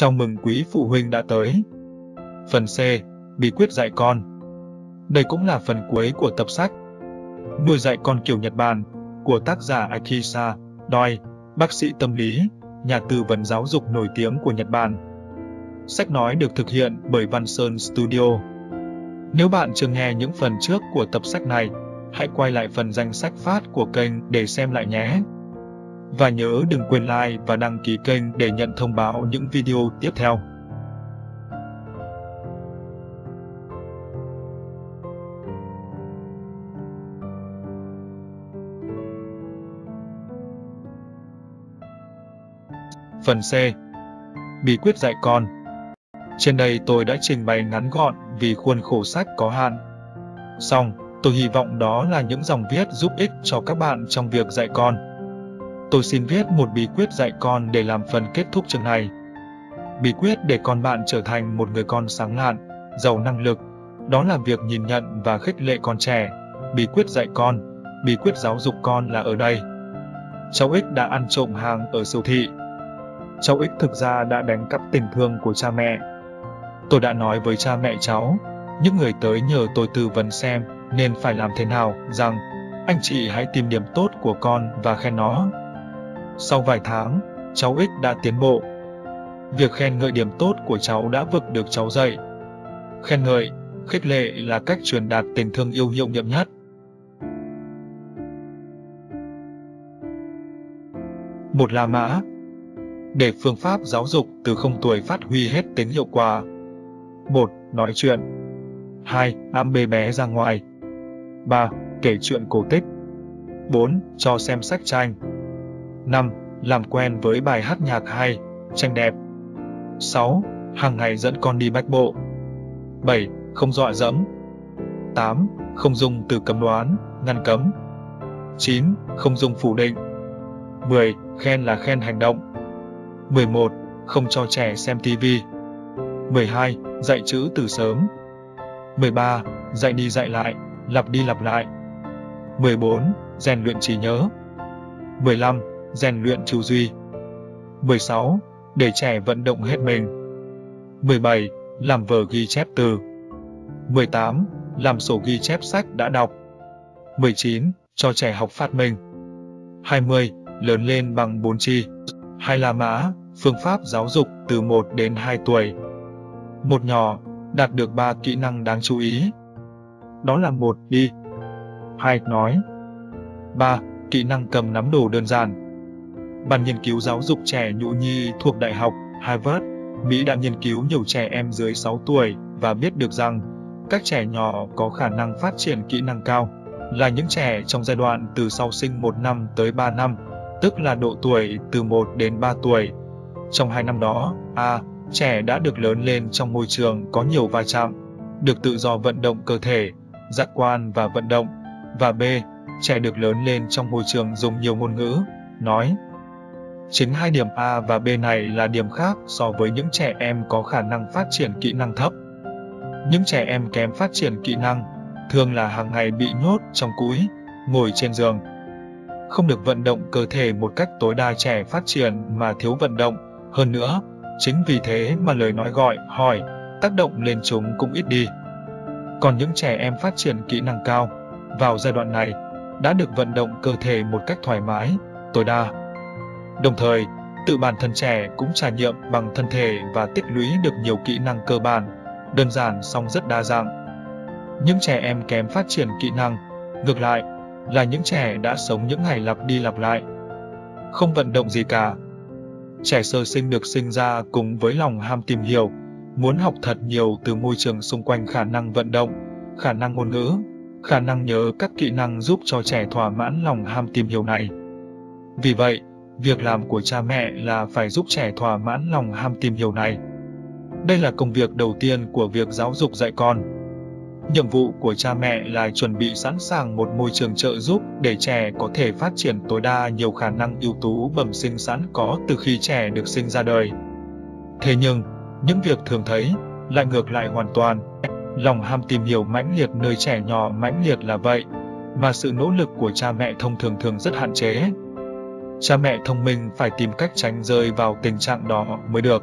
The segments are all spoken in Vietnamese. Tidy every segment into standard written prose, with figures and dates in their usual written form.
Chào mừng quý phụ huynh đã tới. Phần C. Bí quyết dạy con. Đây cũng là phần cuối của tập sách Nuôi dạy con kiểu Nhật Bản của tác giả Akehashi Daiji, bác sĩ tâm lý, nhà tư vấn giáo dục nổi tiếng của Nhật Bản. Sách nói được thực hiện bởi Văn Sơn Studio. Nếu bạn chưa nghe những phần trước của tập sách này, hãy quay lại phần danh sách phát của kênh để xem lại nhé. Và nhớ đừng quên like và đăng ký kênh để nhận thông báo những video tiếp theo. Phần C. Bí quyết dạy con. Trên đây tôi đã trình bày ngắn gọn vì khuôn khổ sách có hạn. Song, tôi hy vọng đó là những dòng viết giúp ích cho các bạn trong việc dạy con. Tôi xin viết một bí quyết dạy con để làm phần kết thúc chương này. Bí quyết để con bạn trở thành một người con sáng lạn, giàu năng lực, đó là việc nhìn nhận và khích lệ con trẻ. Bí quyết dạy con, bí quyết giáo dục con là ở đây. Cháu X đã ăn trộm hàng ở siêu thị. Cháu X thực ra đã đánh cắp tình thương của cha mẹ. Tôi đã nói với cha mẹ cháu, những người tới nhờ tôi tư vấn xem nên phải làm thế nào, rằng anh chị hãy tìm điểm tốt của con và khen nó. Sau vài tháng, cháu X đã tiến bộ. Việc khen ngợi điểm tốt của cháu đã vực được cháu dậy. Khen ngợi, khích lệ là cách truyền đạt tình thương yêu hiệu nghiệm nhất. Một là mã. Để phương pháp giáo dục từ 0 tuổi phát huy hết tính hiệu quả. 1. Nói chuyện. 2. Ẵm bê bé ra ngoài. 3. Kể chuyện cổ tích. 4. Cho xem sách tranh. 5. Làm quen với bài hát nhạc hay, tranh đẹp. 6. Hàng ngày dẫn con đi bách bộ. 7. Không dọa dẫm. 8. Không dùng từ cấm đoán, ngăn cấm. 9. Không dùng phủ định. 10. Khen là khen hành động. 11. Không cho trẻ xem TV. 12. Dạy chữ từ sớm. 13. Dạy đi dạy lại, lặp đi lặp lại. 14. Rèn luyện trí nhớ. 15. Rèn luyện tư duy. 16. Để trẻ vận động hết mình. 17. Làm vở ghi chép từ. 18. Làm sổ ghi chép sách đã đọc. 19. Cho trẻ học phát minh. 20. Lớn lên bằng 4 chi. Hai là mã, phương pháp giáo dục từ 1 đến 2 tuổi. Một nhỏ, đạt được 3 kỹ năng đáng chú ý. Đó là 1. Đi. 2. Nói. 3. Kỹ năng cầm nắm đồ đơn giản. Ban nghiên cứu giáo dục trẻ nhũ nhi thuộc Đại học Harvard, Mỹ đã nghiên cứu nhiều trẻ em dưới 6 tuổi và biết được rằng các trẻ nhỏ có khả năng phát triển kỹ năng cao là những trẻ trong giai đoạn từ sau sinh 1 năm tới 3 năm, tức là độ tuổi từ 1 đến 3 tuổi. Trong 2 năm đó, A. Trẻ đã được lớn lên trong môi trường có nhiều va chạm, được tự do vận động cơ thể, giác quan và vận động, và B. Trẻ được lớn lên trong môi trường dùng nhiều ngôn ngữ, nói. Chính hai điểm A và B này là điểm khác so với những trẻ em có khả năng phát triển kỹ năng thấp. Những trẻ em kém phát triển kỹ năng thường là hàng ngày bị nhốt trong cũi, ngồi trên giường, không được vận động cơ thể một cách tối đa. Trẻ phát triển mà thiếu vận động. Hơn nữa, chính vì thế mà lời nói gọi, hỏi, tác động lên chúng cũng ít đi. Còn những trẻ em phát triển kỹ năng cao, vào giai đoạn này, đã được vận động cơ thể một cách thoải mái, tối đa. Đồng thời, tự bản thân trẻ cũng trải nghiệm bằng thân thể và tích lũy được nhiều kỹ năng cơ bản, đơn giản song rất đa dạng. Những trẻ em kém phát triển kỹ năng, ngược lại, là những trẻ đã sống những ngày lặp đi lặp lại, không vận động gì cả. Trẻ sơ sinh được sinh ra cùng với lòng ham tìm hiểu, muốn học thật nhiều từ môi trường xung quanh. Khả năng vận động, khả năng ngôn ngữ, khả năng nhớ các kỹ năng giúp cho trẻ thỏa mãn lòng ham tìm hiểu này. Vì vậy, việc làm của cha mẹ là phải giúp trẻ thỏa mãn lòng ham tìm hiểu này. Đây là công việc đầu tiên của việc giáo dục dạy con. Nhiệm vụ của cha mẹ là chuẩn bị sẵn sàng một môi trường trợ giúp để trẻ có thể phát triển tối đa nhiều khả năng ưu tú bẩm sinh sẵn có từ khi trẻ được sinh ra đời. Thế nhưng, những việc thường thấy lại ngược lại hoàn toàn. Lòng ham tìm hiểu mãnh liệt nơi trẻ nhỏ mãnh liệt là vậy, mà sự nỗ lực của cha mẹ thông thường thường rất hạn chế. Cha mẹ thông minh phải tìm cách tránh rơi vào tình trạng đó mới được.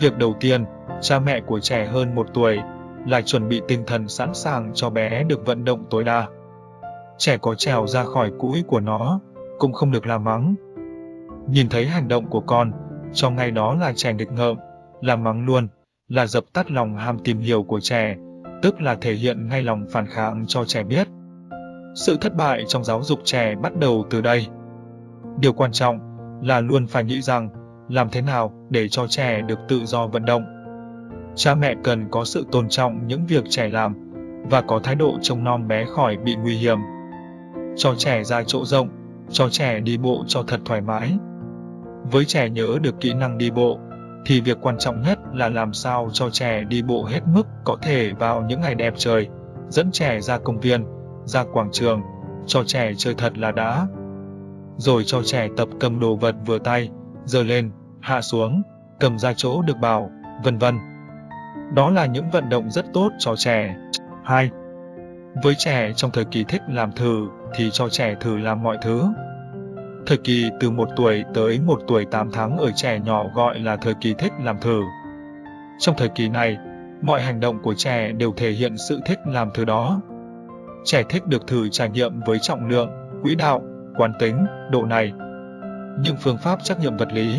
Việc đầu tiên, cha mẹ của trẻ hơn 1 tuổi là chuẩn bị tinh thần sẵn sàng cho bé được vận động tối đa. Trẻ có trèo ra khỏi cũi của nó cũng không được la mắng. Nhìn thấy hành động của con, trong ngày đó là trẻ nghịch ngợm, là mắng luôn, là dập tắt lòng ham tìm hiểu của trẻ, tức là thể hiện ngay lòng phản kháng cho trẻ biết. Sự thất bại trong giáo dục trẻ bắt đầu từ đây. Điều quan trọng là luôn phải nghĩ rằng làm thế nào để cho trẻ được tự do vận động. Cha mẹ cần có sự tôn trọng những việc trẻ làm và có thái độ trông nom bé khỏi bị nguy hiểm. Cho trẻ ra chỗ rộng, cho trẻ đi bộ cho thật thoải mái. Với trẻ nhớ được kỹ năng đi bộ, thì việc quan trọng nhất là làm sao cho trẻ đi bộ hết mức có thể vào những ngày đẹp trời, dẫn trẻ ra công viên, ra quảng trường, cho trẻ chơi thật là đã. Rồi cho trẻ tập cầm đồ vật vừa tay, giơ lên, hạ xuống, cầm ra chỗ được bảo, vân vân. Đó là những vận động rất tốt cho trẻ. 2. Với trẻ trong thời kỳ thích làm thử thì cho trẻ thử làm mọi thứ. Thời kỳ từ 1 tuổi tới 1 tuổi 8 tháng ở trẻ nhỏ gọi là thời kỳ thích làm thử. Trong thời kỳ này, mọi hành động của trẻ đều thể hiện sự thích làm thử đó. Trẻ thích được thử trải nghiệm với trọng lượng, quỹ đạo, quán tính, độ này. Những phương pháp trắc nghiệm vật lý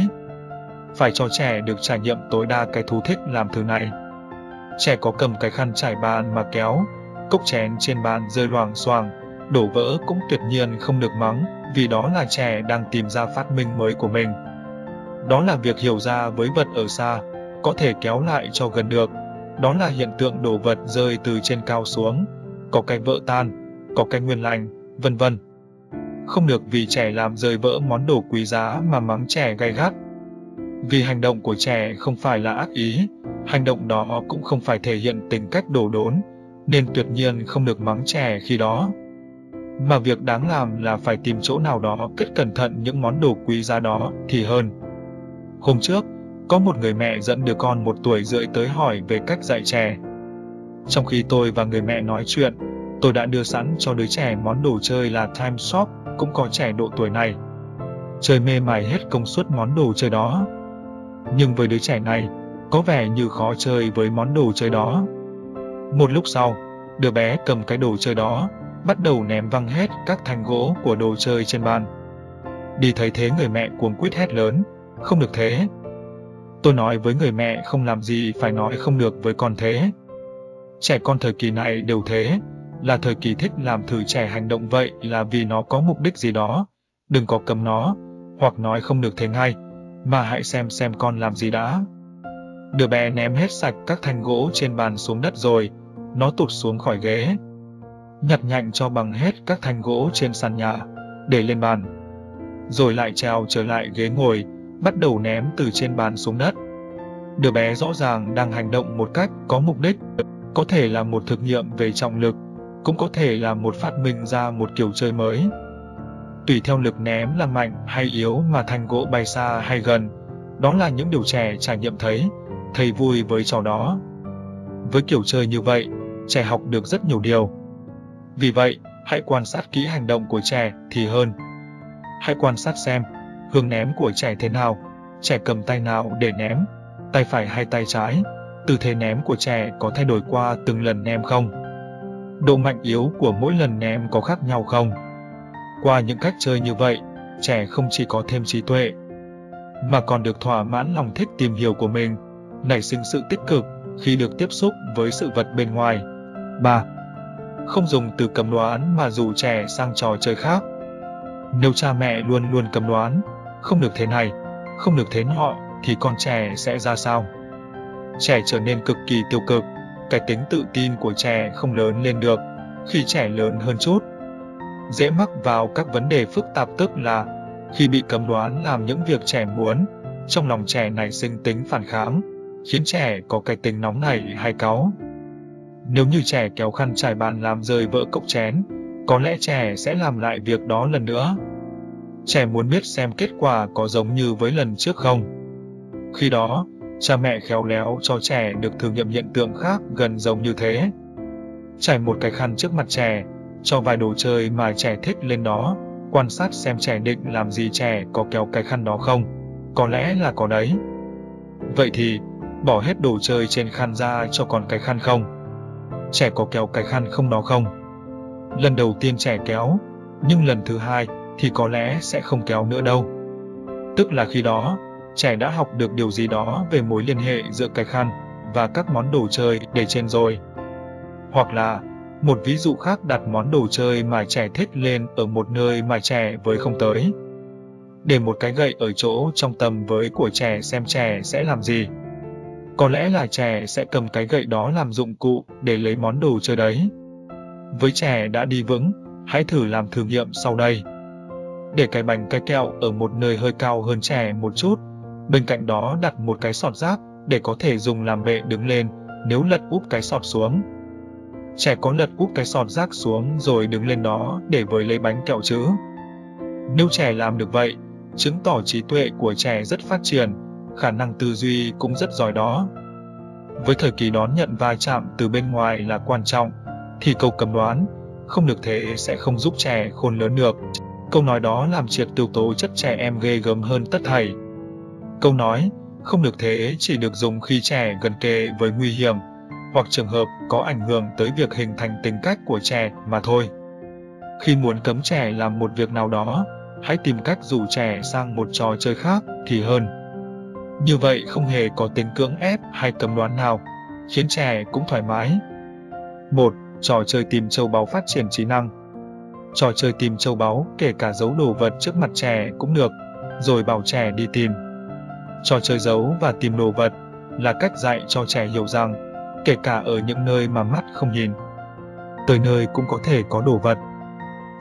phải cho trẻ được trải nghiệm tối đa cái thú thích làm thử này. Trẻ có cầm cái khăn trải bàn mà kéo, cốc chén trên bàn rơi loảng xoảng, đổ vỡ cũng tuyệt nhiên không được mắng, vì đó là trẻ đang tìm ra phát minh mới của mình. Đó là việc hiểu ra với vật ở xa, có thể kéo lại cho gần được. Đó là hiện tượng đổ vật rơi từ trên cao xuống, có cái vỡ tan, có cái nguyên lành, vân vân. Không được vì trẻ làm rơi vỡ món đồ quý giá mà mắng trẻ gay gắt. Vì hành động của trẻ không phải là ác ý, hành động đó cũng không phải thể hiện tính cách đổ đốn, nên tuyệt nhiên không được mắng trẻ khi đó. Mà việc đáng làm là phải tìm chỗ nào đó cất cẩn thận những món đồ quý giá đó thì hơn. Hôm trước, có một người mẹ dẫn đứa con 1 tuổi rưỡi tới hỏi về cách dạy trẻ. Trong khi tôi và người mẹ nói chuyện, tôi đã đưa sẵn cho đứa trẻ món đồ chơi là Time Shop, cũng có trẻ độ tuổi này. Chơi mê mải hết công suất món đồ chơi đó. Nhưng với đứa trẻ này, có vẻ như khó chơi với món đồ chơi đó. Một lúc sau, đứa bé cầm cái đồ chơi đó, bắt đầu ném văng hết các thanh gỗ của đồ chơi trên bàn. Đi thấy thế, người mẹ cuống quýt hét lớn, không được thế. Tôi nói với người mẹ không làm gì phải nói không được với con thế. Trẻ con thời kỳ này đều thế, là thời kỳ thích làm thử trẻ hành động vậy là vì nó có mục đích gì đó. Đừng có cấm nó, hoặc nói không được thế ngay, mà hãy xem con làm gì đã. Đứa bé ném hết sạch các thanh gỗ trên bàn xuống đất rồi, nó tụt xuống khỏi ghế, nhặt nhạnh cho bằng hết các thanh gỗ trên sàn nhà, để lên bàn. Rồi lại trèo trở lại ghế ngồi, bắt đầu ném từ trên bàn xuống đất. Đứa bé rõ ràng đang hành động một cách có mục đích, có thể là một thực nghiệm về trọng lực, cũng có thể là một phát minh ra một kiểu chơi mới. Tùy theo lực ném là mạnh hay yếu mà thanh gỗ bay xa hay gần, đó là những điều trẻ trải nghiệm thấy vui với trò đó. Với kiểu chơi như vậy, trẻ học được rất nhiều điều. Vì vậy, hãy quan sát kỹ hành động của trẻ thì hơn. Hãy quan sát xem hướng ném của trẻ thế nào, trẻ cầm tay nào để ném, tay phải hay tay trái, tư thế ném của trẻ có thay đổi qua từng lần ném không, độ mạnh yếu của mỗi lần ném có khác nhau không. Qua những cách chơi như vậy, trẻ không chỉ có thêm trí tuệ, mà còn được thỏa mãn lòng thích tìm hiểu của mình, nảy sinh sự tích cực khi được tiếp xúc với sự vật bên ngoài. 3. Không dùng từ cấm đoán mà dụ trẻ sang trò chơi khác. Nếu cha mẹ luôn luôn cấm đoán, không được thế này, không được thế nọ, thì con trẻ sẽ ra sao? Trẻ trở nên cực kỳ tiêu cực, cái tính tự tin của trẻ không lớn lên được. Khi trẻ lớn hơn chút, dễ mắc vào các vấn đề phức tạp, tức là khi bị cấm đoán làm những việc trẻ muốn, trong lòng trẻ nảy sinh tính phản kháng, khiến trẻ có cái tính nóng nảy hay cáu. Nếu như trẻ kéo khăn trải bàn làm rơi vỡ cốc chén, có lẽ trẻ sẽ làm lại việc đó lần nữa. Trẻ muốn biết xem kết quả có giống như với lần trước không. Khi đó, cha mẹ khéo léo cho trẻ được thử nghiệm hiện tượng khác gần giống như thế. Trải một cái khăn trước mặt trẻ, cho vài đồ chơi mà trẻ thích lên đó, quan sát xem trẻ định làm gì, trẻ có kéo cái khăn đó không. Có lẽ là có đấy. Vậy thì, bỏ hết đồ chơi trên khăn ra cho còn cái khăn không. Trẻ có kéo cái khăn không đó không? Lần đầu tiên trẻ kéo, nhưng lần thứ hai thì có lẽ sẽ không kéo nữa đâu. Tức là khi đó, trẻ đã học được điều gì đó về mối liên hệ giữa cái khăn và các món đồ chơi để trên rồi. Hoặc là, một ví dụ khác đặt món đồ chơi mà trẻ thích lên ở một nơi mà trẻ với không tới. Để một cái gậy ở chỗ trong tầm với của trẻ xem trẻ sẽ làm gì. Có lẽ là trẻ sẽ cầm cái gậy đó làm dụng cụ để lấy món đồ chơi đấy. Với trẻ đã đi vững, hãy thử làm thử nghiệm sau đây. Để cái bánh cái kẹo ở một nơi hơi cao hơn trẻ một chút, bên cạnh đó đặt một cái sọt rác để có thể dùng làm bệ đứng lên nếu lật úp cái sọt xuống. Trẻ có lật úp cái sọt rác xuống rồi đứng lên đó để với lấy bánh kẹo chứ. Nếu trẻ làm được vậy, chứng tỏ trí tuệ của trẻ rất phát triển, khả năng tư duy cũng rất giỏi đó. Với thời kỳ đón nhận va chạm từ bên ngoài là quan trọng, thì câu cấm đoán, không được thế sẽ không giúp trẻ khôn lớn được. Câu nói đó làm triệt tiêu tố chất trẻ em ghê gớm hơn tất thảy. Câu nói, không được thế chỉ được dùng khi trẻ gần kề với nguy hiểm, hoặc trường hợp có ảnh hưởng tới việc hình thành tính cách của trẻ mà thôi. Khi muốn cấm trẻ làm một việc nào đó, hãy tìm cách rủ trẻ sang một trò chơi khác thì hơn. Như vậy không hề có tính cưỡng ép hay cấm đoán nào, khiến trẻ cũng thoải mái. 1. Trò chơi tìm châu báu phát triển trí năng. Trò chơi tìm châu báu kể cả giấu đồ vật trước mặt trẻ cũng được, rồi bảo trẻ đi tìm. Trò chơi giấu và tìm đồ vật là cách dạy cho trẻ hiểu rằng, kể cả ở những nơi mà mắt không nhìn, tới nơi cũng có thể có đồ vật.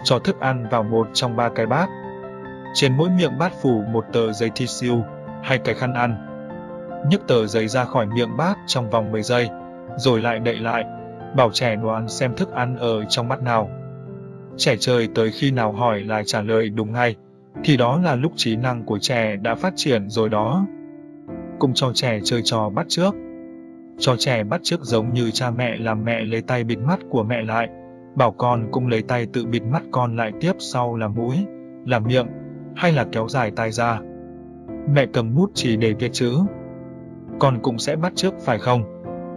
Cho thức ăn vào một trong 3 cái bát. Trên mỗi miệng bát phủ một tờ giấy tissue hay cái khăn ăn. Nhấc tờ giấy ra khỏi miệng bát trong vòng 10 giây, rồi lại đậy lại, bảo trẻ đoán xem thức ăn ở trong bát nào. Trẻ chơi tới khi nào hỏi là trả lời đúng ngay, thì đó là lúc trí năng của trẻ đã phát triển rồi đó. Cùng cho trẻ chơi trò bắt chước. Cho trẻ bắt chước giống như cha mẹ làm mẹ lấy tay bịt mắt của mẹ lại, bảo con cũng lấy tay tự bịt mắt con lại tiếp sau là mũi, là miệng, hay là kéo dài tai ra. Mẹ cầm bút chỉ để viết chữ. Con cũng sẽ bắt chước phải không?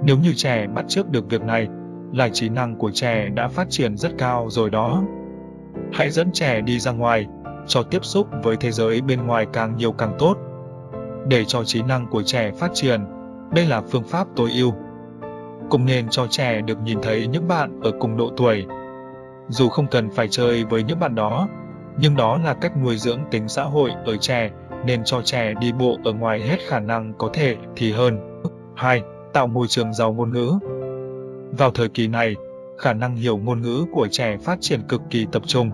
Nếu như trẻ bắt chước được việc này, là trí năng của trẻ đã phát triển rất cao rồi đó. Hãy dẫn trẻ đi ra ngoài, cho tiếp xúc với thế giới bên ngoài càng nhiều càng tốt. Để cho trí năng của trẻ phát triển, đây là phương pháp tối ưu. Cũng nên cho trẻ được nhìn thấy những bạn ở cùng độ tuổi. Dù không cần phải chơi với những bạn đó, nhưng đó là cách nuôi dưỡng tính xã hội ở trẻ, nên cho trẻ đi bộ ở ngoài hết khả năng có thể thì hơn. 2. Tạo môi trường giàu ngôn ngữ. Vào thời kỳ này, khả năng hiểu ngôn ngữ của trẻ phát triển cực kỳ tập trung.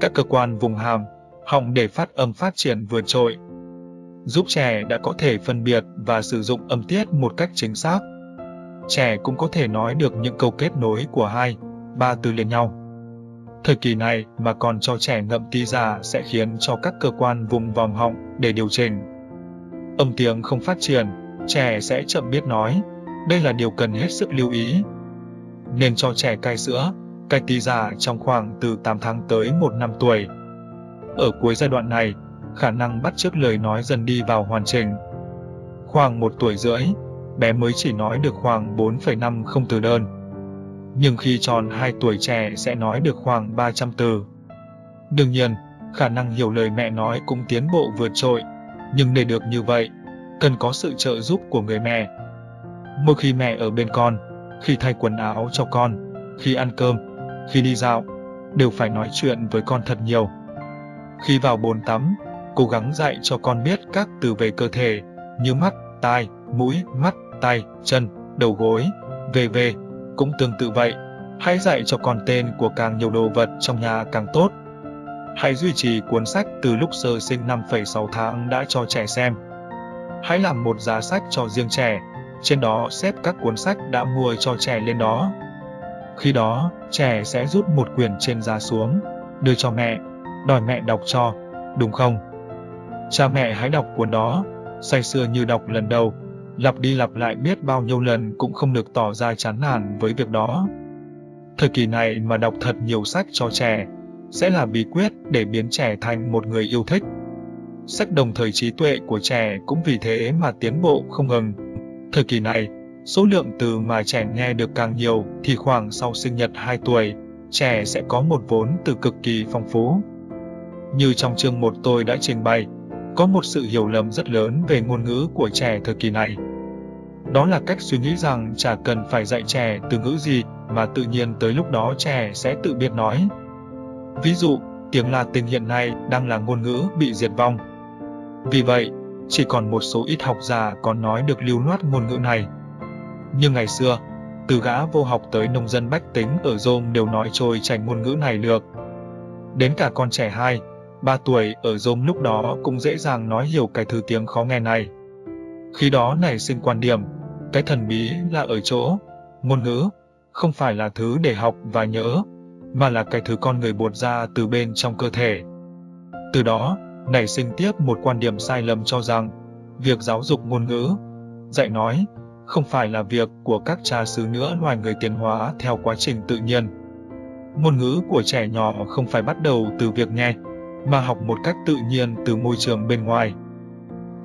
Các cơ quan vùng hàm, họng để phát âm phát triển vượt trội, giúp trẻ đã có thể phân biệt và sử dụng âm tiết một cách chính xác. Trẻ cũng có thể nói được những câu kết nối của 2-3 từ liền nhau. Thời kỳ này mà còn cho trẻ ngậm ti giả sẽ khiến cho các cơ quan vùng vòm họng để điều chỉnh. Âm tiếng không phát triển, trẻ sẽ chậm biết nói. Đây là điều cần hết sức lưu ý. Nên cho trẻ cai sữa, cai ti giả trong khoảng từ 8 tháng tới 1 năm tuổi. Ở cuối giai đoạn này, khả năng bắt chước lời nói dần đi vào hoàn chỉnh. Khoảng 1 tuổi rưỡi, bé mới chỉ nói được khoảng 4,50 từ đơn. Nhưng khi tròn 2 tuổi trẻ sẽ nói được khoảng 300 từ. Đương nhiên, khả năng hiểu lời mẹ nói cũng tiến bộ vượt trội, nhưng để được như vậy, cần có sự trợ giúp của người mẹ. Mỗi khi mẹ ở bên con, khi thay quần áo cho con, khi ăn cơm, khi đi dạo, đều phải nói chuyện với con thật nhiều. Khi vào bồn tắm, cố gắng dạy cho con biết các từ về cơ thể như mắt, tai, mũi, mắt, tay, chân, đầu gối, v.v. Cũng tương tự vậy, hãy dạy cho con tên của càng nhiều đồ vật trong nhà càng tốt. Hãy duy trì cuốn sách từ lúc sơ sinh 5,6 tháng đã cho trẻ xem. Hãy làm một giá sách cho riêng trẻ, trên đó xếp các cuốn sách đã mua cho trẻ lên đó. Khi đó, trẻ sẽ rút một quyển trên giá xuống, đưa cho mẹ, đòi mẹ đọc cho, đúng không? Cha mẹ hãy đọc cuốn đó, say sưa như đọc lần đầu, lặp đi lặp lại biết bao nhiêu lần cũng không được tỏ ra chán nản với việc đó. Thời kỳ này mà đọc thật nhiều sách cho trẻ sẽ là bí quyết để biến trẻ thành một người yêu thích sách, đồng thời trí tuệ của trẻ cũng vì thế mà tiến bộ không ngừng. Thời kỳ này, số lượng từ mà trẻ nghe được càng nhiều thì khoảng sau sinh nhật 2 tuổi, trẻ sẽ có một vốn từ cực kỳ phong phú. Như trong chương 1 tôi đã trình bày, có một sự hiểu lầm rất lớn về ngôn ngữ của trẻ thời kỳ này. Đó là cách suy nghĩ rằng chả cần phải dạy trẻ từ ngữ gì mà tự nhiên tới lúc đó trẻ sẽ tự biết nói. Ví dụ, tiếng Latin hiện nay đang là ngôn ngữ bị diệt vong. Vì vậy, chỉ còn một số ít học giả còn nói được lưu loát ngôn ngữ này. Nhưng ngày xưa, từ gã vô học tới nông dân bách tính ở Rome đều nói trôi chảy ngôn ngữ này được. Đến cả con trẻ 2-3 tuổi ở Rome lúc đó cũng dễ dàng nói hiểu cái thứ tiếng khó nghe này. Khi đó nảy sinh quan điểm, cái thần bí là ở chỗ, ngôn ngữ không phải là thứ để học và nhớ, mà là cái thứ con người buột ra từ bên trong cơ thể. Từ đó, nảy sinh tiếp một quan điểm sai lầm cho rằng, việc giáo dục ngôn ngữ, dạy nói, không phải là việc của các cha xứ nữa loài người tiến hóa theo quá trình tự nhiên. Ngôn ngữ của trẻ nhỏ không phải bắt đầu từ việc nghe, mà học một cách tự nhiên từ môi trường bên ngoài.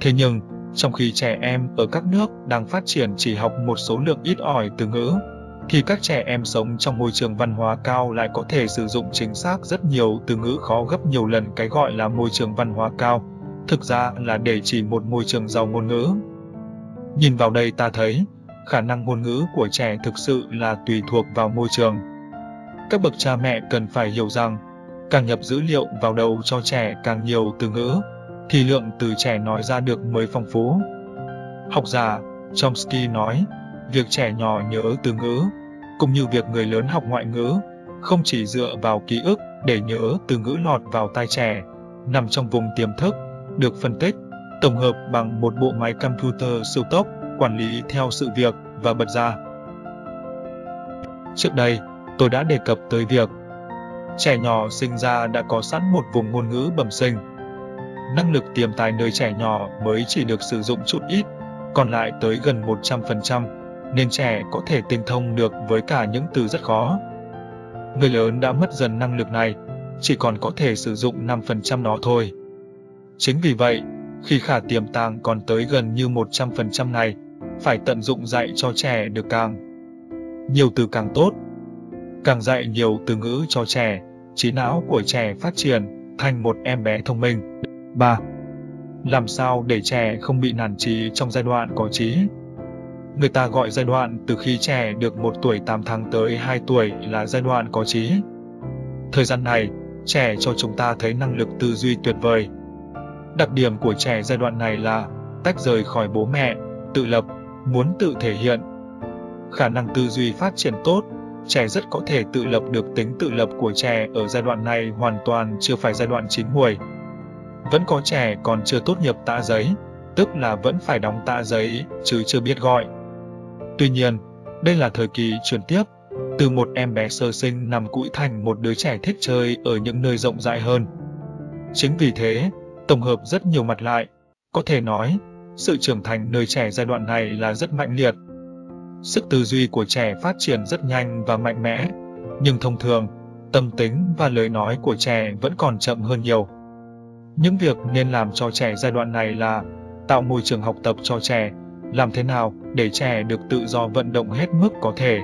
Thế nhưng, trong khi trẻ em ở các nước đang phát triển chỉ học một số lượng ít ỏi từ ngữ, thì các trẻ em sống trong môi trường văn hóa cao lại có thể sử dụng chính xác rất nhiều từ ngữ khó gấp nhiều lần cái gọi là môi trường văn hóa cao, thực ra là để chỉ một môi trường giàu ngôn ngữ. Nhìn vào đây ta thấy, khả năng ngôn ngữ của trẻ thực sự là tùy thuộc vào môi trường. Các bậc cha mẹ cần phải hiểu rằng, càng nhập dữ liệu vào đầu cho trẻ càng nhiều từ ngữ, thì lượng từ trẻ nói ra được mới phong phú. Học giả Chomsky nói, việc trẻ nhỏ nhớ từ ngữ, cũng như việc người lớn học ngoại ngữ, không chỉ dựa vào ký ức để nhớ từ ngữ lọt vào tai trẻ, nằm trong vùng tiềm thức, được phân tích, tổng hợp bằng một bộ máy computer siêu tốc, quản lý theo sự việc và bật ra. Trước đây, tôi đã đề cập tới việc trẻ nhỏ sinh ra đã có sẵn một vùng ngôn ngữ bẩm sinh. Năng lực tiềm tài nơi trẻ nhỏ mới chỉ được sử dụng chút ít, còn lại tới gần 100%, nên trẻ có thể tinh thông được với cả những từ rất khó. Người lớn đã mất dần năng lực này, chỉ còn có thể sử dụng 5% nó thôi. Chính vì vậy, khi khả tiềm tàng còn tới gần như 100% này, phải tận dụng dạy cho trẻ được càng nhiều từ càng tốt. Càng dạy nhiều từ ngữ cho trẻ, trí não của trẻ phát triển thành một em bé thông minh. 3. Làm sao để trẻ không bị nản trí trong giai đoạn có trí? Người ta gọi giai đoạn từ khi trẻ được 1 tuổi 8 tháng tới 2 tuổi là giai đoạn có trí. Thời gian này, trẻ cho chúng ta thấy năng lực tư duy tuyệt vời. Đặc điểm của trẻ giai đoạn này là tách rời khỏi bố mẹ, tự lập, muốn tự thể hiện. Khả năng tư duy phát triển tốt, trẻ rất có thể tự lập được. Tính tự lập của trẻ ở giai đoạn này hoàn toàn chưa phải giai đoạn chín muồi. Vẫn có trẻ còn chưa tốt nghiệp tạ giấy, tức là vẫn phải đóng tạ giấy chứ chưa biết gọi. Tuy nhiên, đây là thời kỳ chuyển tiếp, từ một em bé sơ sinh nằm cũi thành một đứa trẻ thích chơi ở những nơi rộng rãi hơn. Chính vì thế, tổng hợp rất nhiều mặt lại, có thể nói, sự trưởng thành nơi trẻ giai đoạn này là rất mãnh liệt. Sức tư duy của trẻ phát triển rất nhanh và mạnh mẽ, nhưng thông thường, tâm tính và lời nói của trẻ vẫn còn chậm hơn nhiều. Những việc nên làm cho trẻ giai đoạn này là tạo môi trường học tập cho trẻ, làm thế nào để trẻ được tự do vận động hết mức có thể.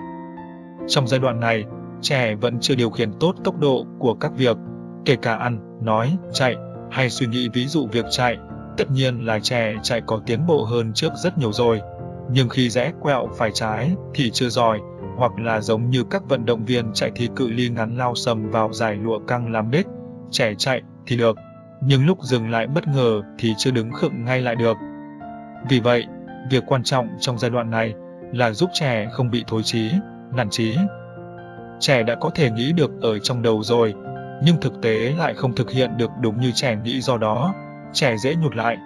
Trong giai đoạn này, trẻ vẫn chưa điều khiển tốt tốc độ của các việc, kể cả ăn, nói, chạy hay suy nghĩ. Ví dụ việc chạy, tất nhiên là trẻ chạy có tiến bộ hơn trước rất nhiều rồi, nhưng khi rẽ quẹo phải trái thì chưa giỏi, hoặc là giống như các vận động viên chạy thì cự ly ngắn lao sầm vào giải lụa căng làm đích, trẻ chạy thì được, nhưng lúc dừng lại bất ngờ thì chưa đứng khựng ngay lại được. Vì vậy, việc quan trọng trong giai đoạn này là giúp trẻ không bị thối trí, nản trí. Trẻ đã có thể nghĩ được ở trong đầu rồi, nhưng thực tế lại không thực hiện được đúng như trẻ nghĩ, do đó, trẻ dễ nhụt lại.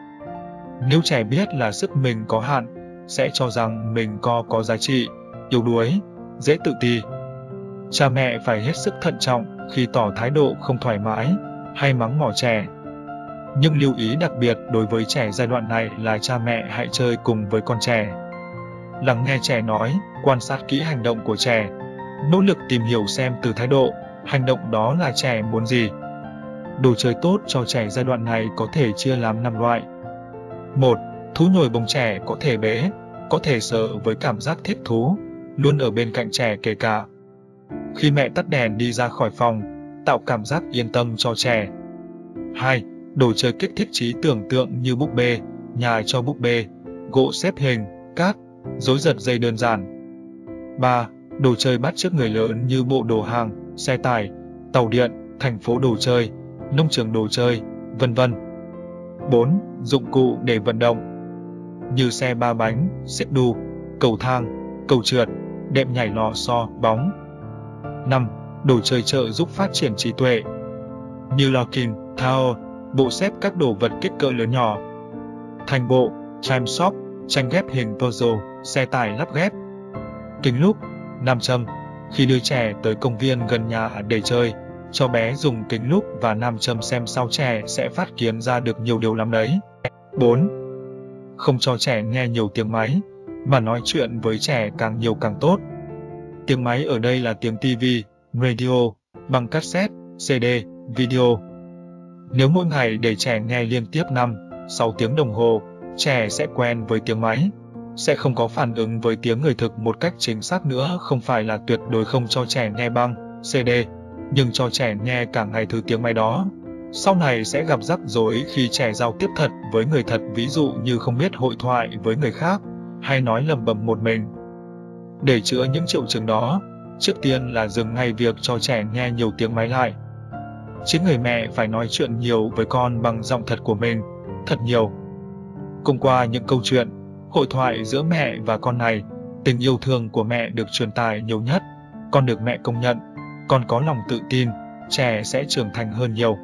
Nếu trẻ biết là sức mình có hạn, sẽ cho rằng mình có giá trị, yếu đuối, dễ tự ti. Cha mẹ phải hết sức thận trọng khi tỏ thái độ không thoải mái hay mắng mỏ trẻ. Nhưng lưu ý đặc biệt đối với trẻ giai đoạn này là cha mẹ hãy chơi cùng với con trẻ. Lắng nghe trẻ nói, quan sát kỹ hành động của trẻ, nỗ lực tìm hiểu xem từ thái độ, hành động đó là trẻ muốn gì. Đồ chơi tốt cho trẻ giai đoạn này có thể chia làm 5 loại. 1. Thú nhồi bông trẻ có thể bế, có thể sờ với cảm giác thích thú, luôn ở bên cạnh trẻ kể cả khi mẹ tắt đèn đi ra khỏi phòng, tạo cảm giác yên tâm cho trẻ. 2. Đồ chơi kích thích trí tưởng tượng như búp bê, nhà cho búp bê, gỗ xếp hình, cát, rối giật dây đơn giản. 3. Đồ chơi bắt chước người lớn như bộ đồ hàng, xe tải, tàu điện, thành phố đồ chơi, nông trường đồ chơi, vân vân. 4. Dụng cụ để vận động như xe ba bánh, xếp đu, cầu thang, cầu trượt, đệm nhảy lò xo, bóng. 5. Đồ chơi chợ giúp phát triển trí tuệ như lò kìm, thao, bộ xếp các đồ vật kích cỡ lớn nhỏ, thành bộ, chime shop, tranh ghép hình puzzle, xe tải lắp ghép, kính lúp, nam châm. Khi đưa trẻ tới công viên gần nhà để chơi, cho bé dùng kính lúp và nam châm xem sao trẻ sẽ phát kiến ra được nhiều điều lắm đấy. 4. Không cho trẻ nghe nhiều tiếng máy, mà nói chuyện với trẻ càng nhiều càng tốt. Tiếng máy ở đây là tiếng TV, radio, băng cassette, CD, video. Nếu mỗi ngày để trẻ nghe liên tiếp 5-6 tiếng đồng hồ, trẻ sẽ quen với tiếng máy, sẽ không có phản ứng với tiếng người thực một cách chính xác nữa. Không phải là tuyệt đối không cho trẻ nghe băng, CD, nhưng cho trẻ nghe cả ngày thứ tiếng máy đó. Sau này sẽ gặp rắc rối khi trẻ giao tiếp thật với người thật, ví dụ như không biết hội thoại với người khác, hay nói lẩm bẩm một mình. Để chữa những triệu chứng đó, trước tiên là dừng ngay việc cho trẻ nghe nhiều tiếng máy lại. Chính người mẹ phải nói chuyện nhiều với con bằng giọng thật của mình, thật nhiều. Cùng qua những câu chuyện, hội thoại giữa mẹ và con này, tình yêu thương của mẹ được truyền tải nhiều nhất, con được mẹ công nhận, con có lòng tự tin, trẻ sẽ trưởng thành hơn nhiều.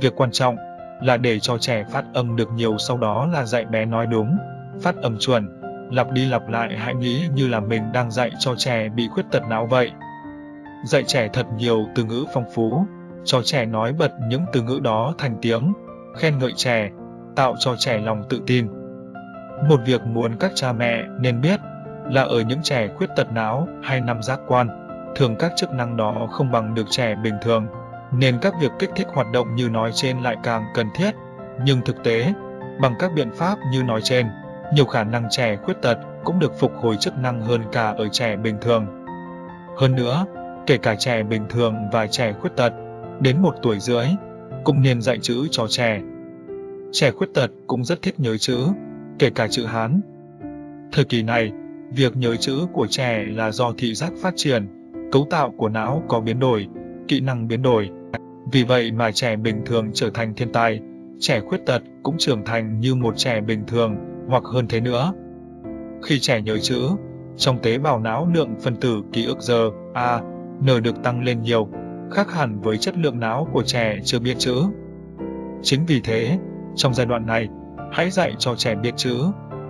Việc quan trọng là để cho trẻ phát âm được nhiều, sau đó là dạy bé nói đúng, phát âm chuẩn, lặp đi lặp lại. Hãy nghĩ như là mình đang dạy cho trẻ bị khuyết tật não vậy. Dạy trẻ thật nhiều từ ngữ phong phú, cho trẻ nói bật những từ ngữ đó thành tiếng, khen ngợi trẻ, tạo cho trẻ lòng tự tin. Một việc muốn các cha mẹ nên biết là ở những trẻ khuyết tật não hay năm giác quan, thường các chức năng đó không bằng được trẻ bình thường, nên các việc kích thích hoạt động như nói trên lại càng cần thiết. Nhưng thực tế, bằng các biện pháp như nói trên, nhiều khả năng trẻ khuyết tật cũng được phục hồi chức năng hơn cả ở trẻ bình thường. Hơn nữa, kể cả trẻ bình thường và trẻ khuyết tật, đến 1 tuổi rưỡi, cũng nên dạy chữ cho trẻ. Trẻ khuyết tật cũng rất thích nhớ chữ, kể cả chữ Hán. Thời kỳ này, việc nhớ chữ của trẻ là do thị giác phát triển, cấu tạo của não có biến đổi, kỹ năng biến đổi. Vì vậy mà trẻ bình thường trở thành thiên tài, trẻ khuyết tật cũng trưởng thành như một trẻ bình thường hoặc hơn thế nữa. Khi trẻ nhớ chữ, trong tế bào não lượng phân tử ký ức GAN được tăng lên nhiều, khác hẳn với chất lượng não của trẻ chưa biết chữ. Chính vì thế, trong giai đoạn này, hãy dạy cho trẻ biết chữ,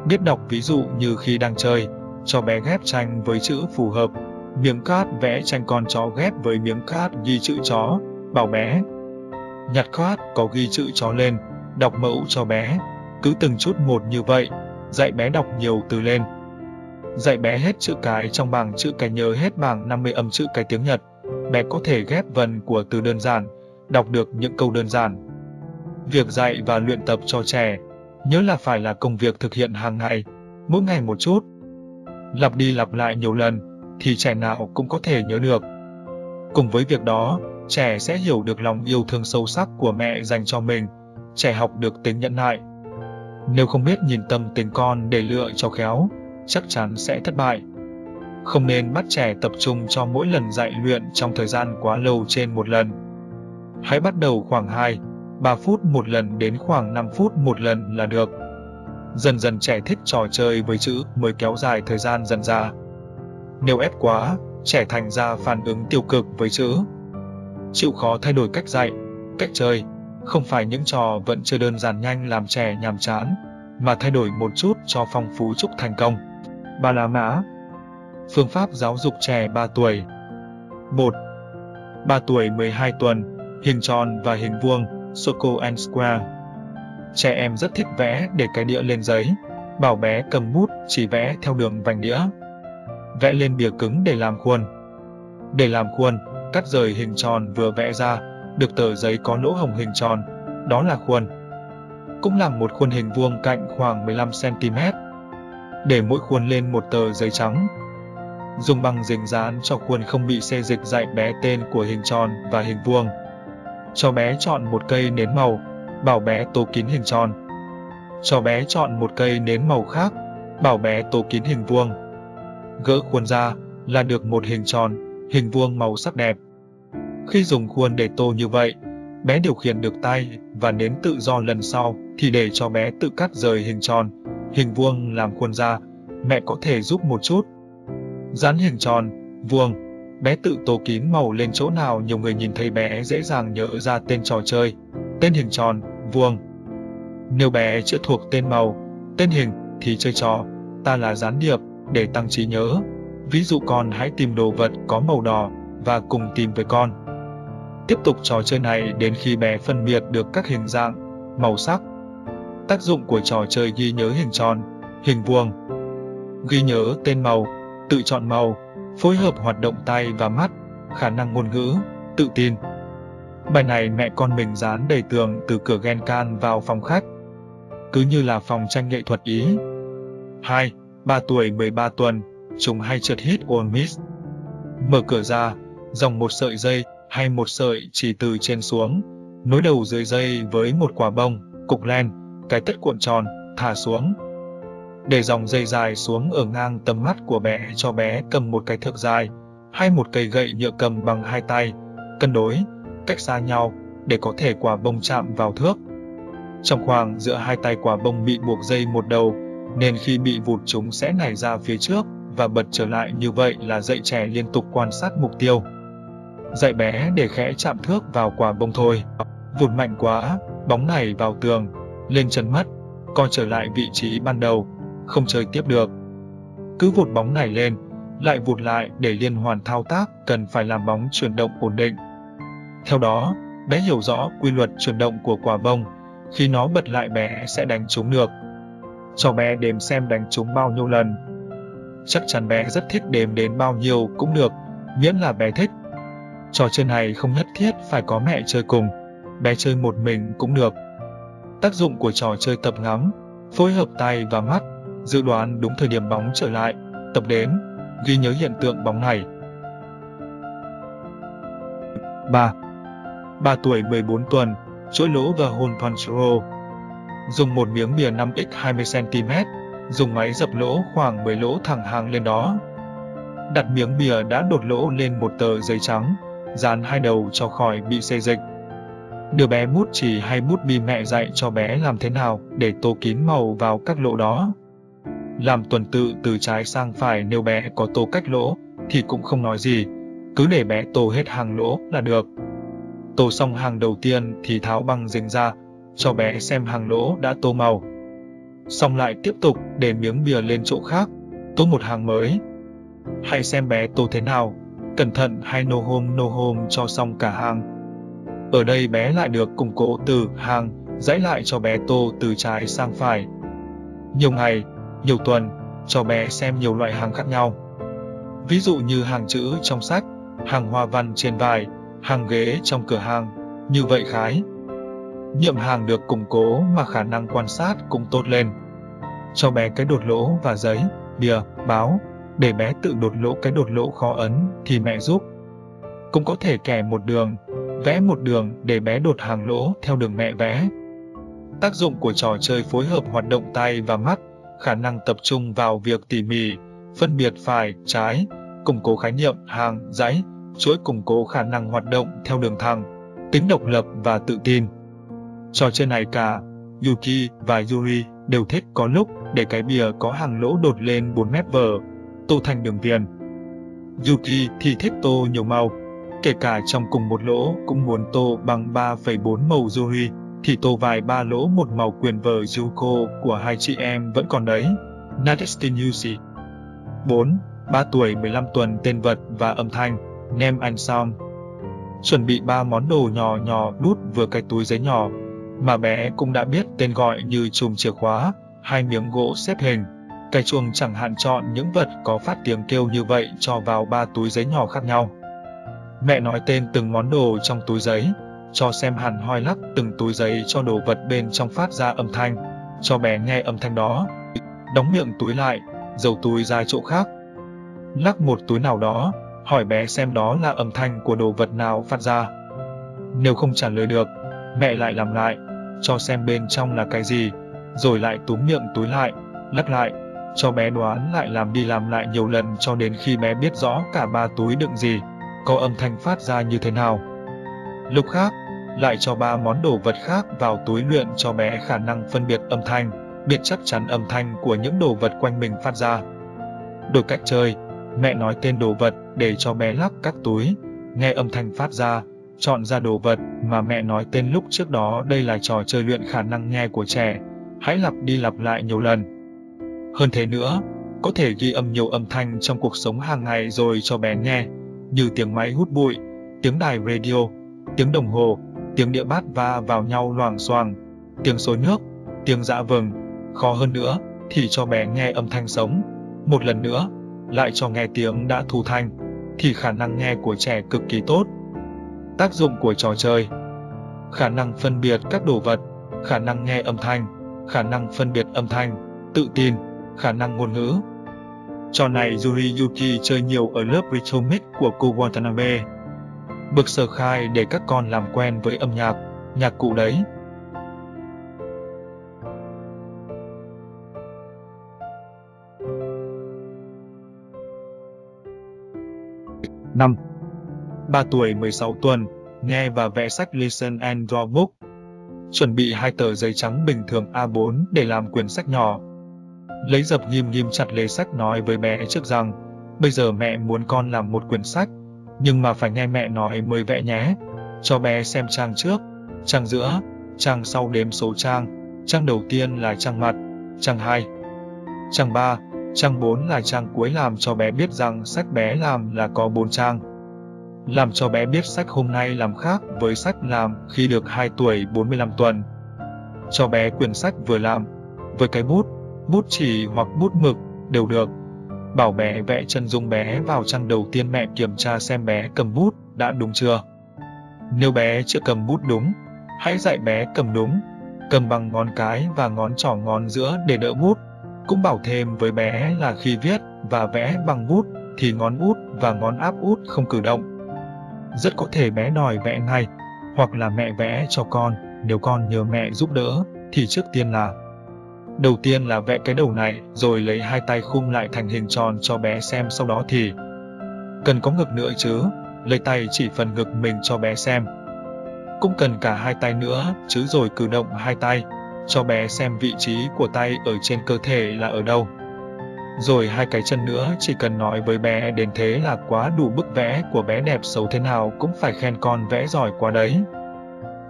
biết đọc, ví dụ như khi đang chơi, cho bé ghép tranh với chữ phù hợp, miếng cát vẽ tranh con chó ghép với miếng cát ghi chữ chó, bảo bé nhặt cát có ghi chữ chó lên, đọc mẫu cho bé, cứ từng chút một như vậy, dạy bé đọc nhiều từ lên. Dạy bé hết chữ cái trong bảng chữ cái, nhớ hết bảng 50 âm chữ cái tiếng Nhật, bé có thể ghép vần của từ đơn giản, đọc được những câu đơn giản. Việc dạy và luyện tập cho trẻ, nhớ là phải là công việc thực hiện hàng ngày, mỗi ngày một chút. Lặp đi lặp lại nhiều lần, thì trẻ nào cũng có thể nhớ được. Cùng với việc đó, trẻ sẽ hiểu được lòng yêu thương sâu sắc của mẹ dành cho mình, trẻ học được tính nhẫn nại. Nếu không biết nhìn tâm tính con để lựa cho khéo, chắc chắn sẽ thất bại. Không nên bắt trẻ tập trung cho mỗi lần dạy luyện trong thời gian quá lâu trên một lần. Hãy bắt đầu khoảng 2-3 phút một lần đến khoảng 5 phút một lần là được. Dần dần trẻ thích trò chơi với chữ mới kéo dài thời gian dần ra. Nếu ép quá, trẻ thành ra phản ứng tiêu cực với chữ. Chịu khó thay đổi cách dạy, cách chơi, không phải những trò vẫn chưa đơn giản nhanh làm trẻ nhàm chán, mà thay đổi một chút cho phong phú. Chúc thành công. Ba La Mã. Phương pháp giáo dục trẻ 3 tuổi. 1. 3 tuổi 12 tuần, hình tròn và hình vuông, circle and square. Trẻ em rất thích vẽ để cái đĩa lên giấy, bảo bé cầm bút chỉ vẽ theo đường vành đĩa. Vẽ lên bìa cứng để làm khuôn. Để làm khuôn, cắt rời hình tròn vừa vẽ ra, được tờ giấy có lỗ hổng hình tròn, đó là khuôn. Cũng làm một khuôn hình vuông cạnh khoảng 15 cm. để mỗi khuôn lên một tờ giấy trắng. Dùng băng dính dán cho khuôn không bị xê dịch dạy bé tên của hình tròn và hình vuông. Cho bé chọn một cây nến màu, bảo bé tô kín hình tròn. Cho bé chọn một cây nến màu khác, bảo bé tô kín hình vuông. Gỡ khuôn ra là được một hình tròn, hình vuông màu sắc đẹp. Khi dùng khuôn để tô như vậy, bé điều khiển được tay và nến tự do. Lần sau thì để cho bé tự cắt rời hình tròn, hình vuông làm khuôn ra, mẹ có thể giúp một chút. Dán hình tròn, vuông, bé tự tô kín màu lên chỗ nào nhiều người nhìn thấy bé dễ dàng nhớ ra tên trò chơi, tên hình tròn, vuông. Nếu bé chưa thuộc tên màu, tên hình thì chơi trò ta là gián điệp để tăng trí nhớ. Ví dụ con hãy tìm đồ vật có màu đỏ và cùng tìm với con. Tiếp tục trò chơi này đến khi bé phân biệt được các hình dạng, màu sắc. Tác dụng của trò chơi ghi nhớ hình tròn, hình vuông. Ghi nhớ tên màu, tự chọn màu, phối hợp hoạt động tay và mắt, khả năng ngôn ngữ, tự tin. Bài này mẹ con mình dán đầy tường từ cửa Genkan vào phòng khách, cứ như là phòng tranh nghệ thuật Ý. 2, 3 tuổi 13 tuần, chúng hay trượt hit or miss. Mở cửa ra, dòng một sợi dây hay một sợi chỉ từ trên xuống, nối đầu dưới dây với một quả bông, cục len, cái tất cuộn tròn, thả xuống. Để dòng dây dài xuống ở ngang tầm mắt của bé, cho bé cầm một cái thước dài hay một cây gậy nhựa cầm bằng hai tay, cân đối, cách xa nhau để có thể quả bông chạm vào thước. Trong khoảng giữa hai tay quả bông bị buộc dây một đầu, nên khi bị vụt chúng sẽ nảy ra phía trước và bật trở lại. Như vậy là dạy trẻ liên tục quan sát mục tiêu. Dạy bé để khẽ chạm thước vào quả bông thôi. Vụt mạnh quá, bóng nảy vào tường, lên chân mất, coi trở lại vị trí ban đầu, không chơi tiếp được. Cứ vụt bóng nảy lên, lại vụt lại để liên hoàn thao tác cần phải làm bóng chuyển động ổn định. Theo đó, bé hiểu rõ quy luật chuyển động của quả bông, khi nó bật lại bé sẽ đánh trúng được. Cho bé đếm xem đánh trúng bao nhiêu lần. Chắc chắn bé rất thích đếm đến bao nhiêu cũng được, miễn là bé thích. Trò chơi này không nhất thiết phải có mẹ chơi cùng, bé chơi một mình cũng được. Tác dụng của trò chơi tập ngắm, phối hợp tay và mắt, dự đoán đúng thời điểm bóng trở lại, tập đếm, ghi nhớ hiện tượng bóng này. 3 tuổi 14 tuần, chuỗi lỗ và hole punch roll. Dùng một miếng bìa 5x20cm, dùng máy dập lỗ khoảng 10 lỗ thẳng hàng lên đó. Đặt miếng bìa đã đột lỗ lên một tờ giấy trắng, dán hai đầu cho khỏi bị xê dịch. Đưa bé bút chì hay bút bi, mẹ dạy cho bé làm thế nào để tô kín màu vào các lỗ đó. Làm tuần tự từ trái sang phải, nếu bé có tô cách lỗ thì cũng không nói gì, cứ để bé tô hết hàng lỗ là được. Tô xong hàng đầu tiên thì tháo băng dính ra, cho bé xem hàng lỗ đã tô màu. Xong lại tiếp tục để miếng bìa lên chỗ khác, tô một hàng mới. Hãy xem bé tô thế nào, cẩn thận hay no home cho xong cả hàng. Ở đây bé lại được củng cố từ hàng, dãy lại cho bé tô từ trái sang phải. Nhiều ngày, nhiều tuần, cho bé xem nhiều loại hàng khác nhau. Ví dụ như hàng chữ trong sách, hàng hoa văn trên vải, hàng ghế trong cửa hàng, như vậy khái. Nhiệm hàng được củng cố mà khả năng quan sát cũng tốt lên. Cho bé cái đột lỗ và giấy, bìa, báo, để bé tự đột lỗ. Cái đột lỗ khó ấn thì mẹ giúp. Cũng có thể kẻ một đường, vẽ một đường để bé đột hàng lỗ theo đường mẹ vẽ. Tác dụng của trò chơi phối hợp hoạt động tay và mắt, khả năng tập trung vào việc tỉ mỉ, phân biệt phải, trái, củng cố khái niệm, hàng, dãy, chuỗi, củng cố khả năng hoạt động theo đường thẳng, tính độc lập và tự tin. Trò chơi này cả Yuki và Yuri đều thích. Có lúc để cái bìa có hàng lỗ đột lên 4 mét vở, tô thành đường viền. Yuki thì thích tô nhiều màu, kể cả trong cùng một lỗ cũng muốn tô bằng 3,4 màu. Yuri thì tô vài ba lỗ một màu. Quyền vở Yuko của hai chị em vẫn còn đấy. Nadestin Yushi. 4, 3 tuổi 15 tuần, tên vật và âm thanh, name and sound. Chuẩn bị 3 món đồ nhỏ đút vừa cái túi giấy nhỏ mà bé cũng đã biết tên gọi, như chùm chìa khóa, hai miếng gỗ xếp hình, cái chuông chẳng hạn. Chọn những vật có phát tiếng kêu như vậy cho vào 3 túi giấy nhỏ khác nhau. Mẹ nói tên từng món đồ trong túi giấy, cho xem hẳn hoi lắc từng túi giấy cho đồ vật bên trong phát ra âm thanh, cho bé nghe âm thanh đó. Đóng miệng túi lại, giấu túi ra chỗ khác. Lắc một túi nào đó, hỏi bé xem đó là âm thanh của đồ vật nào phát ra. Nếu không trả lời được, mẹ lại làm lại, cho xem bên trong là cái gì, rồi lại túm miệng túi lại, lắc lại, cho bé đoán lại làm đi làm lại nhiều lần cho đến khi bé biết rõ cả ba túi đựng gì, có âm thanh phát ra như thế nào. Lúc khác, lại cho ba món đồ vật khác vào túi luyện cho bé khả năng phân biệt âm thanh, biết chắc chắn âm thanh của những đồ vật quanh mình phát ra. Đổi cách chơi, mẹ nói tên đồ vật để cho bé lắc các túi, nghe âm thanh phát ra, chọn ra đồ vật mà mẹ nói tên lúc trước đó. Đây là trò chơi luyện khả năng nghe của trẻ, hãy lặp đi lặp lại nhiều lần. Hơn thế nữa, có thể ghi âm nhiều âm thanh trong cuộc sống hàng ngày rồi cho bé nghe, như tiếng máy hút bụi, tiếng đài radio, tiếng đồng hồ, tiếng đĩa bát va vào nhau loảng xoảng, tiếng xối nước, tiếng dã vừng. Khó hơn nữa thì cho bé nghe âm thanh sống. Một lần nữa, lại cho nghe tiếng đã thu thanh, thì khả năng nghe của trẻ cực kỳ tốt. Tác dụng của trò chơi: khả năng phân biệt các đồ vật, khả năng nghe âm thanh, khả năng phân biệt âm thanh, tự tin, khả năng ngôn ngữ. Trò này Yuri Yuki chơi nhiều ở lớp Rhythmic của cô Watanabe. Bậc sơ khai để các con làm quen với âm nhạc, nhạc cụ đấy. Năm, 3 tuổi 16 tuần, nghe và vẽ sách Listen and Draw Book. Chuẩn bị 2 tờ giấy trắng bình thường A4 để làm quyển sách nhỏ. Lấy dập ghim chặt lấy sách, nói với bé trước rằng: bây giờ mẹ muốn con làm một quyển sách, nhưng mà phải nghe mẹ nói mới vẽ nhé. Cho bé xem trang trước, trang giữa, trang sau, đếm số trang. Trang đầu tiên là trang mặt, trang 2, trang 3, trang 4 là trang cuối, làm cho bé biết rằng sách bé làm là có 4 trang. Làm cho bé biết sách hôm nay làm khác với sách làm khi được 2 tuổi 45 tuần. Cho bé quyển sách vừa làm, với cái bút, bút chì hoặc bút mực đều được. Bảo bé vẽ chân dung bé vào trang đầu tiên, mẹ kiểm tra xem bé cầm bút đã đúng chưa. Nếu bé chưa cầm bút đúng, hãy dạy bé cầm đúng, cầm bằng ngón cái và ngón trỏ ngón giữa để đỡ bút. Cũng bảo thêm với bé là khi viết và vẽ bằng bút thì ngón út và ngón áp út không cử động. Rất có thể bé đòi vẽ ngay, hoặc là mẹ vẽ cho con, nếu con nhờ mẹ giúp đỡ, thì trước tiên là: đầu tiên là vẽ cái đầu này, rồi lấy 2 tay khum lại thành hình tròn cho bé xem, sau đó thì cần có ngực nữa chứ, lấy tay chỉ phần ngực mình cho bé xem. Cũng cần cả 2 tay nữa chứ, rồi cử động 2 tay, cho bé xem vị trí của tay ở trên cơ thể là ở đâu. Rồi 2 cái chân nữa, chỉ cần nói với bé đến thế là quá đủ. Bức vẽ của bé đẹp xấu thế nào cũng phải khen con vẽ giỏi quá đấy.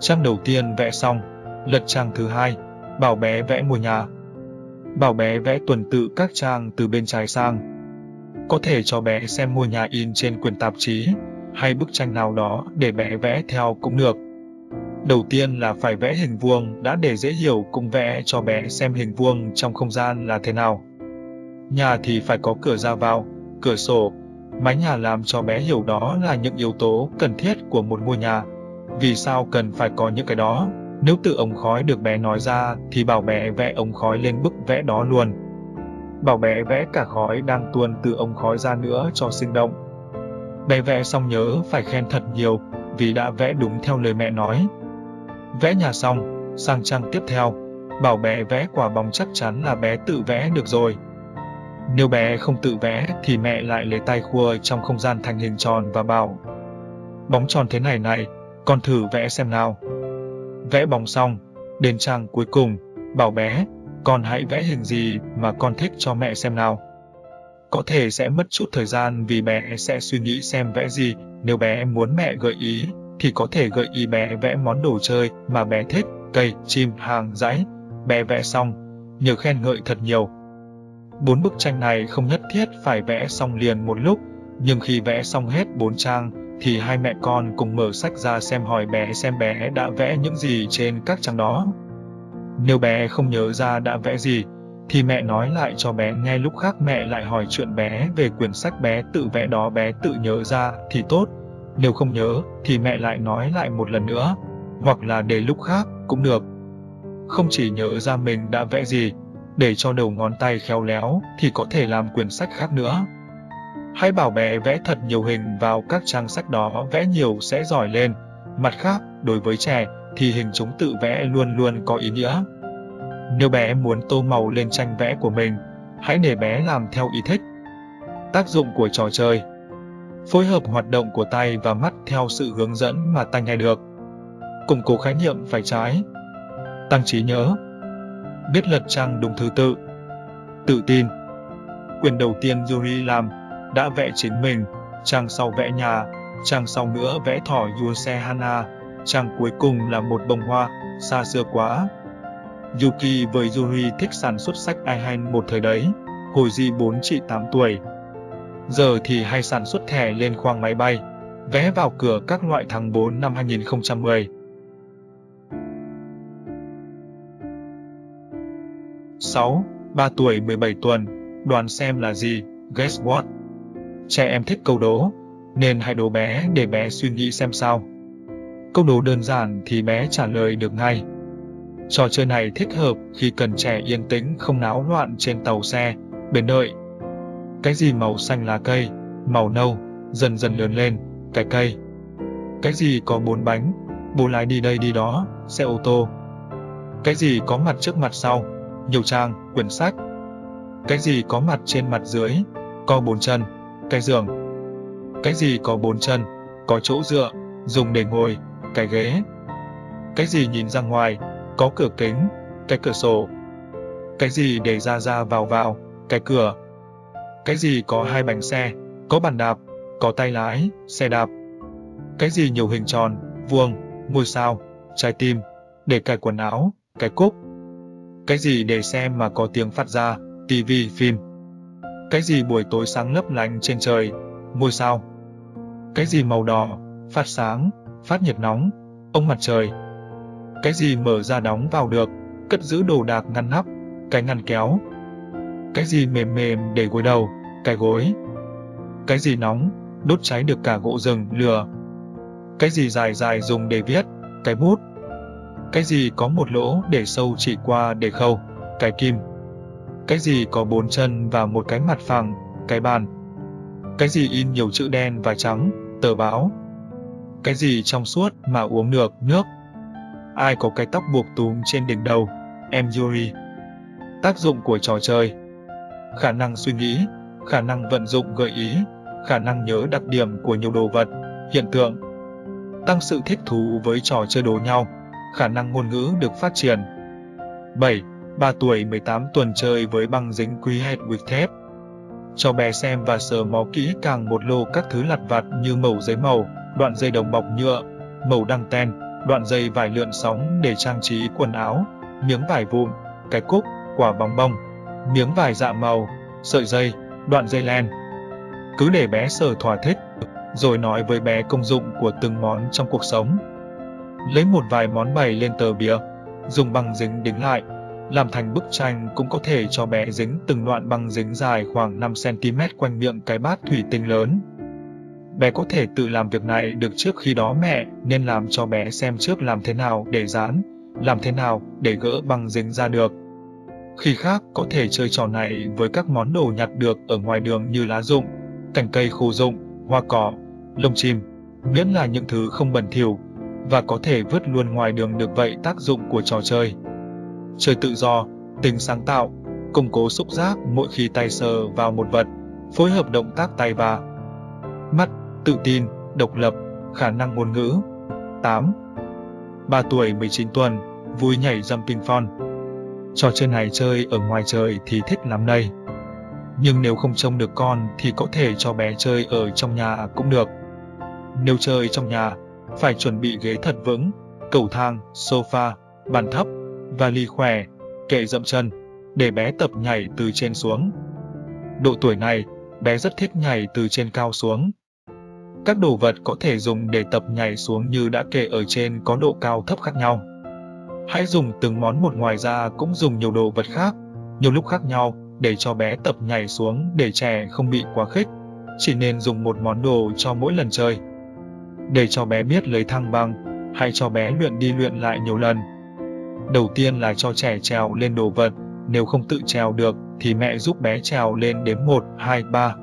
Trang đầu tiên vẽ xong, lật trang thứ 2, bảo bé vẽ mùa nhà. Bảo bé vẽ tuần tự các trang từ bên trái sang. Có thể cho bé xem mùa nhà in trên quyển tạp chí hay bức tranh nào đó để bé vẽ theo cũng được. Đầu tiên là phải vẽ hình vuông đã để dễ hiểu, cũng vẽ cho bé xem hình vuông trong không gian là thế nào. Nhà thì phải có cửa ra vào, cửa sổ, mái nhà, làm cho bé hiểu đó là những yếu tố cần thiết của một ngôi nhà. Vì sao cần phải có những cái đó? Nếu từ ống khói được bé nói ra thì bảo bé vẽ ống khói lên bức vẽ đó luôn. Bảo bé vẽ cả khói đang tuôn từ ống khói ra nữa cho sinh động. Bé vẽ xong nhớ phải khen thật nhiều vì đã vẽ đúng theo lời mẹ nói. Vẽ nhà xong, sang trang tiếp theo, bảo bé vẽ quả bóng, chắc chắn là bé tự vẽ được rồi. Nếu bé không tự vẽ thì mẹ lại lấy tay khua trong không gian thành hình tròn và bảo: bóng tròn thế này này, con thử vẽ xem nào. Vẽ bóng xong, đến trang cuối cùng, bảo bé: con hãy vẽ hình gì mà con thích cho mẹ xem nào. Có thể sẽ mất chút thời gian vì bé sẽ suy nghĩ xem vẽ gì. Nếu bé muốn mẹ gợi ý thì có thể gợi ý bé vẽ món đồ chơi mà bé thích, cây, chim, hàng, dãy. Bé vẽ xong, nhớ khen ngợi thật nhiều. 4 bức tranh này không nhất thiết phải vẽ xong liền một lúc, nhưng khi vẽ xong hết 4 trang thì hai mẹ con cùng mở sách ra xem, hỏi bé xem bé đã vẽ những gì trên các trang đó. Nếu bé không nhớ ra đã vẽ gì thì mẹ nói lại cho bé nghe, lúc khác mẹ lại hỏi chuyện bé về quyển sách bé tự vẽ đó. Bé tự nhớ ra thì tốt, nếu không nhớ thì mẹ lại nói lại một lần nữa, hoặc là để lúc khác cũng được. Không chỉ nhớ ra mình đã vẽ gì, để cho đầu ngón tay khéo léo thì có thể làm quyển sách khác nữa. Hãy bảo bé vẽ thật nhiều hình vào các trang sách đó, vẽ nhiều sẽ giỏi lên. Mặt khác, đối với trẻ thì hình chúng tự vẽ luôn luôn có ý nghĩa. Nếu bé muốn tô màu lên tranh vẽ của mình, hãy để bé làm theo ý thích. Tác dụng của trò chơi: phối hợp hoạt động của tay và mắt theo sự hướng dẫn mà tai nghe được. Củng cố khái niệm phải trái. Tăng trí nhớ. Biết lật trang đúng thứ tự. Tự tin. Quyển đầu tiên Yuri làm đã vẽ chính mình, trang sau vẽ nhà, trang sau nữa vẽ thỏ Yusehana, trang cuối cùng là một bông hoa, xa xưa quá. Yuki với Yuri thích sản xuất sách Aihan một thời đấy, hồi di 4 chị 8 tuổi. Giờ thì hay sản xuất thẻ lên khoang máy bay, vẽ vào cửa các loại tháng 4 năm 2010. (6) 3 tuổi 17 tuần, đoán xem là gì, guess what? Trẻ em thích câu đố, nên hãy đố bé để bé suy nghĩ xem sao. Câu đố đơn giản thì bé trả lời được ngay. Trò chơi này thích hợp khi cần trẻ yên tĩnh không náo loạn trên tàu xe, bến đợi. Cái gì màu xanh lá cây, màu nâu, dần dần lớn lên, cái cây. Cái gì có 4 bánh, 4 lái đi đây đi đó, xe ô tô. Cái gì có mặt trước mặt sau, nhiều trang, quyển sách. Cái gì có mặt trên mặt dưới, có 4 chân, cái giường. Cái gì có 4 chân, có chỗ dựa, dùng để ngồi, cái ghế. Cái gì nhìn ra ngoài, có cửa kính, cái cửa sổ. Cái gì để ra ra vào vào, cái cửa. Cái gì có 2 bánh xe, có bàn đạp, có tay lái, xe đạp. Cái gì nhiều hình tròn, vuông, ngôi sao, trái tim, để cài quần áo, cái cúc. Cái gì để xem mà có tiếng phát ra, tivi, phim. Cái gì buổi tối sáng lấp lánh trên trời, ngôi sao. Cái gì màu đỏ, phát sáng, phát nhiệt nóng, ông mặt trời. Cái gì mở ra đóng vào được, cất giữ đồ đạc ngăn nắp, cái ngăn kéo. Cái gì mềm mềm để gối đầu, cái gối. Cái gì nóng, đốt cháy được cả gỗ rừng, lửa. Cái gì dài dài dùng để viết, cái bút. Cái gì có một lỗ để sâu chỉ qua để khâu, cái kim. Cái gì có 4 chân và một cái mặt phẳng, cái bàn. Cái gì in nhiều chữ đen và trắng, tờ báo. Cái gì trong suốt mà uống được, nước. Ai có cái tóc buộc túm trên đỉnh đầu, em Yuri. Tác dụng của trò chơi: khả năng suy nghĩ, khả năng vận dụng gợi ý, khả năng nhớ đặc điểm của nhiều đồ vật, hiện tượng. Tăng sự thích thú với trò chơi đố nhau, khả năng ngôn ngữ được phát triển. 7. 3 tuổi 18 tuần chơi với băng dính quý hệt with thép. Cho bé xem và sờ mó kỹ càng một lô các thứ lặt vặt như mẩu giấy màu, đoạn dây đồng bọc nhựa, mẩu đăng ten, đoạn dây vải lượn sóng để trang trí quần áo, miếng vải vụn, cái cúc, quả bóng bông, miếng vải dạ màu, sợi dây, đoạn dây len. Cứ để bé sờ thỏa thích, rồi nói với bé công dụng của từng món trong cuộc sống. Lấy một vài món bày lên tờ bìa, dùng băng dính đính lại, làm thành bức tranh. Cũng có thể cho bé dính từng đoạn băng dính dài khoảng 5 cm quanh miệng cái bát thủy tinh lớn. Bé có thể tự làm việc này được trước khi đó mẹ, nên làm cho bé xem trước làm thế nào để dán, làm thế nào để gỡ băng dính ra được. Khi khác có thể chơi trò này với các món đồ nhặt được ở ngoài đường như lá rụng, cành cây khô rụng, hoa cỏ, lông chim, miễn là những thứ không bẩn thỉu và có thể vứt luôn ngoài đường được. Vậy tác dụng của trò chơi: chơi tự do, tính sáng tạo, củng cố xúc giác mỗi khi tay sờ vào một vật, phối hợp động tác tay và mắt, tự tin, độc lập, khả năng ngôn ngữ. 8. 3 tuổi 19 tuần, vui nhảy jumping phone. Trò chơi này chơi ở ngoài trời thì thích lắm đây. Nhưng nếu không trông được con thì có thể cho bé chơi ở trong nhà cũng được. Nếu chơi trong nhà, phải chuẩn bị ghế thật vững, cầu thang, sofa, bàn thấp, vali khỏe, kệ dậm chân, để bé tập nhảy từ trên xuống. Độ tuổi này, bé rất thích nhảy từ trên cao xuống. Các đồ vật có thể dùng để tập nhảy xuống như đã kể ở trên có độ cao thấp khác nhau. Hãy dùng từng món một, ngoài ra cũng dùng nhiều đồ vật khác, nhiều lúc khác nhau để cho bé tập nhảy xuống, để trẻ không bị quá khích. Chỉ nên dùng một món đồ cho mỗi lần chơi. Để cho bé biết lấy thang băng, hãy cho bé luyện đi luyện lại nhiều lần. Đầu tiên là cho trẻ trèo lên đồ vật, nếu không tự trèo được thì mẹ giúp bé trèo lên đếm 1, 2, 3.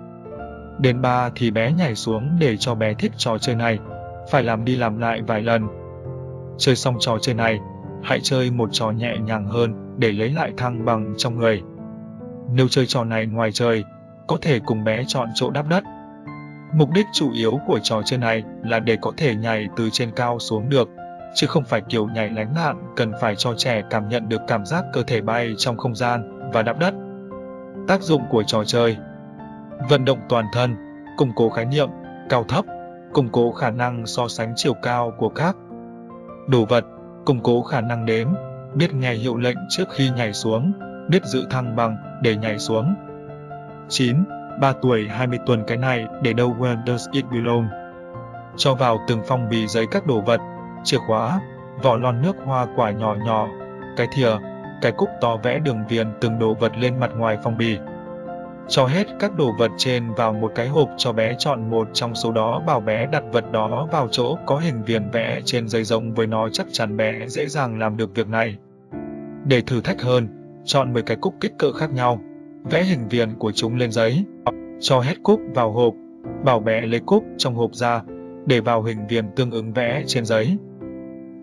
Đến 3 thì bé nhảy xuống để cho bé thích trò chơi này, phải làm đi làm lại vài lần. Chơi xong trò chơi này, hãy chơi một trò nhẹ nhàng hơn để lấy lại thăng bằng trong người. Nếu chơi trò này ngoài trời, có thể cùng bé chọn chỗ đắp đất. Mục đích chủ yếu của trò chơi này là để có thể nhảy từ trên cao xuống được, chứ không phải kiểu nhảy lánh nạn, cần phải cho trẻ cảm nhận được cảm giác cơ thể bay trong không gian và đắp đất. Tác dụng của trò chơi: vận động toàn thân, củng cố khái niệm cao thấp, củng cố khả năng so sánh chiều cao của các đồ vật, củng cố khả năng đếm, biết nghe hiệu lệnh trước khi nhảy xuống, biết giữ thăng bằng để nhảy xuống. 9. 3 tuổi 20 tuần cái này để đâu? Where does it belong? Cho vào từng phong bì giấy các đồ vật, chìa khóa, vỏ lon nước hoa quả nhỏ nhỏ, cái thìa, cái cúc to, vẽ đường viền từng đồ vật lên mặt ngoài phong bì. Cho hết các đồ vật trên vào một cái hộp, cho bé chọn một trong số đó, bảo bé đặt vật đó vào chỗ có hình viền vẽ trên giấy giống với nó, chắc chắn bé dễ dàng làm được việc này. Để thử thách hơn, chọn 10 cái cúc kích cỡ khác nhau, vẽ hình viền của chúng lên giấy, cho hết cúc vào hộp, bảo bé lấy cúc trong hộp ra, để vào hình viền tương ứng vẽ trên giấy.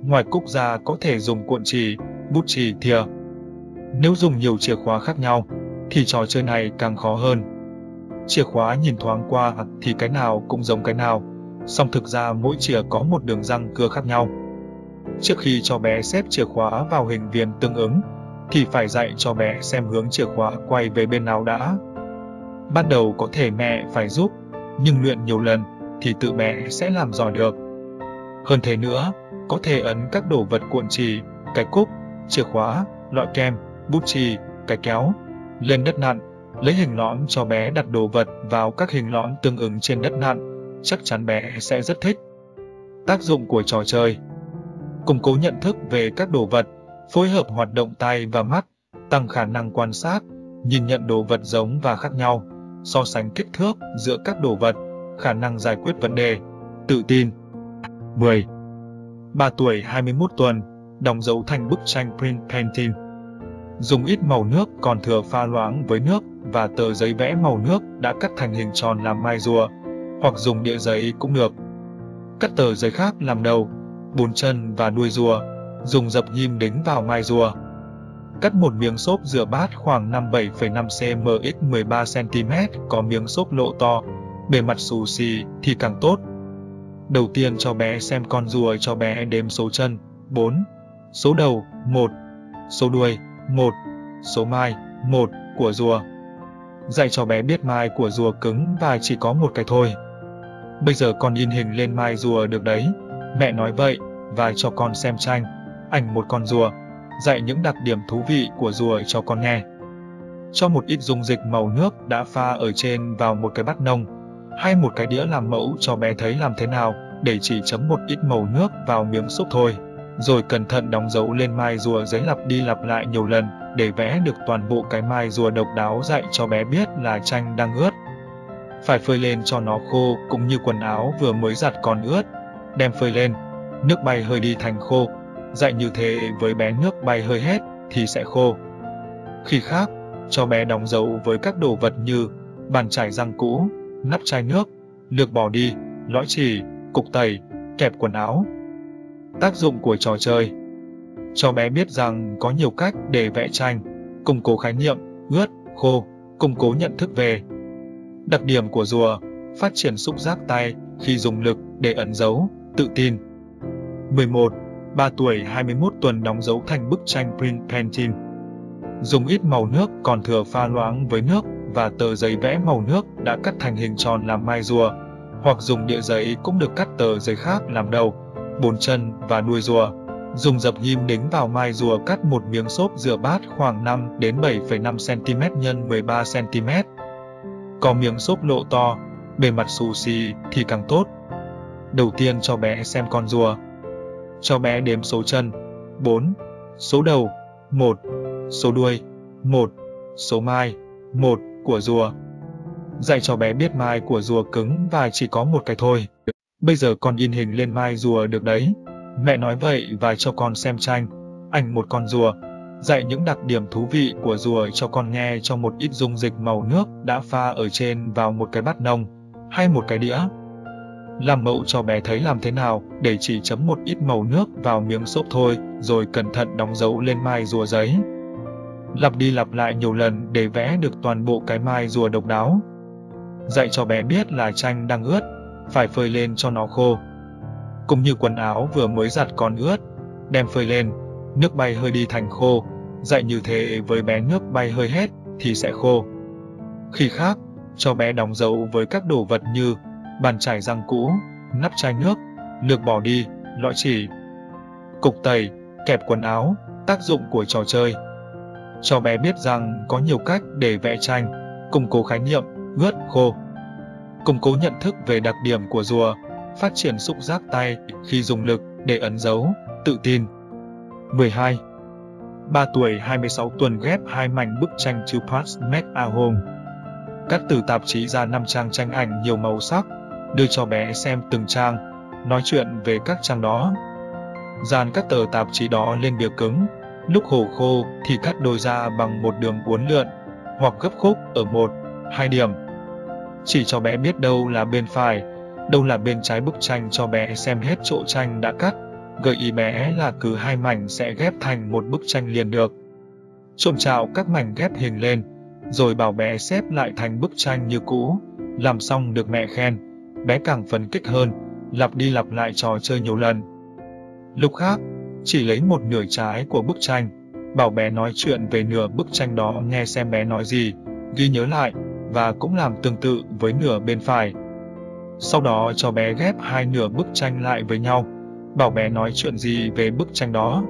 Ngoài cúc ra có thể dùng cuộn chỉ, bút chỉ, thìa. Nếu dùng nhiều chìa khóa khác nhau, thì trò chơi này càng khó hơn. Chìa khóa nhìn thoáng qua thì cái nào cũng giống cái nào, song thực ra mỗi chìa có một đường răng cưa khác nhau. Trước khi cho bé xếp chìa khóa vào hình viền tương ứng, thì phải dạy cho bé xem hướng chìa khóa quay về bên nào đã. Ban đầu có thể mẹ phải giúp, nhưng luyện nhiều lần thì tự bé sẽ làm giỏi được. Hơn thế nữa, có thể ấn các đồ vật cuộn chỉ, cái cúc, chìa khóa, lọ kem, bút chì, cái kéo lên đất nặn, lấy hình lõm cho bé đặt đồ vật vào các hình lõm tương ứng trên đất nặn, chắc chắn bé sẽ rất thích. Tác dụng của trò chơi: củng cố nhận thức về các đồ vật, phối hợp hoạt động tay và mắt, tăng khả năng quan sát, nhìn nhận đồ vật giống và khác nhau, so sánh kích thước giữa các đồ vật, khả năng giải quyết vấn đề, tự tin. 10. 3 tuổi 21 tuần, đóng dấu thành bức tranh print painting. Dùng ít màu nước còn thừa pha loãng với nước và tờ giấy vẽ màu nước đã cắt thành hình tròn làm mai rùa, hoặc dùng đĩa giấy cũng được. Cắt tờ giấy khác làm đầu, bốn chân và đuôi rùa, dùng dập nhim đính vào mai rùa. Cắt một miếng xốp rửa bát khoảng 57,5 cm x 13 cm, có miếng xốp lộ to, bề mặt xù xì thì càng tốt. Đầu tiên cho bé xem con rùa, cho bé đếm số chân 4, số đầu 1, số đuôi 1, số mai 1 của rùa. Dạy cho bé biết mai của rùa cứng và chỉ có một cái thôi. Bây giờ con in hình lên mai rùa được đấy, mẹ nói vậy, và cho con xem tranh, ảnh một con rùa, dạy những đặc điểm thú vị của rùa cho con nghe. Cho một ít dung dịch màu nước đã pha ở trên vào một cái bát nông hay một cái đĩa làm mẫu, cho bé thấy làm thế nào để chỉ chấm một ít màu nước vào miếng xốp thôi, rồi cẩn thận đóng dấu lên mai rùa giấy, lặp đi lặp lại nhiều lần để vẽ được toàn bộ cái mai rùa độc đáo, dạy cho bé biết là tranh đang ướt. Phải phơi lên cho nó khô, cũng như quần áo vừa mới giặt còn ướt, đem phơi lên, nước bay hơi đi thành khô. Dạy như thế với bé, nước bay hơi hết thì sẽ khô. Khi khác, cho bé đóng dấu với các đồ vật như bàn chải răng cũ, nắp chai nước, lược bỏ đi, lõi chỉ, cục tẩy, kẹp quần áo. Tác dụng của trò chơi: cho bé biết rằng có nhiều cách để vẽ tranh, củng cố khái niệm ướt, khô, củng cố nhận thức về đặc điểm của rùa, phát triển xúc giác tay khi dùng lực để ấn dấu, tự tin. 11. 3 tuổi 21 tuần, đóng dấu thành bức tranh print painting. Dùng ít màu nước còn thừa pha loãng với nước và tờ giấy vẽ màu nước đã cắt thành hình tròn làm mai rùa, hoặc dùng đĩa giấy cũng được, cắt tờ giấy khác làm đầu, bốn chân và đuôi rùa, dùng dập nhim đính vào mai rùa. Cắt một miếng xốp rửa bát khoảng 5 đến 7,5 cm x 13 cm. Có miếng xốp lộ to, bề mặt xù xì thì càng tốt. Đầu tiên cho bé xem con rùa. Cho bé đếm số chân 4, số đầu 1, số đuôi 1, số mai 1 của rùa. Dạy cho bé biết mai của rùa cứng và chỉ có một cái thôi. Bây giờ con in hình lên mai rùa được đấy, mẹ nói vậy, và cho con xem tranh, ảnh một con rùa, dạy những đặc điểm thú vị của ruồi cho con nghe trong một ít dung dịch màu nước đã pha ở trên vào một cái bát nông hay một cái đĩa. Làm mẫu cho bé thấy làm thế nào để chỉ chấm một ít màu nước vào miếng xốp thôi, rồi cẩn thận đóng dấu lên mai rùa giấy. Lặp đi lặp lại nhiều lần để vẽ được toàn bộ cái mai rùa độc đáo. Dạy cho bé biết là tranh đang ướt, phải phơi lên cho nó khô. Cũng như quần áo vừa mới giặt còn ướt, đem phơi lên, nước bay hơi đi thành khô. Dạy như thế với bé nước bay hơi hết thì sẽ khô. Khi khác, cho bé đóng dấu với các đồ vật như bàn chải răng cũ, nắp chai nước, lược bỏ đi, lọ chỉ, cục tẩy, kẹp quần áo, tác dụng của trò chơi. Cho bé biết rằng có nhiều cách để vẽ tranh, củng cố khái niệm ướt khô, củng cố nhận thức về đặc điểm của rùa, phát triển xúc giác tay khi dùng lực để ấn dấu, tự tin. 12. 3 tuổi 26 tuần ghép 2 mảnh bức tranh To Pass Make a Home. Cắt từ tạp chí ra 5 trang tranh ảnh nhiều màu sắc, đưa cho bé xem từng trang, nói chuyện về các trang đó. Dàn các tờ tạp chí đó lên bìa cứng, lúc hổ khô thì cắt đôi ra bằng một đường uốn lượn, hoặc gấp khúc ở 1-2 điểm. Chỉ cho bé biết đâu là bên phải, đâu là bên trái bức tranh, cho bé xem hết chỗ tranh đã cắt, gợi ý bé là cứ 2 mảnh sẽ ghép thành một bức tranh liền được. Chôm chạo các mảnh ghép hình lên, rồi bảo bé xếp lại thành bức tranh như cũ. Làm xong được mẹ khen, bé càng phấn khích hơn, lặp đi lặp lại trò chơi nhiều lần. Lúc khác, chỉ lấy một nửa trái của bức tranh, bảo bé nói chuyện về nửa bức tranh đó, nghe xem bé nói gì, ghi nhớ lại, và cũng làm tương tự với nửa bên phải. Sau đó cho bé ghép hai nửa bức tranh lại với nhau, bảo bé nói chuyện gì về bức tranh đó.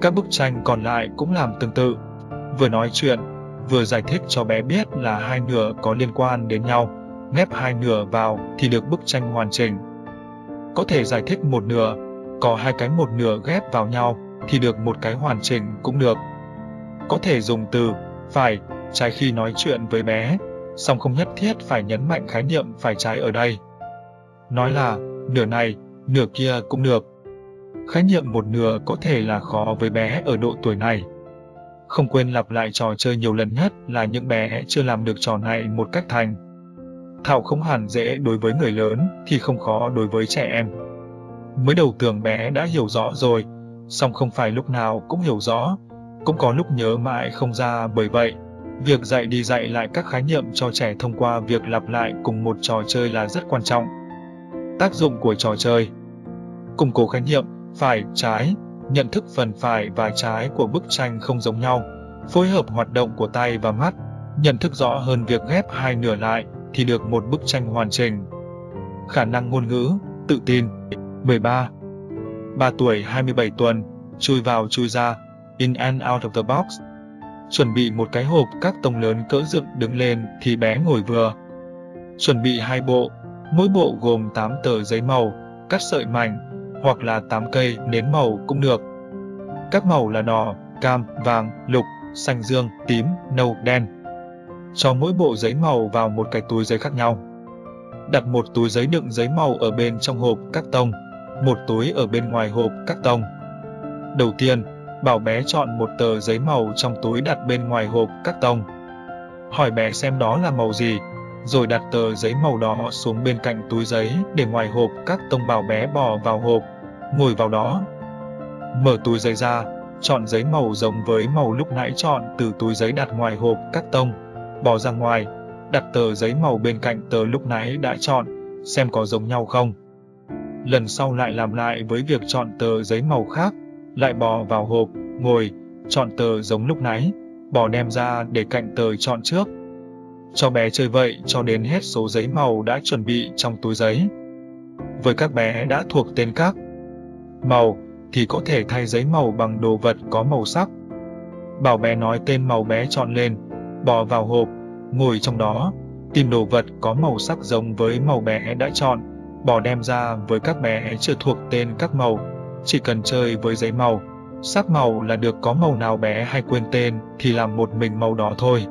Các bức tranh còn lại cũng làm tương tự, vừa nói chuyện, vừa giải thích cho bé biết là hai nửa có liên quan đến nhau, ghép hai nửa vào thì được bức tranh hoàn chỉnh. Có thể giải thích một nửa, có hai cái một nửa ghép vào nhau thì được một cái hoàn chỉnh cũng được. Có thể dùng từ phải, trái khi nói chuyện với bé, song không nhất thiết phải nhấn mạnh khái niệm phải trái ở đây. Nói là nửa này, nửa kia cũng được. Khái niệm một nửa có thể là khó với bé ở độ tuổi này. Không quên lặp lại trò chơi nhiều lần, nhất là những bé chưa làm được trò này một cách thành thạo. Không hẳn dễ đối với người lớn thì không khó đối với trẻ em. Mới đầu tưởng bé đã hiểu rõ rồi, song không phải lúc nào cũng hiểu rõ, cũng có lúc nhớ mãi không ra. Bởi vậy, việc dạy đi dạy lại các khái niệm cho trẻ thông qua việc lặp lại cùng một trò chơi là rất quan trọng. Tác dụng của trò chơi: củng cố khái niệm phải, trái, nhận thức phần phải và trái của bức tranh không giống nhau, phối hợp hoạt động của tay và mắt, nhận thức rõ hơn việc ghép hai nửa lại thì được một bức tranh hoàn chỉnh. Khả năng ngôn ngữ, tự tin. 13. 3 tuổi 27 tuần, chui vào chui ra, in and out of the box. Chuẩn bị một cái hộp các tông lớn cỡ dựng đứng lên thì bé ngồi vừa. Chuẩn bị 2 bộ, mỗi bộ gồm 8 tờ giấy màu, cắt sợi mảnh, hoặc là 8 cây nến màu cũng được. Các màu là đỏ, cam, vàng, lục, xanh dương, tím, nâu, đen. Cho mỗi bộ giấy màu vào một cái túi giấy khác nhau. Đặt một túi giấy đựng giấy màu ở bên trong hộp các tông, một túi ở bên ngoài hộp các tông. Đầu tiên, bảo bé chọn một tờ giấy màu trong túi đặt bên ngoài hộp các tông. Hỏi bé xem đó là màu gì, rồi đặt tờ giấy màu đó xuống bên cạnh túi giấy để ngoài hộp các tông, bảo bé bò vào hộp, ngồi vào đó. Mở túi giấy ra, chọn giấy màu giống với màu lúc nãy chọn từ túi giấy đặt ngoài hộp các tông, bò ra ngoài, đặt tờ giấy màu bên cạnh tờ lúc nãy đã chọn, xem có giống nhau không. Lần sau lại làm lại với việc chọn tờ giấy màu khác, lại bò vào hộp, ngồi, chọn tờ giống lúc nãy, bò đem ra để cạnh tờ chọn trước. Cho bé chơi vậy cho đến hết số giấy màu đã chuẩn bị trong túi giấy. Với các bé đã thuộc tên các màu thì có thể thay giấy màu bằng đồ vật có màu sắc. Bảo bé nói tên màu bé chọn lên, bò vào hộp, ngồi trong đó, tìm đồ vật có màu sắc giống với màu bé đã chọn, bò đem ra. Với các bé chưa thuộc tên các màu, chỉ cần chơi với giấy màu, sắc màu là được, có màu nào bé hay quên tên thì làm một mình màu đó thôi.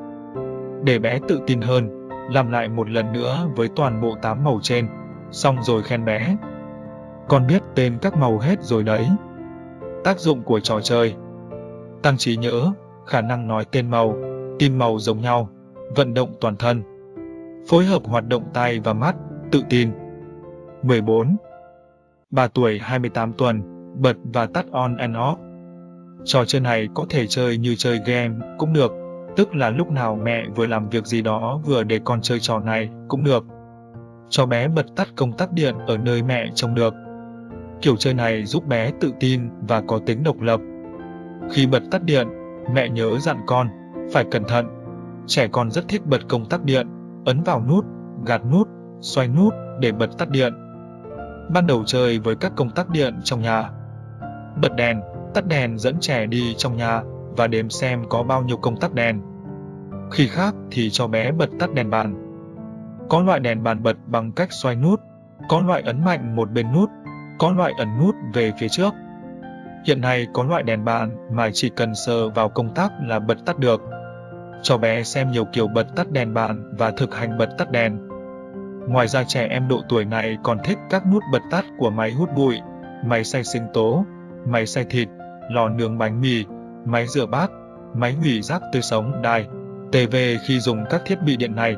Để bé tự tin hơn, làm lại một lần nữa với toàn bộ 8 màu trên, xong rồi khen bé: "Con biết tên các màu hết rồi đấy." Tác dụng của trò chơi: tăng trí nhớ, khả năng nói tên màu, tim màu giống nhau, vận động toàn thân, phối hợp hoạt động tay và mắt, tự tin. 14. 3 tuổi 28 tuần, bật và tắt on and off. Trò chơi này có thể chơi như chơi game cũng được, tức là lúc nào mẹ vừa làm việc gì đó vừa để con chơi trò này cũng được. Cho bé bật tắt công tắc điện ở nơi mẹ trông được. Kiểu chơi này giúp bé tự tin và có tính độc lập. Khi bật tắt điện, mẹ nhớ dặn con, phải cẩn thận. Trẻ con rất thích bật công tắc điện, ấn vào nút, gạt nút, xoay nút để bật tắt điện. Ban đầu chơi với các công tắc điện trong nhà. Bật đèn, tắt đèn dẫn trẻ đi trong nhà và đếm xem có bao nhiêu công tắc đèn. Khi khác thì cho bé bật tắt đèn bàn. Có loại đèn bàn bật bằng cách xoay nút, có loại ấn mạnh một bên nút, có loại ấn nút về phía trước. Hiện nay có loại đèn bàn mà chỉ cần sờ vào công tắc là bật tắt được. Cho bé xem nhiều kiểu bật tắt đèn bàn và thực hành bật tắt đèn. Ngoài ra trẻ em độ tuổi này còn thích các nút bật tắt của máy hút bụi, máy xay sinh tố, máy xay thịt, lò nướng bánh mì, máy rửa bát, máy hủy rác tươi sống, đài, TV. Khi dùng các thiết bị điện này,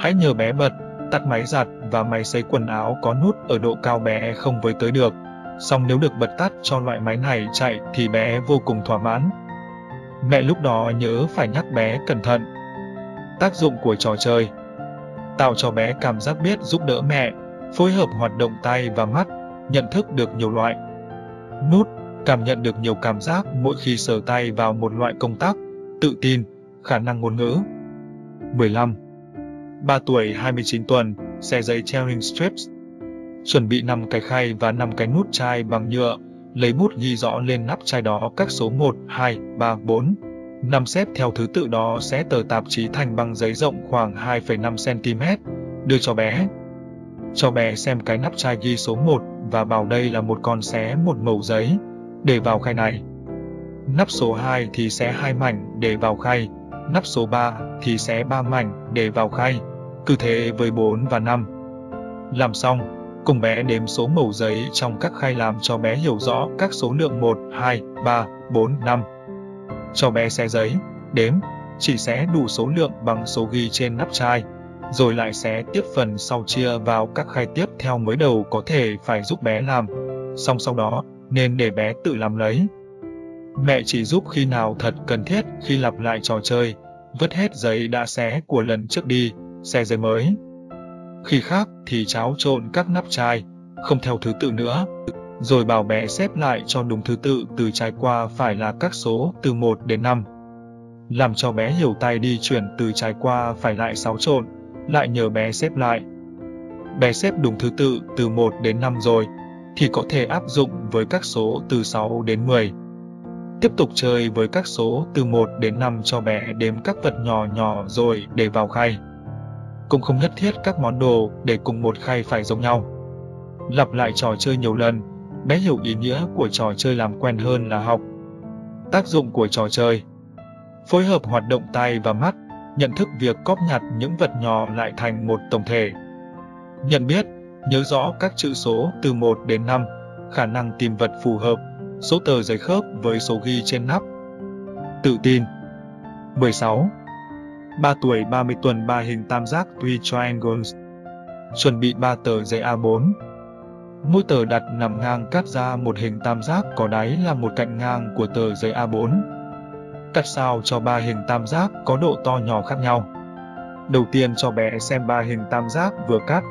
hãy nhờ bé bật, tắt máy giặt và máy sấy quần áo có nút ở độ cao bé không với tới được. Song nếu được bật tắt cho loại máy này chạy thì bé vô cùng thỏa mãn. Mẹ lúc đó nhớ phải nhắc bé cẩn thận. Tác dụng của trò chơi: tạo cho bé cảm giác biết giúp đỡ mẹ, phối hợp hoạt động tay và mắt, nhận thức được nhiều loại nút, cảm nhận được nhiều cảm giác mỗi khi sờ tay vào một loại công tắc, tự tin, khả năng ngôn ngữ. 15. 3 tuổi 29 tuần, xẻ giấy tearing strips. Chuẩn bị 5 cái khay và 5 cái nút chai bằng nhựa, lấy bút ghi rõ lên nắp chai đó các số 1, 2, 3, 4. 5 xếp theo thứ tự đó sẽ tờ tạp chí thành băng giấy rộng khoảng 2,5 cm, đưa cho bé. Cho bé xem cái nắp chai ghi số 1 và bảo đây là một con xé một mẩu giấy, để vào khay này. Nắp số 2 thì xé 2 mảnh để vào khay, nắp số 3 thì xé 3 mảnh để vào khay. Cứ thế với 4 và 5. Làm xong, cùng bé đếm số mẩu giấy trong các khay làm cho bé hiểu rõ các số lượng 1, 2, 3, 4, 5. Cho bé xé giấy, đếm, chỉ xé đủ số lượng bằng số ghi trên nắp chai, rồi lại xé tiếp phần sau chia vào các khay tiếp theo. Mới đầu có thể phải giúp bé làm, song sau đó nên để bé tự làm lấy. Mẹ chỉ giúp khi nào thật cần thiết. Khi lặp lại trò chơi, vứt hết giấy đã xé của lần trước đi, xé giấy mới. Khi khác thì tráo trộn các nắp chai, không theo thứ tự nữa, rồi bảo bé xếp lại cho đúng thứ tự từ trái qua phải là các số từ 1 đến 5. Làm cho bé hiểu tay đi chuyển từ trái qua phải lại xáo trộn, lại nhờ bé xếp lại. Bé xếp đúng thứ tự từ 1 đến 5 rồi, thì có thể áp dụng với các số từ 6 đến 10. Tiếp tục chơi với các số từ 1 đến 5 cho bé đếm các vật nhỏ nhỏ rồi để vào khay. Cũng không nhất thiết các món đồ để cùng một khay phải giống nhau. Lặp lại trò chơi nhiều lần, bé hiểu ý nghĩa của trò chơi, làm quen hơn là học. Tác dụng của trò chơi: phối hợp hoạt động tay và mắt, nhận thức việc cóp nhặt những vật nhỏ lại thành một tổng thể. Nhận biết, nhớ rõ các chữ số từ 1 đến 5, khả năng tìm vật phù hợp, số tờ giấy khớp với số ghi trên nắp. Tự tin. 16. 3 tuổi 30 tuần, 3 hình tam giác three triangles. Chuẩn bị 3 tờ giấy A4. Mỗi tờ đặt nằm ngang cắt ra một hình tam giác có đáy là một cạnh ngang của tờ giấy A4. Cắt sao cho 3 hình tam giác có độ to nhỏ khác nhau. Đầu tiên cho bé xem 3 hình tam giác vừa cắt.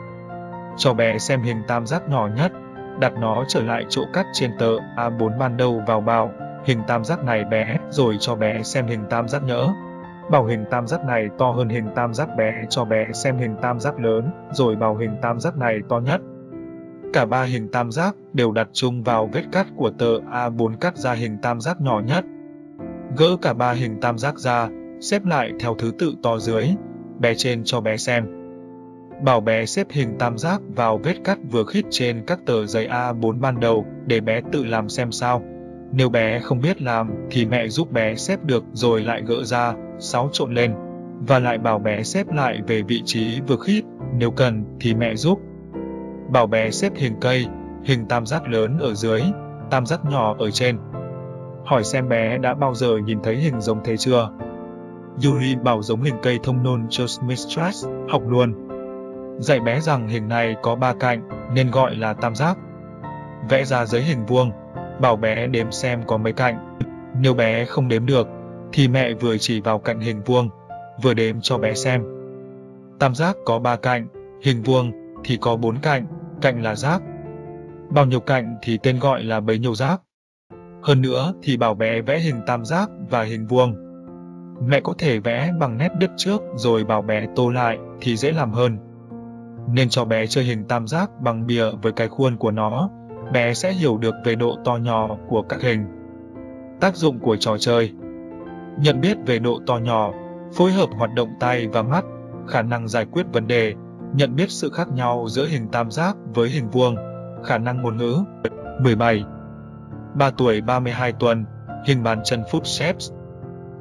Cho bé xem hình tam giác nhỏ nhất, đặt nó trở lại chỗ cắt trên tờ A4 ban đầu vào bảo hình tam giác này bé, rồi cho bé xem hình tam giác nhỏ. Bảo hình tam giác này to hơn hình tam giác bé, cho bé xem hình tam giác lớn, rồi bảo hình tam giác này to nhất. Cả 3 hình tam giác đều đặt chung vào vết cắt của tờ A4 cắt ra hình tam giác nhỏ nhất. Gỡ cả 3 hình tam giác ra, xếp lại theo thứ tự to dưới, bé trên cho bé xem. Bảo bé xếp hình tam giác vào vết cắt vừa khít trên các tờ giấy A4 ban đầu để bé tự làm xem sao. Nếu bé không biết làm thì mẹ giúp bé xếp được rồi lại gỡ ra, xáo trộn lên và lại bảo bé xếp lại về vị trí vừa khít, nếu cần thì mẹ giúp. Bảo bé xếp hình cây, hình tam giác lớn ở dưới, tam giác nhỏ ở trên. hỏi xem bé đã bao giờ nhìn thấy hình giống thế chưa. Yuri bảo giống hình cây thông nôn cho Mistress, học luôn. Dạy bé rằng hình này có 3 cạnh nên gọi là tam giác. Vẽ ra giấy hình vuông, bảo bé đếm xem có mấy cạnh. Nếu bé không đếm được thì mẹ vừa chỉ vào cạnh hình vuông, vừa đếm cho bé xem. Tam giác có 3 cạnh, hình vuông thì có 4 cạnh, cạnh là giác. Bao nhiêu cạnh thì tên gọi là bấy nhiêu giác. Hơn nữa thì bảo bé vẽ hình tam giác và hình vuông. Mẹ có thể vẽ bằng nét đứt trước rồi bảo bé tô lại thì dễ làm hơn. Nên cho bé chơi hình tam giác bằng bìa với cái khuôn của nó, bé sẽ hiểu được về độ to nhỏ của các hình. Tác dụng của trò chơi: nhận biết về độ to nhỏ, phối hợp hoạt động tay và mắt, khả năng giải quyết vấn đề, nhận biết sự khác nhau giữa hình tam giác với hình vuông, khả năng ngôn ngữ. 17. 3 tuổi 32 tuần, hình bàn chân foot shapes.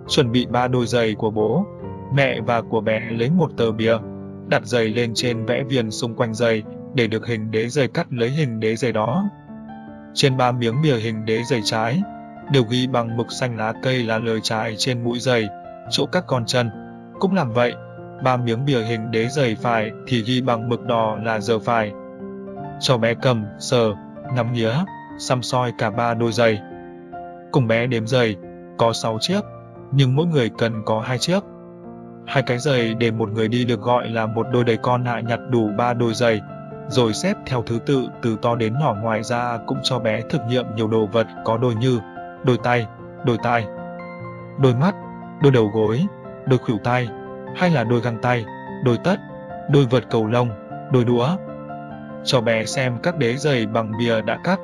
Chuẩn bị 3 đôi giày của bố, mẹ và của bé, lấy một tờ bìa, đặt giày lên trên, vẽ viền xung quanh giày để được hình đế giày, cắt lấy hình đế giày đó. Trên 3 miếng bìa hình đế giày trái, đều ghi bằng mực xanh lá cây là lời trái trên mũi giày, chỗ các con chân. Cũng làm vậy, 3 miếng bìa hình đế giày phải thì ghi bằng mực đỏ là giờ phải. Cho bé cầm, sờ, ngắm nghía, xăm soi cả 3 đôi giày. Cùng bé đếm giày, có 6 chiếc, nhưng mỗi người cần có 2 chiếc. 2 cái giày để một người đi được gọi là một đôi. Đầy con lại nhặt đủ 3 đôi giày, rồi xếp theo thứ tự từ to đến nhỏ. Ngoài ra cũng cho bé thực nghiệm nhiều đồ vật có đôi như đôi tay, đôi tai, đôi mắt, đôi đầu gối, đôi khuỷu tay, hay là đôi găng tay, đôi tất, đôi vợt cầu lông, đôi đũa. Cho bé xem các đế giày bằng bìa đã cắt,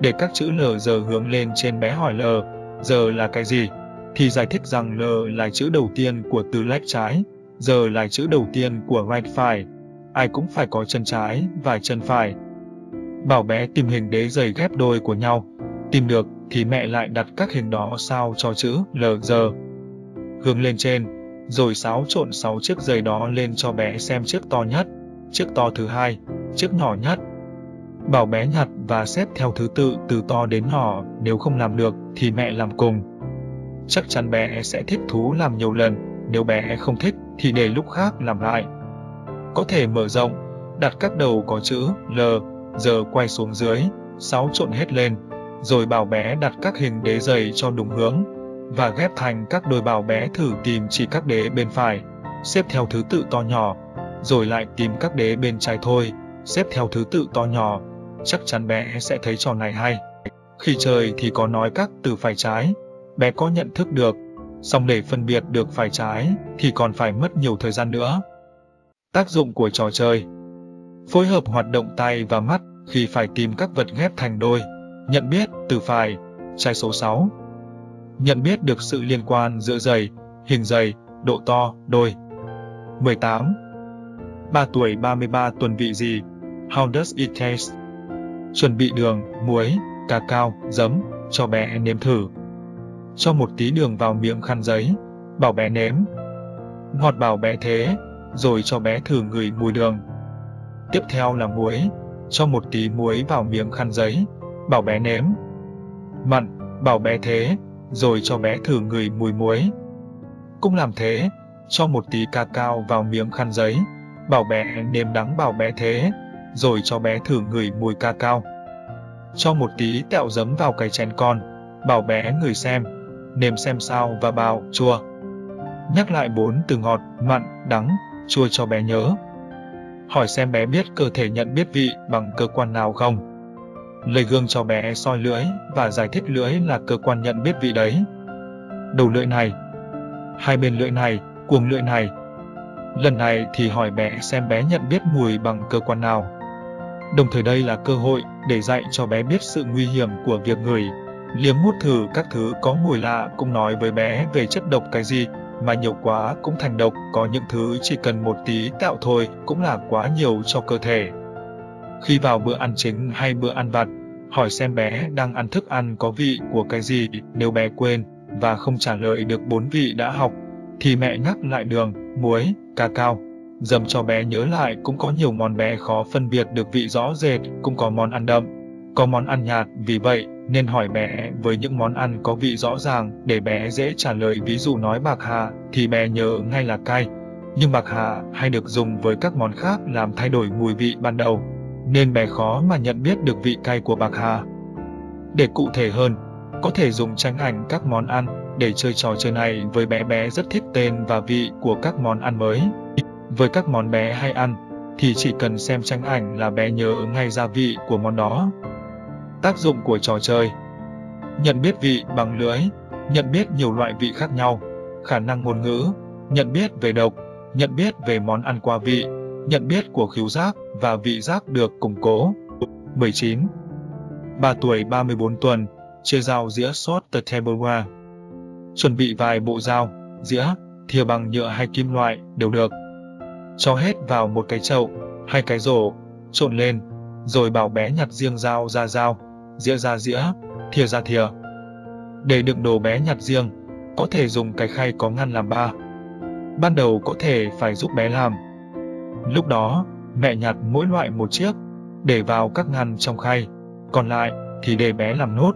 để các chữ L giờ hướng lên trên. Bé hỏi L giờ là cái gì thì giải thích rằng L là chữ đầu tiên của từ left trái, giờ là chữ đầu tiên của right phải. Ai cũng phải có chân trái và chân phải. Bảo bé tìm hình đế giày ghép đôi của nhau, tìm được thì mẹ lại đặt các hình đó sao cho chữ L giờ hướng lên trên, rồi xáo trộn 6 chiếc giày đó lên cho bé xem, chiếc to nhất, chiếc to thứ hai, chiếc nhỏ nhất. Bảo bé nhặt và xếp theo thứ tự từ to đến nhỏ, nếu không làm được thì mẹ làm cùng. Chắc chắn bé sẽ thích thú làm nhiều lần, nếu bé không thích thì để lúc khác làm lại. Có thể mở rộng, đặt các đầu có chữ L, giờ quay xuống dưới, xáo trộn hết lên, rồi bảo bé đặt các hình đế giày cho đúng hướng và ghép thành các đôi. Bảo bé thử tìm chỉ các đế bên phải, xếp theo thứ tự to nhỏ, rồi lại tìm các đế bên trái thôi, xếp theo thứ tự to nhỏ. Chắc chắn bé sẽ thấy trò này hay. Khi chơi thì có nói các từ phải trái, bé có nhận thức được, song để phân biệt được phải trái thì còn phải mất nhiều thời gian nữa. Tác dụng của trò chơi: phối hợp hoạt động tay và mắt khi phải tìm các vật ghép thành đôi, nhận biết từ phải, trái số 6. Nhận biết được sự liên quan giữa giày, hình giày, độ to, đôi. 18. 3 tuổi 33 tuần, vị gì? How does it taste? Chuẩn bị đường, muối, cà cao, giấm, cho bé nếm thử. Cho một tí đường vào miệng khăn giấy, bảo bé nếm. Ngọt bảo bé thế, rồi cho bé thử ngửi mùi đường. Tiếp theo là muối, cho một tí muối vào miệng khăn giấy, bảo bé nếm. Mặn, bảo bé thế, rồi cho bé thử ngửi mùi muối. Cũng làm thế, cho một tí ca cao vào miếng khăn giấy, bảo bé nếm đắng. Bảo bé thế, rồi cho bé thử ngửi mùi ca cao. Cho một tí tẹo giấm vào cái chén con, bảo bé ngửi xem, nếm xem sao và bảo chua. Nhắc lại 4 từ ngọt, mặn, đắng, chua cho bé nhớ. Hỏi xem bé biết cơ thể nhận biết vị bằng cơ quan nào không. Lấy gương cho bé soi lưỡi và giải thích lưỡi là cơ quan nhận biết vị đấy. Đầu lưỡi này, hai bên lưỡi này, cuống lưỡi này. Lần này thì hỏi bé xem bé nhận biết mùi bằng cơ quan nào. Đồng thời đây là cơ hội để dạy cho bé biết sự nguy hiểm của việc ngửi, liếm mút thử các thứ có mùi lạ. Cũng nói với bé về chất độc, cái gì mà nhiều quá cũng thành độc. Có những thứ chỉ cần một tí tẹo thôi cũng là quá nhiều cho cơ thể. Khi vào bữa ăn chính hay bữa ăn vặt, hỏi xem bé đang ăn thức ăn có vị của cái gì. Nếu bé quên và không trả lời được 4 vị đã học, thì mẹ nhắc lại đường, muối, ca cao, dầm cho bé nhớ lại. Cũng có nhiều món bé khó phân biệt được vị rõ rệt, cũng có món ăn đậm, có món ăn nhạt. Vì vậy, nên hỏi bé với những món ăn có vị rõ ràng để bé dễ trả lời. Ví dụ nói bạc hà thì bé nhớ ngay là cay, nhưng bạc hà hay được dùng với các món khác làm thay đổi mùi vị ban đầu, nên bé khó mà nhận biết được vị cay của bạc hà. Để cụ thể hơn, có thể dùng tranh ảnh các món ăn để chơi trò chơi này với bé. Bé rất thích tên và vị của các món ăn mới. Với các món bé hay ăn thì chỉ cần xem tranh ảnh là bé nhớ ngay gia vị của món đó. Tác dụng của trò chơi: nhận biết vị bằng lưỡi, nhận biết nhiều loại vị khác nhau, khả năng ngôn ngữ, nhận biết về độc, nhận biết về món ăn qua vị, nhận biết của khứu giác và vị giác được củng cố. 19. 3 tuổi 34 tuần, chia dao dĩa sort the tableware. Chuẩn bị vài bộ dao, dĩa, thìa bằng nhựa hay kim loại đều được. Cho hết vào một cái chậu hay cái rổ, trộn lên, rồi bảo bé nhặt riêng dao ra dao, dĩa ra dĩa, thìa ra thìa. Để đựng đồ bé nhặt riêng, có thể dùng cái khay có ngăn làm ba. Ban đầu có thể phải giúp bé làm. Lúc đó, mẹ nhặt mỗi loại một chiếc, để vào các ngăn trong khay, còn lại thì để bé làm nốt.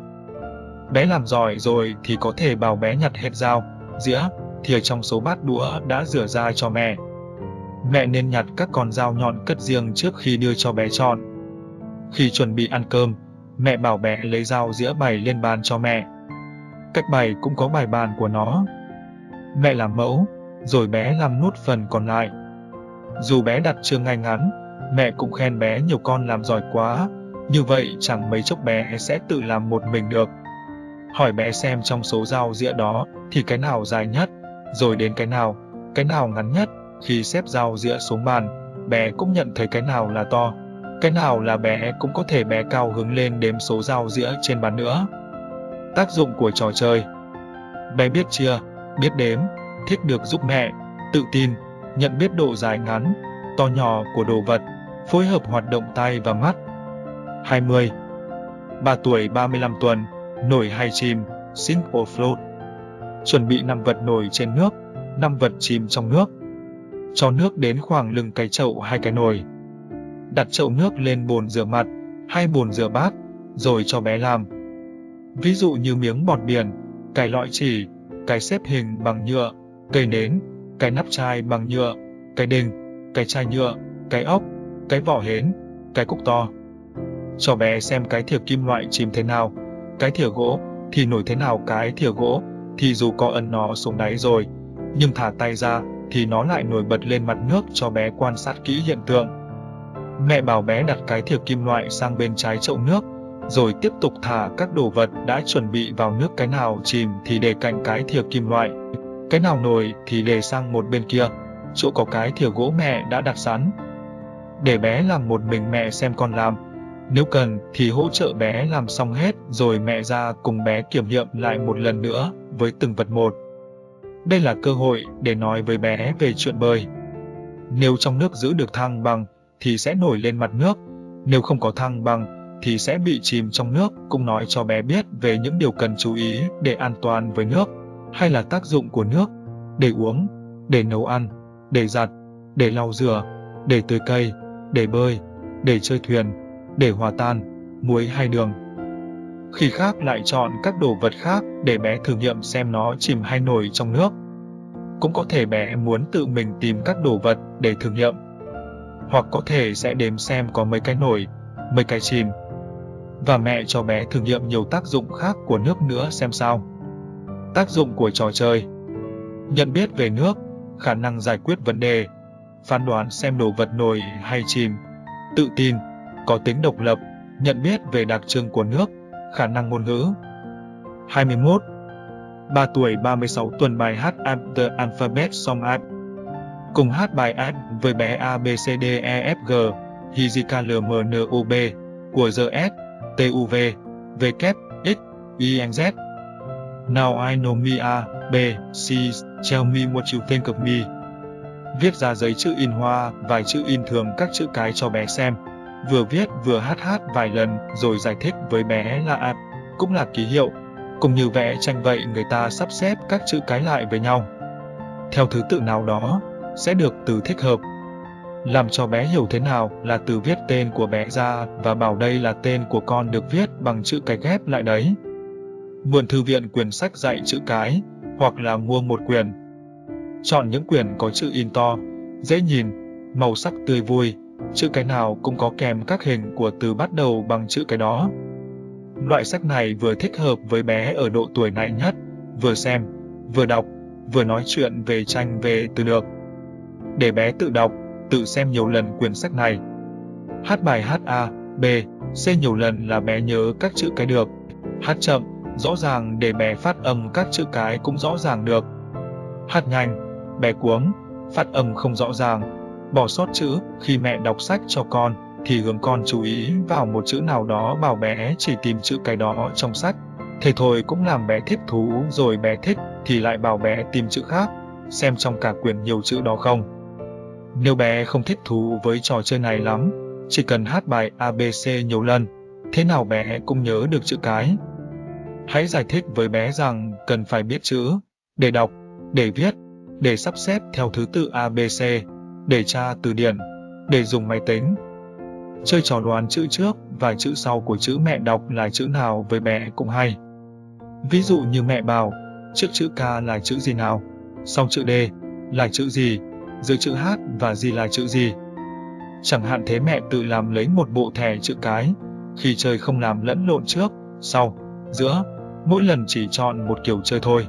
Bé làm giỏi rồi thì có thể bảo bé nhặt hết dao, dĩa, thìa trong số bát đũa đã rửa ra cho mẹ. Mẹ nên nhặt các con dao nhọn cất riêng trước khi đưa cho bé chọn. Khi chuẩn bị ăn cơm, mẹ bảo bé lấy dao dĩa bày lên bàn cho mẹ. Cách bày cũng có bài bàn của nó. Mẹ làm mẫu, rồi bé làm nốt phần còn lại. Dù bé đặt chưa ngay ngắn, mẹ cũng khen bé nhiều. Con làm giỏi quá, như vậy chẳng mấy chốc bé sẽ tự làm một mình được. Hỏi bé xem trong số dao dĩa đó thì cái nào dài nhất, rồi đến cái nào ngắn nhất. Khi xếp dao dĩa xuống bàn, bé cũng nhận thấy cái nào là to, cái nào là bé, cũng có thể bé cao hứng lên đếm số dao dĩa trên bàn nữa. Tác dụng của trò chơi: bé biết chia, biết đếm, thích được giúp mẹ, tự tin, nhận biết độ dài ngắn, to nhỏ của đồ vật, phối hợp hoạt động tay và mắt. 20. 3 tuổi 35 tuần, nổi hay chìm, sink or float. Chuẩn bị 5 vật nổi trên nước, 5 vật chìm trong nước. Cho nước đến khoảng lưng cái chậu hay cái nồi. Đặt chậu nước lên bồn rửa mặt hay bồn rửa bát, rồi cho bé làm. Ví dụ như miếng bọt biển, cái lõi chỉ, cái xếp hình bằng nhựa, cây nến, cái nắp chai bằng nhựa, cái đình, cái chai nhựa, cái ốc, cái vỏ hến, cái cúc to. Cho bé xem cái thìa kim loại chìm thế nào, cái thìa gỗ thì nổi thế nào. Cái thìa gỗ thì dù có ấn nó xuống đáy rồi, nhưng thả tay ra thì nó lại nổi bật lên mặt nước. Cho bé quan sát kỹ hiện tượng. Mẹ bảo bé đặt cái thìa kim loại sang bên trái chậu nước, rồi tiếp tục thả các đồ vật đã chuẩn bị vào nước. Cái nào chìm thì để cạnh cái thìa kim loại, cái nào nổi thì để sang một bên kia, chỗ có cái thìa gỗ mẹ đã đặt sẵn. Để bé làm một mình, mẹ xem con làm. Nếu cần thì hỗ trợ bé làm xong hết, rồi mẹ ra cùng bé kiểm nghiệm lại một lần nữa với từng vật một. Đây là cơ hội để nói với bé về chuyện bơi. Nếu trong nước giữ được thăng bằng thì sẽ nổi lên mặt nước, nếu không có thăng bằng thì sẽ bị chìm trong nước. Cũng nói cho bé biết về những điều cần chú ý để an toàn với nước, hay là tác dụng của nước, để uống, để nấu ăn, để giặt, để lau rửa, để tưới cây, để bơi, để chơi thuyền, để hòa tan, muối hay đường. Khi khác lại chọn các đồ vật khác để bé thử nghiệm xem nó chìm hay nổi trong nước. Cũng có thể bé muốn tự mình tìm các đồ vật để thử nghiệm, hoặc có thể sẽ đếm xem có mấy cái nổi, mấy cái chìm. Và mẹ cho bé thử nghiệm nhiều tác dụng khác của nước nữa xem sao. Tác dụng của trò chơi: nhận biết về nước, khả năng giải quyết vấn đề, phán đoán xem đồ vật nổi hay chìm, tự tin, có tính độc lập, nhận biết về đặc trưng của nước, khả năng ngôn ngữ. 21. 3 tuổi 36 tuần, bài hát I'm the Alphabet Song App. Cùng hát bài app với bé A, B, C, D, E, F, G, H, L, M, N, O, B của G, S, T, U, V, W, X, Y, Z. Now I know me A, B, C, tell me what you think of me. Viết ra giấy chữ in hoa, vài chữ in thường các chữ cái cho bé xem. Vừa viết vừa hát vài lần rồi giải thích với bé là app cũng là ký hiệu. Cũng như vẽ tranh vậy, người ta sắp xếp các chữ cái lại với nhau theo thứ tự nào đó sẽ được từ thích hợp. làm cho bé hiểu thế nào là từ viết tên của bé ra và bảo đây là tên của con được viết bằng chữ cái ghép lại đấy. Mượn thư viện quyển sách dạy chữ cái, hoặc là mua một quyển. Chọn những quyển có chữ in to, dễ nhìn, màu sắc tươi vui, chữ cái nào cũng có kèm các hình của từ bắt đầu bằng chữ cái đó. Loại sách này vừa thích hợp với bé ở độ tuổi này nhất, vừa xem, vừa đọc, vừa nói chuyện về tranh về từ được. Để bé tự đọc, tự xem nhiều lần quyển sách này. Hát bài hát A, B, C nhiều lần là bé nhớ các chữ cái được. Hát chậm, rõ ràng để bé phát âm các chữ cái cũng rõ ràng được. Hát nhanh, bé cuống, phát âm không rõ ràng, bỏ sót chữ. Khi mẹ đọc sách cho con, thì hướng con chú ý vào một chữ nào đó, bảo bé chỉ tìm chữ cái đó trong sách. Thế thôi cũng làm bé thích thú, rồi bé thích thì lại bảo bé tìm chữ khác, xem trong cả quyển nhiều chữ đó không. Nếu bé không thích thú với trò chơi này lắm, chỉ cần hát bài ABC nhiều lần, thế nào bé cũng nhớ được chữ cái. Hãy giải thích với bé rằng cần phải biết chữ, để đọc, để viết, để sắp xếp theo thứ tự ABC, để tra từ điển, để dùng máy tính. Chơi trò đoán chữ trước và chữ sau của chữ mẹ đọc là chữ nào với bé cũng hay. Ví dụ như mẹ bảo, trước chữ K là chữ gì nào, sau chữ D là chữ gì, giữa chữ H và G là chữ gì. Chẳng hạn thế mẹ tự làm lấy một bộ thẻ chữ cái, khi chơi không làm lẫn lộn trước, sau, giữa, mỗi lần chỉ chọn một kiểu chơi thôi.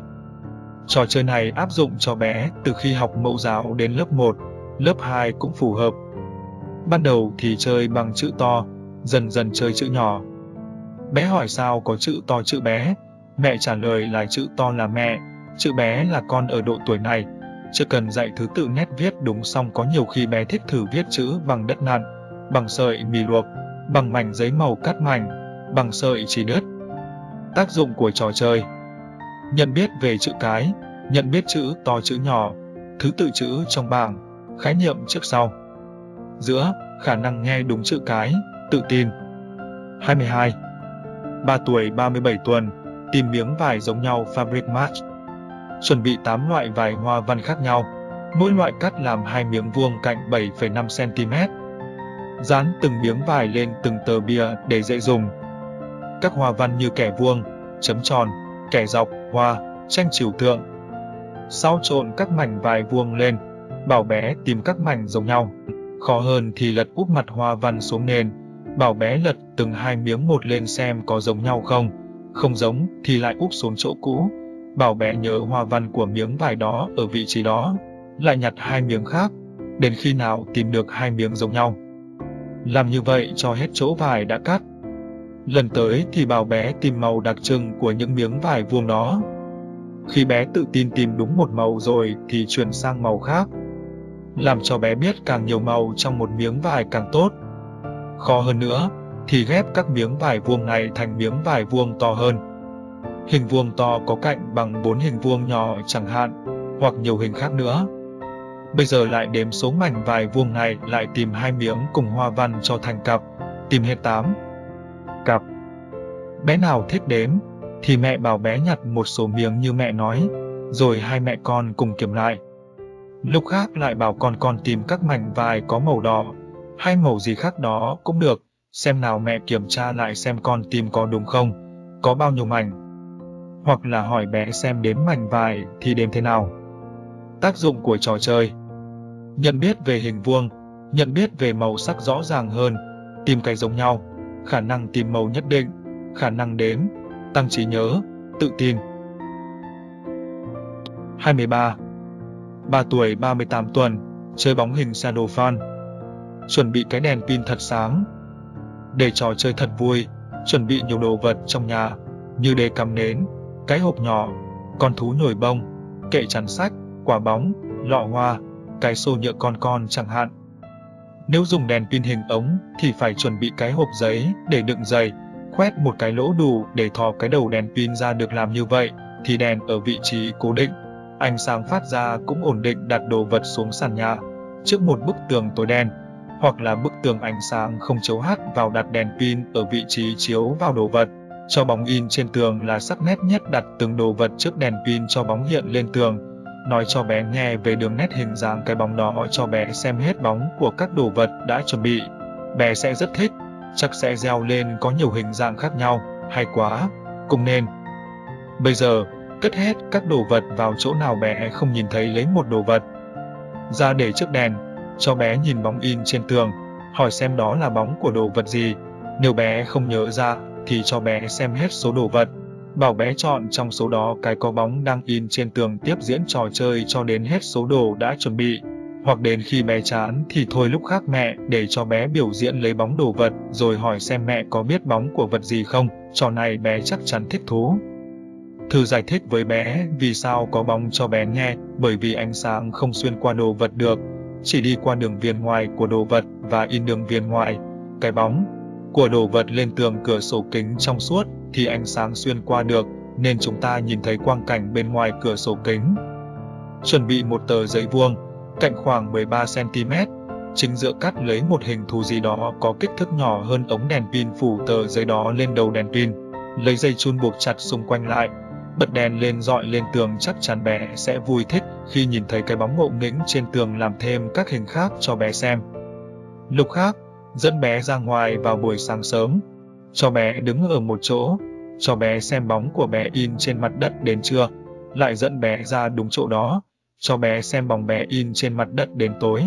Trò chơi này áp dụng cho bé từ khi học mẫu giáo đến lớp 1, lớp 2 cũng phù hợp. Ban đầu thì chơi bằng chữ to, dần dần chơi chữ nhỏ. Bé hỏi sao có chữ to chữ bé, mẹ trả lời là chữ to là mẹ, chữ bé là con ở độ tuổi này. Chưa cần dạy thứ tự nét viết đúng, xong có nhiều khi bé thích thử viết chữ bằng đất nặn, bằng sợi mì luộc, bằng mảnh giấy màu cắt mảnh, bằng sợi chỉ đứt. Tác dụng của trò chơi: nhận biết về chữ cái, nhận biết chữ to chữ nhỏ, thứ tự chữ trong bảng, khái niệm trước sau. Giữa, khả năng nghe đúng chữ cái, tự tin. 22. 3 tuổi 37 tuần, tìm miếng vải giống nhau fabric match. Chuẩn bị 8 loại vải hoa văn khác nhau, mỗi loại cắt làm 2 miếng vuông cạnh 7,5 cm. Dán từng miếng vải lên từng tờ bìa để dễ dùng. Các hoa văn như kẻ vuông, chấm tròn, kẻ dọc, hoa, tranh trừu tượng. Xáo trộn các mảnh vải vuông lên, bảo bé tìm các mảnh giống nhau. Khó hơn thì lật úp mặt hoa văn xuống nền, bảo bé lật từng 2 miếng một lên xem có giống nhau không. Không giống thì lại úp xuống chỗ cũ, bảo bé nhớ hoa văn của miếng vải đó ở vị trí đó, lại nhặt 2 miếng khác, đến khi nào tìm được 2 miếng giống nhau. Làm như vậy cho hết chỗ vải đã cắt. Lần tới thì bảo bé tìm màu đặc trưng của những miếng vải vuông đó. Khi bé tự tin tìm đúng một màu rồi thì chuyển sang màu khác. Làm cho bé biết càng nhiều màu trong một miếng vải càng tốt. Khó hơn nữa thì ghép các miếng vải vuông này thành miếng vải vuông to hơn. Hình vuông to có cạnh bằng 4 hình vuông nhỏ chẳng hạn, hoặc nhiều hình khác nữa. Bây giờ lại đếm số mảnh vải vuông này, lại tìm 2 miếng cùng hoa văn cho thành cặp, tìm hết 8 cặp. Bé nào thích đếm thì mẹ bảo bé nhặt một số miếng như mẹ nói, rồi hai mẹ con cùng kiểm lại. Lúc khác lại bảo con tìm các mảnh vải có màu đỏ hay màu gì khác đó cũng được, xem nào mẹ kiểm tra lại xem con tìm có đúng không, có bao nhiêu mảnh. Hoặc là hỏi bé xem đếm mảnh vải thì đếm thế nào. Tác dụng của trò chơi: nhận biết về hình vuông, nhận biết về màu sắc rõ ràng hơn, tìm cái giống nhau, khả năng tìm màu nhất định, khả năng đếm, tăng trí nhớ, tự tin. 23. 3 tuổi 38 tuần, chơi bóng hình shadow fan. Chuẩn bị cái đèn pin thật sáng. Để trò chơi thật vui, chuẩn bị nhiều đồ vật trong nhà, như đề cắm nến, cái hộp nhỏ, con thú nhồi bông, kệ chắn sách, quả bóng, lọ hoa, cái xô nhựa con chẳng hạn. Nếu dùng đèn pin hình ống thì phải chuẩn bị cái hộp giấy để đựng giày, khoét một cái lỗ đủ để thò cái đầu đèn pin ra được. Làm như vậy thì đèn ở vị trí cố định, ánh sáng phát ra cũng ổn định. Đặt đồ vật xuống sàn nhà, trước một bức tường tối đen, hoặc là bức tường ánh sáng không chiếu hắt vào, đặt đèn pin ở vị trí chiếu vào đồ vật. Cho bóng in trên tường là sắc nét nhất, đặt từng đồ vật trước đèn pin cho bóng hiện lên tường. nói cho bé nghe về đường nét hình dáng cái bóng đó, cho bé xem hết bóng của các đồ vật đã chuẩn bị. Bé sẽ rất thích, chắc sẽ gieo lên có nhiều hình dạng khác nhau, hay quá, cũng nên. Bây giờ, cất hết các đồ vật vào chỗ nào bé không nhìn thấy, lấy một đồ vật ra để trước đèn, cho bé nhìn bóng in trên tường, hỏi xem đó là bóng của đồ vật gì. Nếu bé không nhớ ra thì cho bé xem hết số đồ vật, bảo bé chọn trong số đó cái có bóng đang in trên tường, tiếp diễn trò chơi cho đến hết số đồ đã chuẩn bị. Hoặc đến khi bé chán thì thôi, lúc khác mẹ để cho bé biểu diễn lấy bóng đồ vật, rồi hỏi xem mẹ có biết bóng của vật gì không. Trò này bé chắc chắn thích thú. Thử giải thích với bé vì sao có bóng cho bé nghe, bởi vì ánh sáng không xuyên qua đồ vật được, chỉ đi qua đường viền ngoài của đồ vật và in đường viền ngoài cái bóng của đồ vật lên tường. Cửa sổ kính trong suốt thì ánh sáng xuyên qua được, nên chúng ta nhìn thấy quang cảnh bên ngoài cửa sổ kính. Chuẩn bị một tờ giấy vuông, cạnh khoảng 13 cm, chính giữa cắt lấy một hình thù gì đó có kích thước nhỏ hơn ống đèn pin, phủ tờ giấy đó lên đầu đèn pin, lấy dây chun buộc chặt xung quanh lại, bật đèn lên dọi lên tường. Chắc chắn bé sẽ vui thích khi nhìn thấy cái bóng ngộ nghĩnh trên tường. Làm thêm các hình khác cho bé xem. Lúc khác, dẫn bé ra ngoài vào buổi sáng sớm, cho bé đứng ở một chỗ, cho bé xem bóng của bé in trên mặt đất đến trưa, lại dẫn bé ra đúng chỗ đó, cho bé xem bóng bé in trên mặt đất đến tối,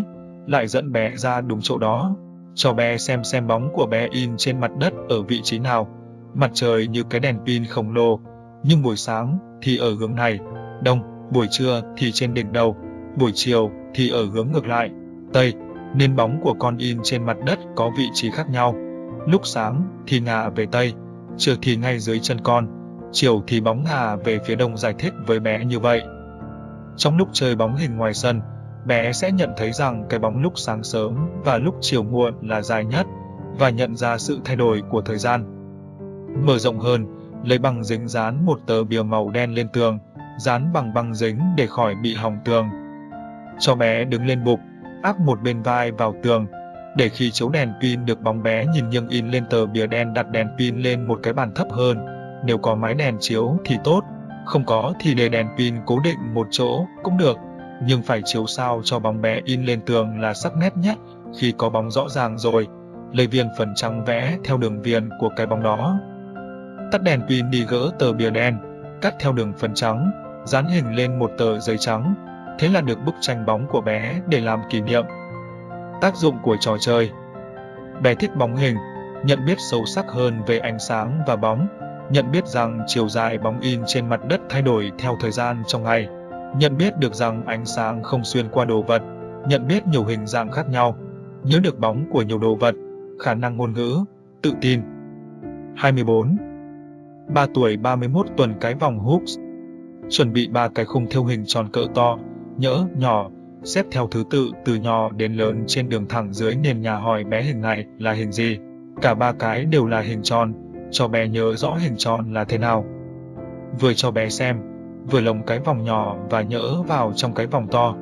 lại dẫn bé ra đúng chỗ đó, cho bé xem bóng của bé in trên mặt đất ở vị trí nào. Mặt trời như cái đèn pin khổng lồ, nhưng buổi sáng thì ở hướng này, đông, buổi trưa thì trên đỉnh đầu, buổi chiều thì ở hướng ngược lại, tây, nên bóng của con in trên mặt đất có vị trí khác nhau. Lúc sáng thì ngả về tây, trưa thì ngay dưới chân con, chiều thì bóng ngả về phía đông. Giải thích với bé như vậy. Trong lúc chơi bóng hình ngoài sân, bé sẽ nhận thấy rằng cái bóng lúc sáng sớm và lúc chiều muộn là dài nhất, và nhận ra sự thay đổi của thời gian. Mở rộng hơn, lấy băng dính dán một tờ bìa màu đen lên tường, dán bằng băng dính để khỏi bị hỏng tường. Cho bé đứng lên bục, áp một bên vai vào tường, để khi chiếu đèn pin được bóng bé nhìn nghiêng in lên tờ bìa đen. Đặt đèn pin lên một cái bàn thấp hơn, nếu có máy đèn chiếu thì tốt, không có thì để đèn pin cố định một chỗ cũng được, nhưng phải chiếu sao cho bóng bé in lên tường là sắc nét nhất. Khi có bóng rõ ràng rồi, lấy viền phấn trắng vẽ theo đường viền của cái bóng đó. Tắt đèn pin đi, gỡ tờ bìa đen, cắt theo đường phấn trắng, dán hình lên một tờ giấy trắng. Thế là được bức tranh bóng của bé để làm kỷ niệm. Tác dụng của trò chơi: bé thích bóng hình, nhận biết sâu sắc hơn về ánh sáng và bóng, nhận biết rằng chiều dài bóng in trên mặt đất thay đổi theo thời gian trong ngày, nhận biết được rằng ánh sáng không xuyên qua đồ vật, nhận biết nhiều hình dạng khác nhau, nhớ được bóng của nhiều đồ vật, khả năng ngôn ngữ, tự tin. 24. 3 tuổi 31 tuần cái vòng hoops. Chuẩn bị 3 cái khung thêu hình tròn cỡ to, nhỡ, nhỏ, xếp theo thứ tự từ nhỏ đến lớn trên đường thẳng dưới nền nhà. Hỏi bé hình này là hình gì? Cả 3 cái đều là hình tròn, cho bé nhớ rõ hình tròn là thế nào. Vừa cho bé xem, vừa lồng cái vòng nhỏ và nhỡ vào trong cái vòng to.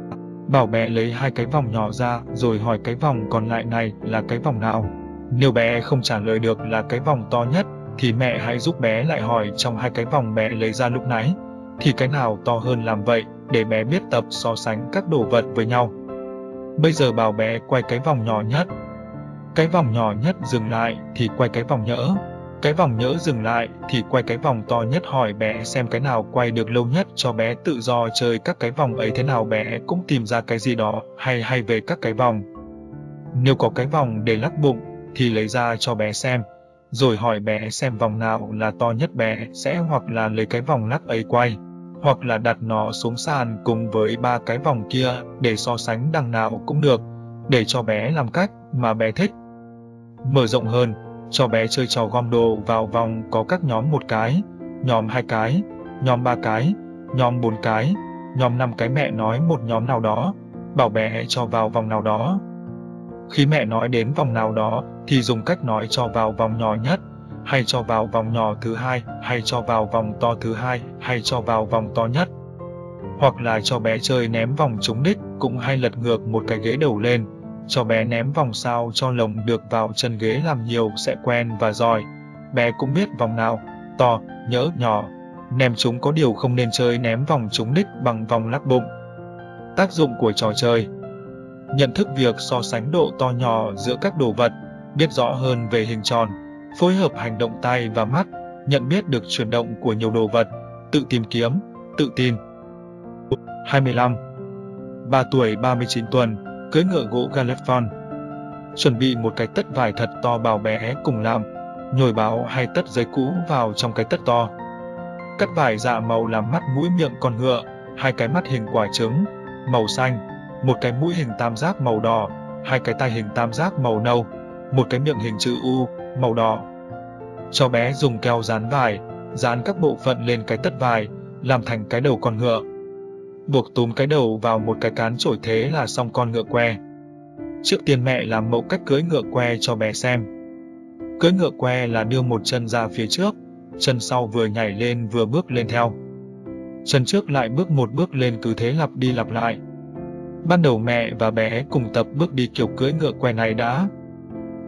Bảo bé lấy 2 cái vòng nhỏ ra rồi hỏi cái vòng còn lại này là cái vòng nào. Nếu bé không trả lời được là cái vòng to nhất thì mẹ hãy giúp bé lại hỏi trong 2 cái vòng bé lấy ra lúc nãy thì cái nào to hơn. Làm vậy để bé biết tập so sánh các đồ vật với nhau. Bây giờ bảo bé quay cái vòng nhỏ nhất. Cái vòng nhỏ nhất dừng lại thì quay cái vòng nhỡ. Cái vòng nhỡ dừng lại thì quay cái vòng to nhất. Hỏi bé xem cái nào quay được lâu nhất, cho bé tự do chơi các cái vòng ấy, thế nào bé cũng tìm ra cái gì đó hay về các cái vòng. Nếu có cái vòng để lắc bụng thì lấy ra cho bé xem, rồi hỏi bé xem vòng nào là to nhất. Bé sẽ hoặc là lấy cái vòng lắc ấy quay, hoặc là đặt nó xuống sàn cùng với 3 cái vòng kia để so sánh, đằng nào cũng được, để cho bé làm cách mà bé thích. Mở rộng hơn, cho bé chơi trò gom đồ vào vòng có các nhóm 1 cái, nhóm 2 cái, nhóm 3 cái, nhóm 4 cái, nhóm 5 cái. Mẹ nói một nhóm nào đó, bảo bé cho vào vòng nào đó. Khi mẹ nói đến vòng nào đó thì dùng cách nói cho vào vòng nhỏ nhất, hay cho vào vòng nhỏ thứ hai, hay cho vào vòng to thứ hai, hay cho vào vòng to nhất. Hoặc là cho bé chơi ném vòng trúng đích, cũng hay lật ngược một cái ghế đầu lên, cho bé ném vòng sao cho lồng được vào chân ghế. Làm nhiều sẽ quen và giỏi, bé cũng biết vòng nào to, nhỡ, nhỏ. Ném trúng, có điều không nên chơi ném vòng trúng đích bằng vòng lắc bụng. Tác dụng của trò chơi: nhận thức việc so sánh độ to nhỏ giữa các đồ vật, biết rõ hơn về hình tròn, phối hợp hành động tay và mắt, nhận biết được chuyển động của nhiều đồ vật, tự tìm kiếm, tự tin. 25. 3 tuổi 39 tuần, cưỡi ngựa gỗ Galefon. Chuẩn bị một cái tất vải thật to bào bé cùng làm, nhồi báo hay tất giấy cũ vào trong cái tất to. Cắt vải dạ màu làm mắt mũi miệng con ngựa, hai cái mắt hình quả trứng, màu xanh, một cái mũi hình tam giác màu đỏ, hai cái tai hình tam giác màu nâu, một cái miệng hình chữ U, màu đỏ. Cho bé dùng keo dán vải, dán các bộ phận lên cái tất vải, làm thành cái đầu con ngựa. Buộc túm cái đầu vào một cái cán chổi, thế là xong con ngựa que. Trước tiên mẹ làm mẫu cách cưỡi ngựa que cho bé xem. Cưỡi ngựa que là đưa một chân ra phía trước, chân sau vừa nhảy lên vừa bước lên theo. Chân trước lại bước một bước lên, cứ thế lặp đi lặp lại. Ban đầu mẹ và bé cùng tập bước đi kiểu cưỡi ngựa que này đã.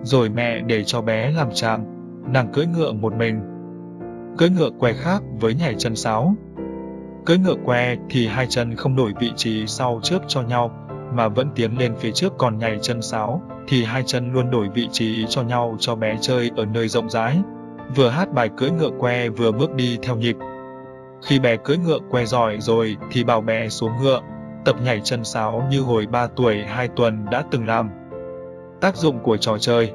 Rồi mẹ để cho bé làm chạm, nàng cưỡi ngựa một mình. Cưỡi ngựa que khác với nhảy chân sáo. Cưỡi ngựa que thì hai chân không đổi vị trí sau trước cho nhau mà vẫn tiến lên phía trước, còn nhảy chân sáo thì hai chân luôn đổi vị trí cho nhau cho bé chơi ở nơi rộng rãi, vừa hát bài cưỡi ngựa que vừa bước đi theo nhịp. Khi bé cưỡi ngựa que giỏi rồi thì bảo bé xuống ngựa, tập nhảy chân sáo như hồi 3 tuổi 2 tuần đã từng làm. Tác dụng của trò chơi: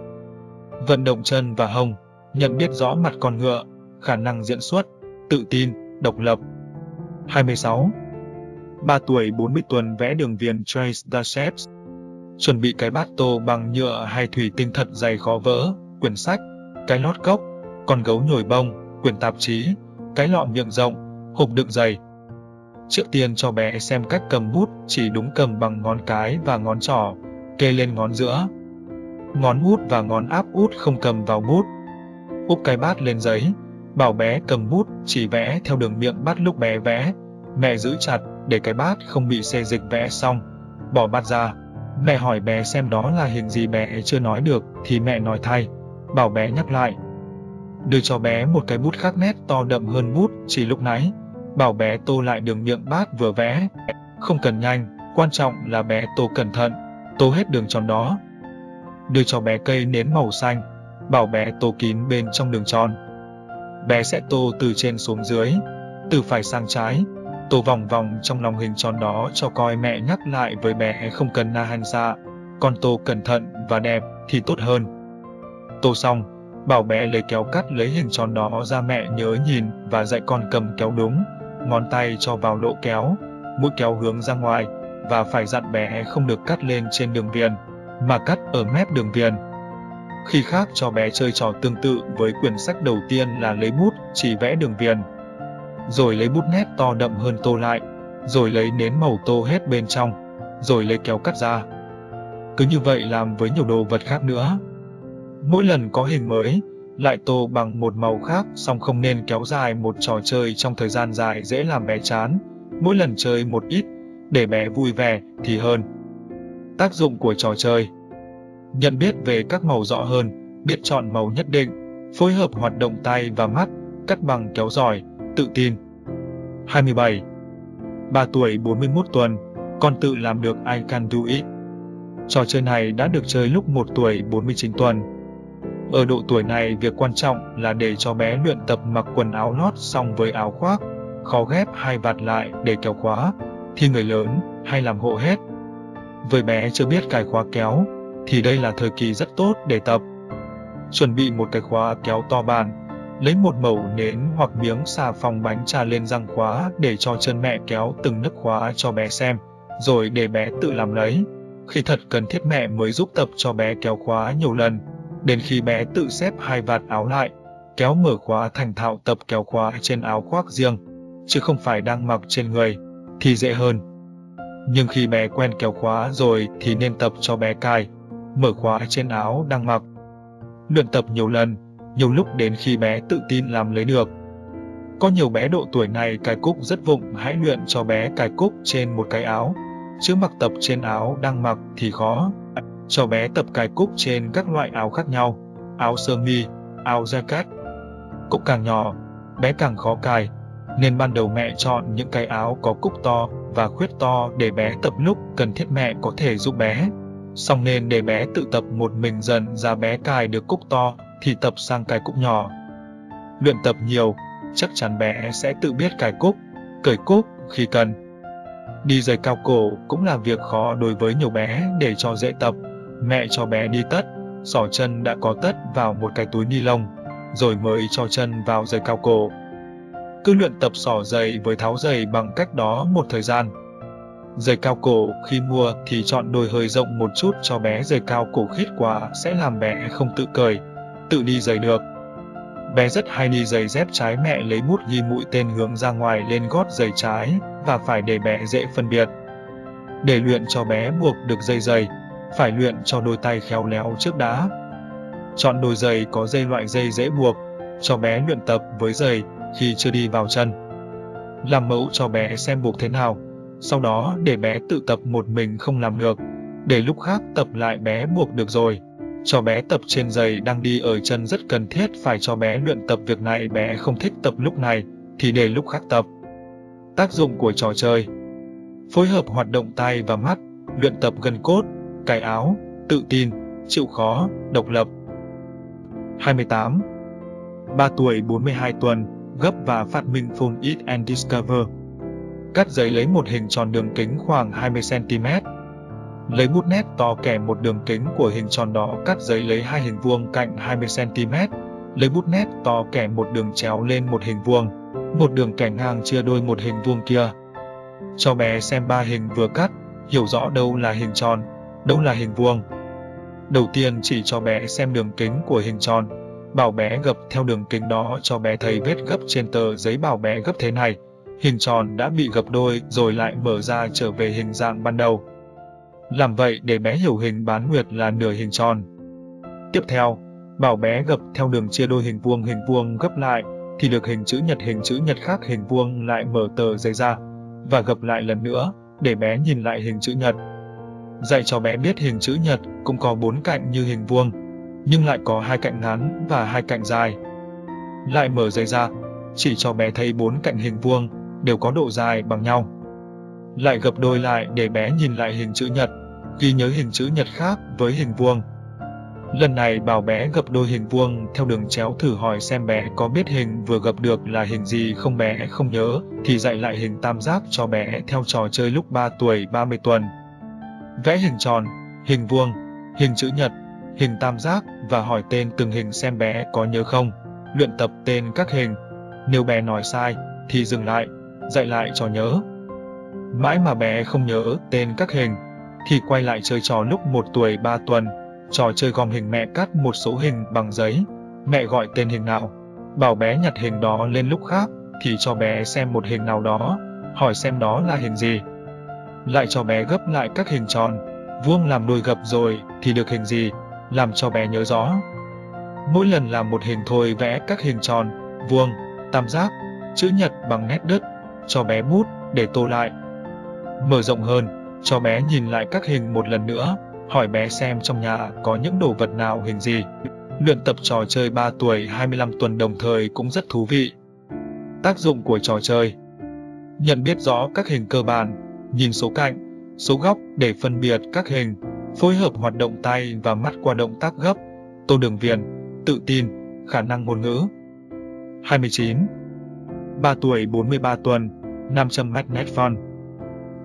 vận động chân và hông, nhận biết rõ mặt con ngựa, khả năng diễn xuất, tự tin, độc lập. 26. 3 tuổi 40 tuần vẽ đường viền trace the shapes. Chuẩn bị cái bát tô bằng nhựa hay thủy tinh thật dày khó vỡ, quyển sách, cái lót cốc, con gấu nhồi bông, quyển tạp chí, cái lọ miệng rộng, hộp đựng giày. Trước tiên cho bé xem cách cầm bút, chỉ đúng cầm bằng ngón cái và ngón trỏ, kê lên ngón giữa. Ngón út và ngón áp út không cầm vào bút. Úp cái bát lên giấy, bảo bé cầm bút chỉ vẽ theo đường miệng bát. Lúc bé vẽ, mẹ giữ chặt để cái bát không bị xê dịch. Vẽ xong, bỏ bát ra, mẹ hỏi bé xem đó là hình gì, bé chưa nói được thì mẹ nói thay, bảo bé nhắc lại. Đưa cho bé một cái bút khác nét to đậm hơn bút chỉ lúc nãy, bảo bé tô lại đường miệng bát vừa vẽ, không cần nhanh, quan trọng là bé tô cẩn thận, tô hết đường tròn đó. Đưa cho bé cây nến màu xanh, bảo bé tô kín bên trong đường tròn. Bé sẽ tô từ trên xuống dưới, từ phải sang trái, tô vòng vòng trong lòng hình tròn đó cho coi. Mẹ nhắc lại với bé không cần na han dạ, còn tô cẩn thận và đẹp thì tốt hơn. Tô xong, bảo bé lấy kéo cắt lấy hình tròn đó ra. Mẹ nhớ nhìn và dạy con cầm kéo đúng, ngón tay cho vào lỗ kéo, mũi kéo hướng ra ngoài, và phải dặn bé không được cắt lên trên đường viền mà cắt ở mép đường viền. Khi khác cho bé chơi trò tương tự với quyển sách đầu tiên là lấy bút chỉ vẽ đường viền, rồi lấy bút nét to đậm hơn tô lại, rồi lấy nến màu tô hết bên trong, rồi lấy kéo cắt ra. Cứ như vậy làm với nhiều đồ vật khác nữa. Mỗi lần có hình mới, lại tô bằng một màu khác, song không nên kéo dài một trò chơi trong thời gian dài dễ làm bé chán. Mỗi lần chơi một ít, để bé vui vẻ thì hơn. Tác dụng của trò chơi: nhận biết về các màu rõ hơn, biết chọn màu nhất định, phối hợp hoạt động tay và mắt, cắt bằng kéo giỏi, tự tin. 27. 3 tuổi 41 tuần, con tự làm được I can do it. Trò chơi này đã được chơi lúc 1 tuổi 49 tuần. Ở độ tuổi này, việc quan trọng là để cho bé luyện tập mặc quần áo lót xong với áo khoác, khó ghép hay vạt lại để kéo khóa, thì người lớn hay làm hộ hết. Với bé chưa biết cài khóa kéo, thì đây là thời kỳ rất tốt để tập. Chuẩn bị một cái khóa kéo to bản, lấy một mẩu nến hoặc miếng xà phòng bánh trà lên răng khóa để cho chân mẹ kéo từng nấc khóa cho bé xem, rồi để bé tự làm lấy. Khi thật cần thiết mẹ mới giúp tập cho bé kéo khóa nhiều lần, đến khi bé tự xếp hai vạt áo lại, kéo mở khóa thành thạo. Tập kéo khóa trên áo khoác riêng, chứ không phải đang mặc trên người, thì dễ hơn. Nhưng khi bé quen kéo khóa rồi thì nên tập cho bé cài, mở khóa trên áo đang mặc. Luyện tập nhiều lần, nhiều lúc đến khi bé tự tin làm lấy được. Có nhiều bé độ tuổi này cài cúc rất vụng, hãy luyện cho bé cài cúc trên một cái áo, chứ mặc tập trên áo đang mặc thì khó. Cho bé tập cài cúc trên các loại áo khác nhau, áo sơ mi, áo jacket. Cúc càng nhỏ, bé càng khó cài, nên ban đầu mẹ chọn những cái áo có cúc to và khuyết to để bé tập lúc cần thiết mẹ có thể giúp bé. Xong nên để bé tự tập một mình, dần ra bé cài được cúc to thì tập sang cài cúc nhỏ. Luyện tập nhiều, chắc chắn bé sẽ tự biết cài cúc, cởi cúc khi cần. Đi giày cao cổ cũng là việc khó đối với nhiều bé để cho dễ tập. Mẹ cho bé đi tất, xỏ chân đã có tất vào một cái túi ni lông, rồi mới cho chân vào giày cao cổ. Cứ luyện tập xỏ giày với tháo giày bằng cách đó một thời gian. Giày cao cổ khi mua thì chọn đôi hơi rộng một chút cho bé, giày cao cổ khít quá sẽ làm bé không tự cởi, tự đi giày được. Bé rất hay đi giày dép trái, mẹ lấy bút ghi mũi tên hướng ra ngoài lên gót giày trái và phải để bé dễ phân biệt. Để luyện cho bé buộc được dây giày, phải luyện cho đôi tay khéo léo trước đã. Chọn đôi giày có dây, loại dây dễ buộc, cho bé luyện tập với giày khi chưa đi vào chân. Làm mẫu cho bé xem buộc thế nào, sau đó để bé tự tập một mình, không làm được để lúc khác tập lại, bé buộc được rồi. Cho bé tập trên giày đang đi ở chân rất cần thiết, phải cho bé luyện tập việc này. Bé không thích tập lúc này thì để lúc khác tập. Tác dụng của trò chơi: phối hợp hoạt động tay và mắt, luyện tập gân cốt, cài áo, tự tin, chịu khó, độc lập. 28. 3 tuổi 42 tuần, gấp và phát minh Phone It and Discover. Cắt giấy lấy một hình tròn đường kính khoảng 20cm. Lấy bút nét to kẻ một đường kính của hình tròn đó, cắt giấy lấy hai hình vuông cạnh 20cm. Lấy bút nét to kẻ một đường chéo lên một hình vuông, một đường kẻ ngang chia đôi một hình vuông kia. Cho bé xem ba hình vừa cắt, hiểu rõ đâu là hình tròn, đâu là hình vuông. Đầu tiên chỉ cho bé xem đường kính của hình tròn, bảo bé gập theo đường kính đó, cho bé thấy vết gấp trên tờ giấy, bảo bé gấp thế này, hình tròn đã bị gập đôi rồi lại mở ra trở về hình dạng ban đầu. Làm vậy để bé hiểu hình bán nguyệt là nửa hình tròn. Tiếp theo, bảo bé gập theo đường chia đôi hình vuông gấp lại thì được hình chữ nhật khác hình vuông, lại mở tờ giấy ra và gập lại lần nữa để bé nhìn lại hình chữ nhật. Dạy cho bé biết hình chữ nhật cũng có 4 cạnh như hình vuông, nhưng lại có 2 cạnh ngắn và 2 cạnh dài. Lại mở giấy ra, chỉ cho bé thấy 4 cạnh hình vuông đều có độ dài bằng nhau. Lại gập đôi lại để bé nhìn lại hình chữ nhật, ghi nhớ hình chữ nhật khác với hình vuông. Lần này bảo bé gập đôi hình vuông theo đường chéo, thử hỏi xem bé có biết hình vừa gập được là hình gì không. Bé không nhớ thì dạy lại hình tam giác cho bé theo trò chơi lúc 3 tuổi 30 tuần. Vẽ hình tròn, hình vuông, hình chữ nhật, hình tam giác và hỏi tên từng hình xem bé có nhớ không. Luyện tập tên các hình, nếu bé nói sai thì dừng lại, dạy lại cho nhớ. Mãi mà bé không nhớ tên các hình thì quay lại chơi trò lúc 1 tuổi 3 tuần. Trò chơi gồm hình mẹ cắt một số hình bằng giấy, mẹ gọi tên hình nào, bảo bé nhặt hình đó lên lúc khác thì cho bé xem một hình nào đó, hỏi xem đó là hình gì. Lại cho bé gấp lại các hình tròn, vuông làm đôi gập rồi thì được hình gì, làm cho bé nhớ rõ. Mỗi lần làm một hình thôi, vẽ các hình tròn, vuông, tam giác, chữ nhật bằng nét đứt, cho bé bút để tô lại. Mở rộng hơn, cho bé nhìn lại các hình một lần nữa, hỏi bé xem trong nhà có những đồ vật nào hình gì. Luyện tập trò chơi 3 tuổi 25 tuần đồng thời cũng rất thú vị. Tác dụng của trò chơi: nhận biết rõ các hình cơ bản, nhìn số cạnh, số góc để phân biệt các hình, phối hợp hoạt động tay và mắt qua động tác gấp, tô đường viền, tự tin, khả năng ngôn ngữ. 29. 3 tuổi 43 tuần, nam châm magnet phone.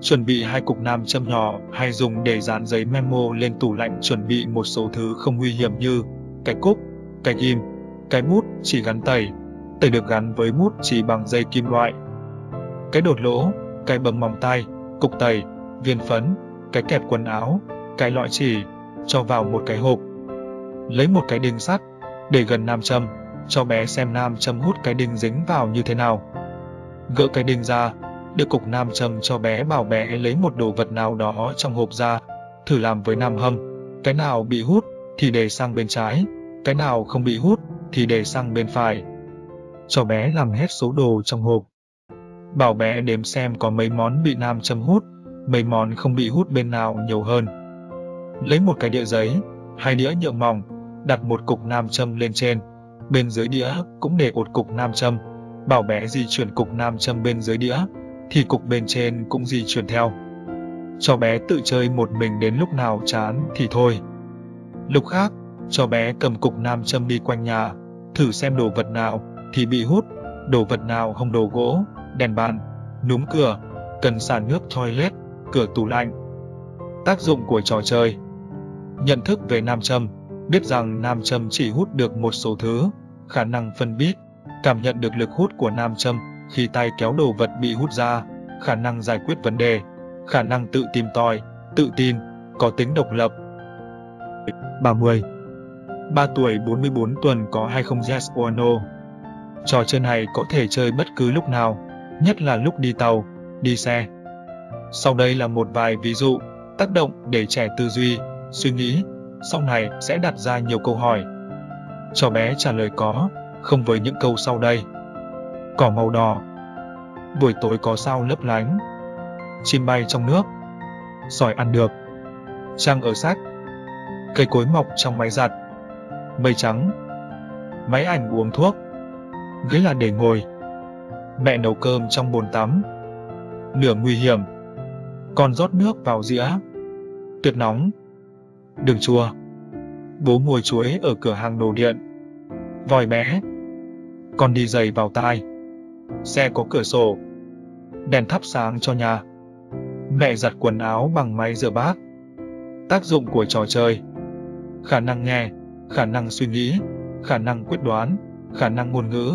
Chuẩn bị 2 cục nam châm nhỏ hay dùng để dán giấy memo lên tủ lạnh, chuẩn bị một số thứ không nguy hiểm như cái cúc, cái kim, cái bút chỉ gắn tẩy, tẩy được gắn với bút chỉ bằng dây kim loại, cái đột lỗ, cái bấm móng tay, cục tẩy, viên phấn, cái kẹp quần áo, cái loại chỉ, cho vào một cái hộp. Lấy một cái đinh sắt, để gần nam châm, cho bé xem nam châm hút cái đinh dính vào như thế nào. Gỡ cái đinh ra, đưa cục nam châm cho bé, bảo bé lấy một đồ vật nào đó trong hộp ra, thử làm với nam hâm, cái nào bị hút thì để sang bên trái, cái nào không bị hút thì để sang bên phải. Cho bé làm hết số đồ trong hộp. Bảo bé đếm xem có mấy món bị nam châm hút, mấy món không bị hút bên nào nhiều hơn. Lấy một cái đĩa giấy hay đĩa nhựa mỏng, đặt một cục nam châm lên trên, bên dưới đĩa cũng để một cục nam châm. Bảo bé di chuyển cục nam châm bên dưới đĩa, thì cục bên trên cũng di chuyển theo. Cháu bé tự chơi một mình đến lúc nào chán thì thôi. Lúc khác, cháu bé cầm cục nam châm đi quanh nhà, thử xem đồ vật nào thì bị hút, đồ vật nào không, đồ gỗ, đèn bàn, núm cửa, cần sàn nước toilet, cửa tủ lạnh. Tác dụng của trò chơi. Nhận thức về nam châm, biết rằng nam châm chỉ hút được một số thứ, khả năng phân biệt, cảm nhận được lực hút của nam châm khi tay kéo đồ vật bị hút ra, khả năng giải quyết vấn đề, khả năng tự tìm tòi, tự tin, có tính độc lập. 30. 3 tuổi 44 tuần có hay không yes or no? Trò chơi này có thể chơi bất cứ lúc nào, nhất là lúc đi tàu, đi xe. Sau đây là một vài ví dụ, tác động để trẻ tư duy, suy nghĩ, sau này sẽ đặt ra nhiều câu hỏi. Trò bé trả lời có, không với những câu sau đây. Cỏ màu đỏ. Buổi tối có sao lấp lánh. Chim bay trong nước. Sỏi ăn được. Trang ở sách. Cây cối mọc trong máy giặt. Mây trắng. Máy ảnh uống thuốc. Ghế là để ngồi. Mẹ nấu cơm trong bồn tắm. Nửa nguy hiểm. Con rót nước vào dĩa. Tuyệt nóng. Đường chua. Bố mua chuối ở cửa hàng đồ điện. Vòi bé. Con đi giày vào tai. Xe có cửa sổ. Đèn thắp sáng cho nhà. Mẹ giặt quần áo bằng máy rửa bát. Tác dụng của trò chơi. Khả năng nghe, khả năng suy nghĩ, khả năng quyết đoán, khả năng ngôn ngữ,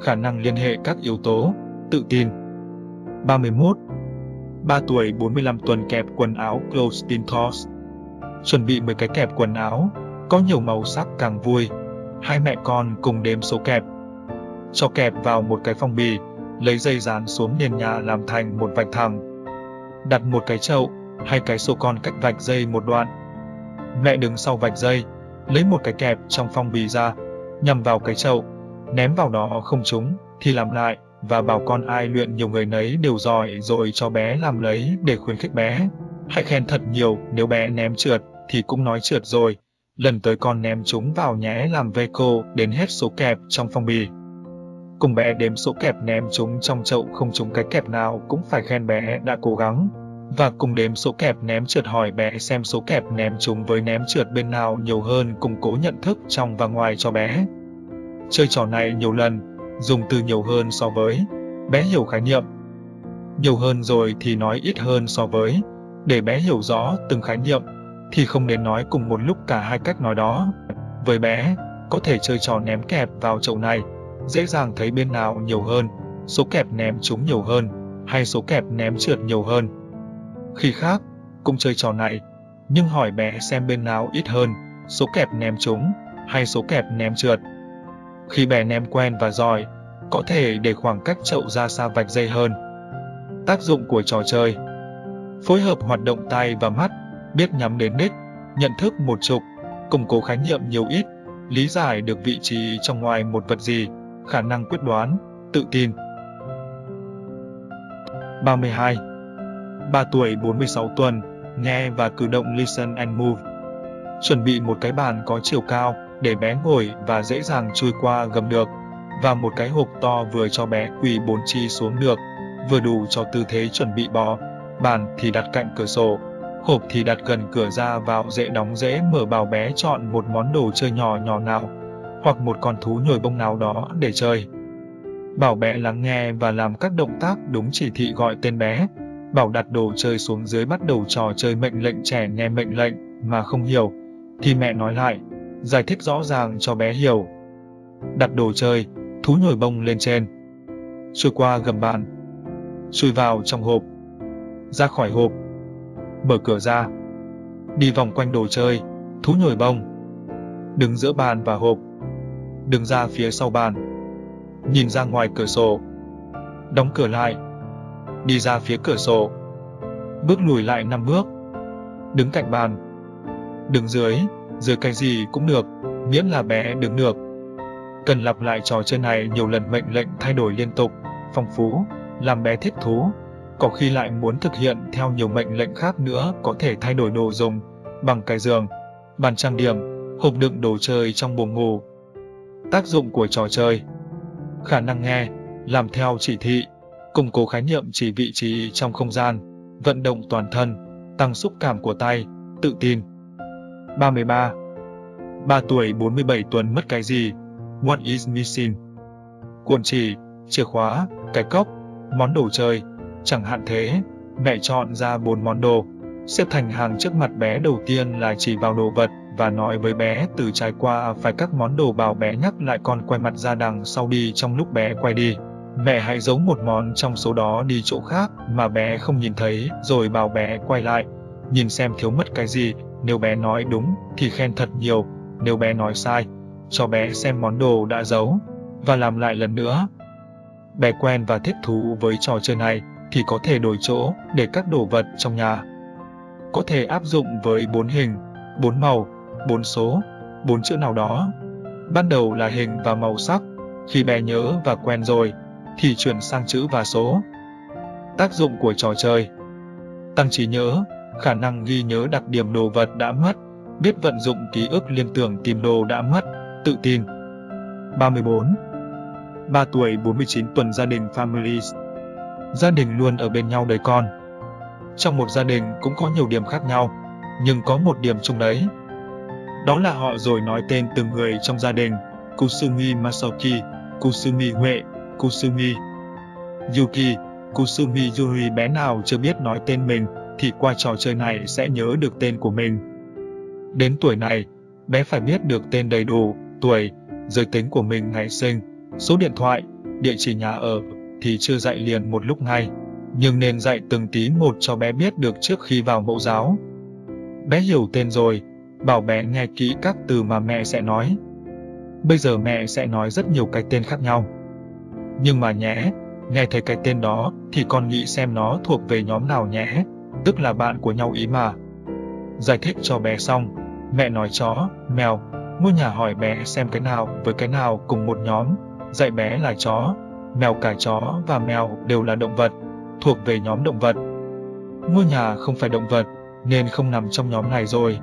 khả năng liên hệ các yếu tố, tự tin. 31. 3 tuổi 45 tuần kẹp quần áo clothespin toss. Chuẩn bị 10 cái kẹp quần áo, có nhiều màu sắc càng vui. Hai mẹ con cùng đếm số kẹp. Cho kẹp vào một cái phong bì, lấy dây dán xuống nền nhà làm thành một vạch thẳng. Đặt một cái chậu hay cái xô con cách vạch dây một đoạn. Mẹ đứng sau vạch dây, lấy một cái kẹp trong phong bì ra, nhằm vào cái chậu, ném vào đó không trúng thì làm lại và bảo con ai luyện nhiều người nấy đều giỏi rồi cho bé làm lấy để khuyến khích bé. Hãy khen thật nhiều, nếu bé ném trượt thì cũng nói trượt rồi, lần tới con ném trúng vào nhé, làm vê cô đến hết số kẹp trong phong bì. Cùng bé đếm số kẹp ném trúng trong chậu, không trúng cái kẹp nào cũng phải khen bé đã cố gắng. Và cùng đếm số kẹp ném trượt, hỏi bé xem số kẹp ném trúng với ném trượt bên nào nhiều hơn, củng cố nhận thức trong và ngoài cho bé. Chơi trò này nhiều lần, dùng từ nhiều hơn so với, bé hiểu khái niệm. Nhiều hơn rồi thì nói ít hơn so với, để bé hiểu rõ từng khái niệm, thì không nên nói cùng một lúc cả hai cách nói đó. Với bé, có thể chơi trò ném kẹp vào chậu này, dễ dàng thấy bên nào nhiều hơn, số kẹp ném trúng nhiều hơn, hay số kẹp ném trượt nhiều hơn. Khi khác, cũng chơi trò này, nhưng hỏi bé xem bên nào ít hơn, số kẹp ném trúng, hay số kẹp ném trượt. Khi bé ném quen và giỏi, có thể để khoảng cách chậu ra xa vạch dây hơn. Tác dụng của trò chơi. Phối hợp hoạt động tay và mắt, biết nhắm đến đích, nhận thức một trục, củng cố khái niệm nhiều ít, lý giải được vị trí trong ngoài một vật gì, khả năng quyết đoán, tự tin. 32. 3 tuổi 46 tuần, nghe và cử động listen and move. Chuẩn bị một cái bàn có chiều cao để bé ngồi và dễ dàng chui qua gầm được, và một cái hộp to vừa cho bé quỳ 4 chi xuống được, vừa đủ cho tư thế chuẩn bị bò. Bàn thì đặt cạnh cửa sổ, hộp thì đặt gần cửa ra vào, dễ đóng dễ mở. Bảo bé chọn một món đồ chơi nhỏ nào, hoặc một con thú nhồi bông nào đó để chơi. Bảo bé lắng nghe và làm các động tác đúng chỉ thị, gọi tên bé. Bảo đặt đồ chơi xuống dưới, bắt đầu trò chơi mệnh lệnh. Trẻ nghe mệnh lệnh mà không hiểu thì mẹ nói lại, giải thích rõ ràng cho bé hiểu. Đặt đồ chơi, thú nhồi bông lên trên, chui qua gầm bàn, chui vào trong hộp, ra khỏi hộp, mở cửa ra, đi vòng quanh đồ chơi, thú nhồi bông, đứng giữa bàn và hộp, đứng ra phía sau bàn, nhìn ra ngoài cửa sổ, đóng cửa lại, đi ra phía cửa sổ, bước lùi lại 5 bước, đứng cạnh bàn, đứng dưới cái gì cũng được, miễn là bé đứng được. Cần lặp lại trò chơi này nhiều lần, mệnh lệnh thay đổi liên tục, phong phú, làm bé thích thú. Có khi lại muốn thực hiện theo nhiều mệnh lệnh khác nữa, có thể thay đổi đồ dùng, bằng cái giường, bàn trang điểm, hộp đựng đồ chơi trong buồng ngủ. Tác dụng của trò chơi. Khả năng nghe, làm theo chỉ thị, củng cố khái niệm chỉ vị trí trong không gian, vận động toàn thân, tăng xúc cảm của tay, tự tin. 33. 3 tuổi 47 tuần mất cái gì? What is missing? Cuộn chỉ, chìa khóa, cái cốc, món đồ chơi, chẳng hạn thế. Mẹ chọn ra 4 món đồ, xếp thành hàng trước mặt bé. Đầu tiên là chỉ vào đồ vật và nói với bé từ trái qua phải các món đồ, bảo bé nhắc lại con quay mặt ra đằng sau đi. Trong lúc bé quay đi, mẹ hãy giấu một món trong số đó đi chỗ khác mà bé không nhìn thấy, rồi bảo bé quay lại, nhìn xem thiếu mất cái gì. Nếu bé nói đúng thì khen thật nhiều, nếu bé nói sai, cho bé xem món đồ đã giấu và làm lại lần nữa. Bé quen và thích thú với trò chơi này thì có thể đổi chỗ để các đồ vật trong nhà. Có thể áp dụng với 4 hình, 4 màu, 4 số, 4 chữ nào đó. Ban đầu là hình và màu sắc, khi bé nhớ và quen rồi thì chuyển sang chữ và số. Tác dụng của trò chơi: tăng trí nhớ, khả năng ghi nhớ đặc điểm đồ vật đã mất, biết vận dụng ký ức liên tưởng tìm đồ đã mất, tự tin. 34. 3 tuổi 49 tuần gia đình families. Gia đình luôn ở bên nhau đời con. Trong một gia đình cũng có nhiều điểm khác nhau, nhưng có một điểm chung đấy. Đó là họ rồi nói tên từng người trong gia đình: Kusumi Masaoki, Kusumi Huệ, Kusumi Yuki, Kusumi Yuri. Bé nào chưa biết nói tên mình thì qua trò chơi này sẽ nhớ được tên của mình. Đến tuổi này, bé phải biết được tên đầy đủ, tuổi, giới tính của mình, ngày sinh, số điện thoại, địa chỉ nhà ở thì chưa dạy liền một lúc ngay, nhưng nên dạy từng tí một cho bé biết được trước khi vào mẫu giáo. Bé hiểu tên rồi, bảo bé nghe kỹ các từ mà mẹ sẽ nói. Bây giờ mẹ sẽ nói rất nhiều cái tên khác nhau. Nhưng mà nhé, nghe thấy cái tên đó thì con nghĩ xem nó thuộc về nhóm nào nhé, tức là bạn của nhau ý mà. Giải thích cho bé xong, mẹ nói chó, mèo, ngôi nhà hỏi bé xem cái nào với cái nào cùng một nhóm. Dạy bé là chó, mèo. Cả chó và mèo đều là động vật, thuộc về nhóm động vật. Ngôi nhà không phải động vật nên không nằm trong nhóm này rồi.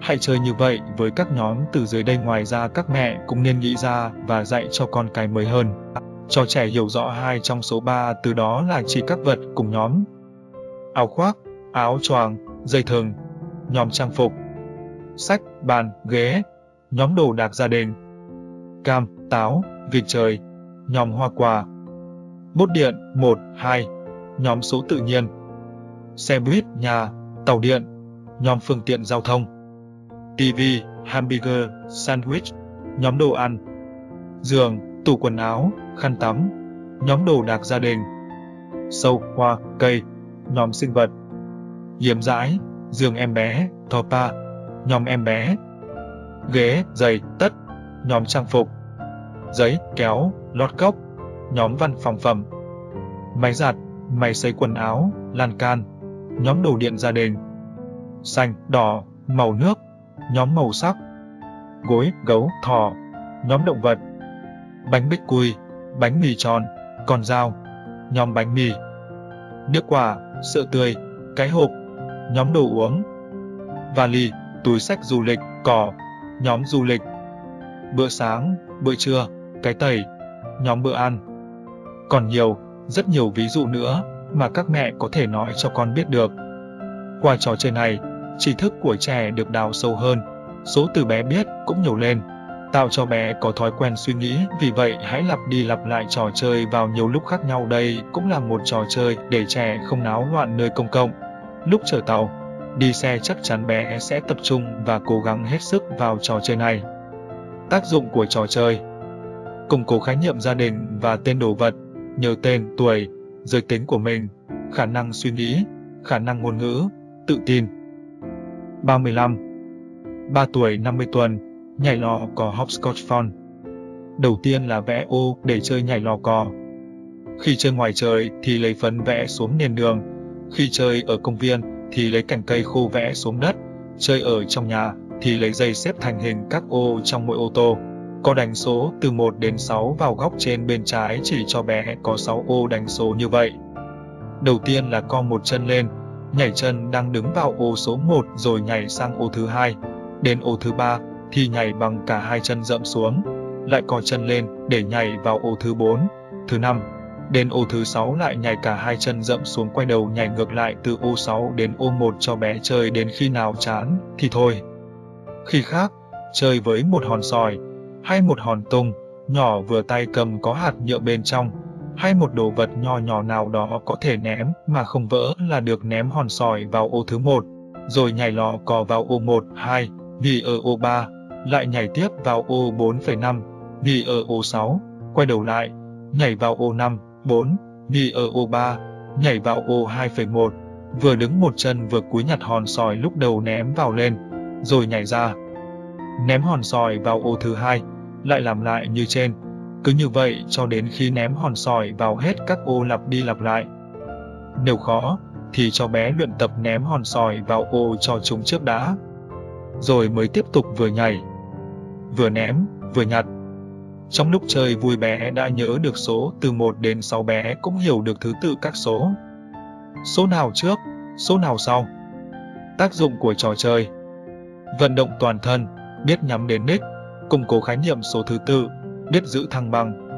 Hãy chơi như vậy với các nhóm từ dưới đây. Ngoài ra các mẹ cũng nên nghĩ ra và dạy cho con cái mới hơn, cho trẻ hiểu rõ 2 trong số 3 từ đó là chỉ các vật cùng nhóm: áo khoác, áo choàng, dây thừng, nhóm trang phục, sách, bàn, ghế, nhóm đồ đạc gia đình, cam, táo, vịt trời, nhóm hoa quả, bốt điện 1, 2, nhóm số tự nhiên, xe buýt, nhà, tàu điện, nhóm phương tiện giao thông, TV, hamburger, sandwich, nhóm đồ ăn, giường, tủ quần áo, khăn tắm, nhóm đồ đạc gia đình, sâu, hoa, cây, nhóm sinh vật, yếm dãi, giường em bé, topa, nhóm em bé, ghế, giày, tất, nhóm trang phục, giấy, kéo, lót cốc, nhóm văn phòng phẩm, máy giặt, máy sấy quần áo, lan can, nhóm đồ điện gia đình, xanh, đỏ, màu nước, nhóm màu sắc, gối, gấu, thỏ, nhóm động vật, bánh bích quy, bánh mì tròn, con dao, nhóm bánh mì, đĩa quả, sữa tươi, cái hộp, nhóm đồ uống, vali, túi xách du lịch, cỏ, nhóm du lịch, bữa sáng, bữa trưa, cái tẩy, nhóm bữa ăn. Còn nhiều, rất nhiều ví dụ nữa mà các mẹ có thể nói cho con biết được. Qua trò chơi này, tri thức của trẻ được đào sâu hơn, số từ bé biết cũng nhiều lên, tạo cho bé có thói quen suy nghĩ. Vì vậy hãy lặp đi lặp lại trò chơi vào nhiều lúc khác nhau. Đây cũng là một trò chơi để trẻ không náo loạn nơi công cộng. Lúc chở tàu, đi xe chắc chắn bé sẽ tập trung và cố gắng hết sức vào trò chơi này. Tác dụng của trò chơi: củng cố khái niệm gia đình và tên đồ vật, nhớ tên, tuổi, giới tính của mình, khả năng suy nghĩ, khả năng ngôn ngữ, tự tin. 35. 3 tuổi 50 tuần, nhảy lò cò hopscotch fun. Đầu tiên là vẽ ô để chơi nhảy lò cò. Khi chơi ngoài trời thì lấy phấn vẽ xuống nền đường, khi chơi ở công viên thì lấy cành cây khô vẽ xuống đất, chơi ở trong nhà thì lấy dây xếp thành hình các ô trong mỗi ô tô. Có đánh số từ 1 đến 6 vào góc trên bên trái, chỉ cho bé có 6 ô đánh số như vậy. Đầu tiên là co một chân lên, nhảy chân đang đứng vào ô số 1 rồi nhảy sang ô thứ 2. Đến ô thứ 3 thì nhảy bằng cả hai chân dẫm xuống, lại co chân lên để nhảy vào ô thứ 4, thứ 5, Đến ô thứ 6 lại nhảy cả hai chân dậm xuống, quay đầu nhảy ngược lại từ ô 6 đến ô 1 cho bé chơi đến khi nào chán thì thôi. Khi khác, chơi với một hòn sỏi, hay một hòn tung, nhỏ vừa tay cầm có hạt nhựa bên trong, hay một đồ vật nho nhỏ nào đó có thể ném mà không vỡ là được ném hòn sỏi vào ô thứ 1, rồi nhảy lò cò vào ô 1, 2, vì ở ô 3, lại nhảy tiếp vào ô 4,5, vì ở ô 6, quay đầu lại, nhảy vào ô 5, 4, vì ở ô 3, nhảy vào ô 2,1, vừa đứng một chân vừa cúi nhặt hòn sỏi lúc đầu ném vào lên, rồi nhảy ra. Ném hòn sỏi vào ô thứ 2, lại làm lại như trên, cứ như vậy cho đến khi ném hòn sỏi vào hết các ô lặp đi lặp lại. Nếu khó, thì cho bé luyện tập ném hòn sỏi vào ô cho chúng trước đã, rồi mới tiếp tục vừa nhảy, vừa ném, vừa nhặt. Trong lúc chơi vui bé đã nhớ được số từ 1 đến 6, bé cũng hiểu được thứ tự các số. Số nào trước, số nào sau. Tác dụng của trò chơi. Vận động toàn thân, biết nhắm đến đích, củng cố khái niệm số thứ tự, biết giữ thăng bằng.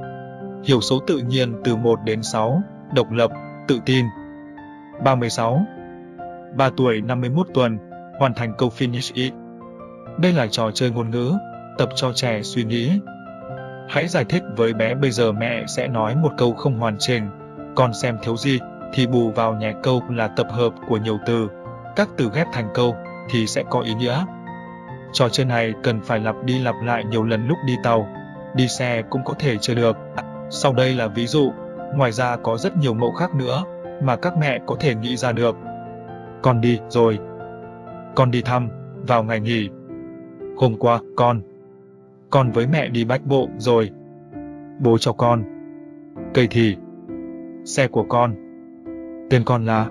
Hiểu số tự nhiên từ 1 đến 6, độc lập, tự tin. 36. 3 tuổi 51 tuần, hoàn thành câu Finish It. Đây là trò chơi ngôn ngữ, tập cho trẻ suy nghĩ. Hãy giải thích với bé bây giờ mẹ sẽ nói một câu không hoàn chỉnh, còn xem thiếu gì thì bù vào nhé. Câu là tập hợp của nhiều từ, các từ ghép thành câu thì sẽ có ý nghĩa. Trò chơi này cần phải lặp đi lặp lại nhiều lần, lúc đi tàu, đi xe cũng có thể chơi được. Sau đây là ví dụ, ngoài ra có rất nhiều mẫu khác nữa mà các mẹ có thể nghĩ ra được. Con đi rồi. Con đi thăm, vào ngày nghỉ. Hôm qua, con với mẹ đi bách bộ rồi. Bố cho con. Cây thì. Xe của con. Tên con là.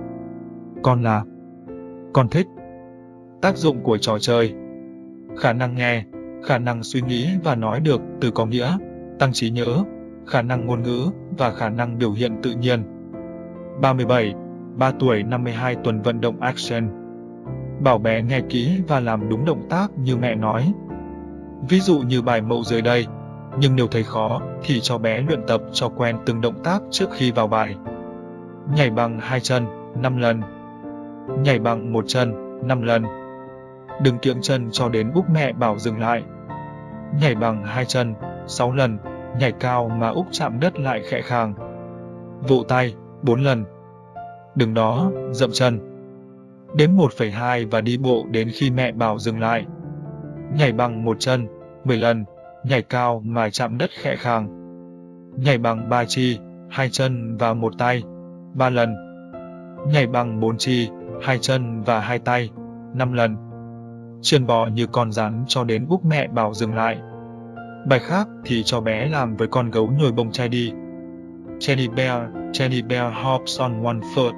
Con thích. Tác dụng của trò chơi. Khả năng nghe, khả năng suy nghĩ và nói được từ có nghĩa, tăng trí nhớ, khả năng ngôn ngữ và khả năng biểu hiện tự nhiên. 37. 3 tuổi 52 tuần, vận động action. Bảo bé nghe kỹ và làm đúng động tác như mẹ nói. Ví dụ như bài mẫu dưới đây, nhưng nếu thấy khó thì cho bé luyện tập cho quen từng động tác trước khi vào bài. Nhảy bằng hai chân 5 lần. Nhảy bằng một chân 5 lần. Đừng kiễng chân cho đến lúc mẹ bảo dừng lại. Nhảy bằng hai chân 6 lần, nhảy cao mà úp chạm đất lại khẽ khàng. Vỗ tay 4 lần. Đứng đó, dậm chân. Đếm 1,2 và đi bộ đến khi mẹ bảo dừng lại. Nhảy bằng một chân 10 lần, nhảy cao mà chạm đất khẽ khàng. Nhảy bằng 3 chi, 2 chân và 1 tay 3 lần. Nhảy bằng 4 chi, 2 chân và 2 tay 5 lần. Chườn bò như con rắn cho đến lúc mẹ bảo dừng lại. Bài khác thì cho bé làm với con gấu nhồi bông chai đi. Teddy bear hops on one foot,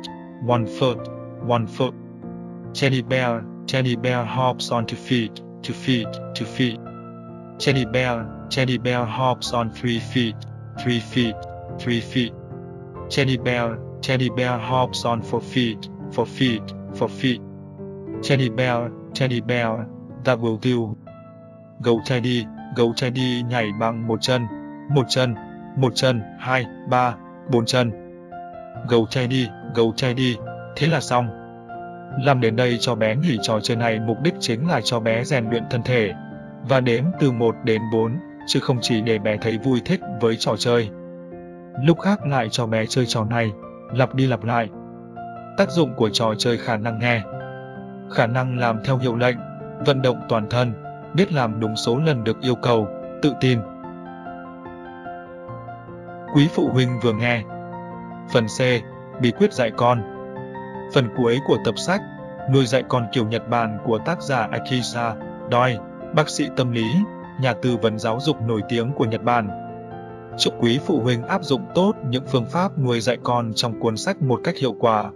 one foot, one foot. Teddy bear hops on two feet, two feet, two feet. Teddy bear hops on three feet, three feet, three feet. Teddy bear hops on four feet, four feet, four feet. Teddy bear, that will do. Gấu Teddy nhảy bằng một chân, một chân, một chân, hai, ba, bốn chân. Gấu Teddy, thế là xong. Làm đến đây cho bé nghỉ trò chơi này, mục đích chính là cho bé rèn luyện thân thể và đếm từ 1 đến 4, chứ không chỉ để bé thấy vui thích với trò chơi. Lúc khác lại cho bé chơi trò này, lặp đi lặp lại. Tác dụng của trò chơi khả năng nghe. Khả năng làm theo hiệu lệnh, vận động toàn thân, biết làm đúng số lần được yêu cầu, tự tin. Quý phụ huynh vừa nghe. Phần C, bí quyết dạy con. Phần cuối của tập sách, nuôi dạy con kiểu Nhật Bản của tác giả Akehashi Daiji, bác sĩ tâm lý, nhà tư vấn giáo dục nổi tiếng của Nhật Bản. Chúc quý phụ huynh áp dụng tốt những phương pháp nuôi dạy con trong cuốn sách một cách hiệu quả.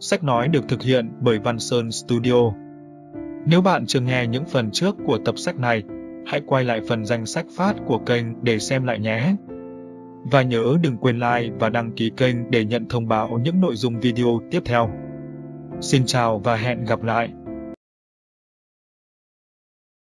Sách nói được thực hiện bởi Văn Sơn Studio. Nếu bạn chưa nghe những phần trước của tập sách này, hãy quay lại phần danh sách phát của kênh để xem lại nhé. Và nhớ đừng quên like và đăng ký kênh để nhận thông báo những nội dung video tiếp theo. Xin chào và hẹn gặp lại!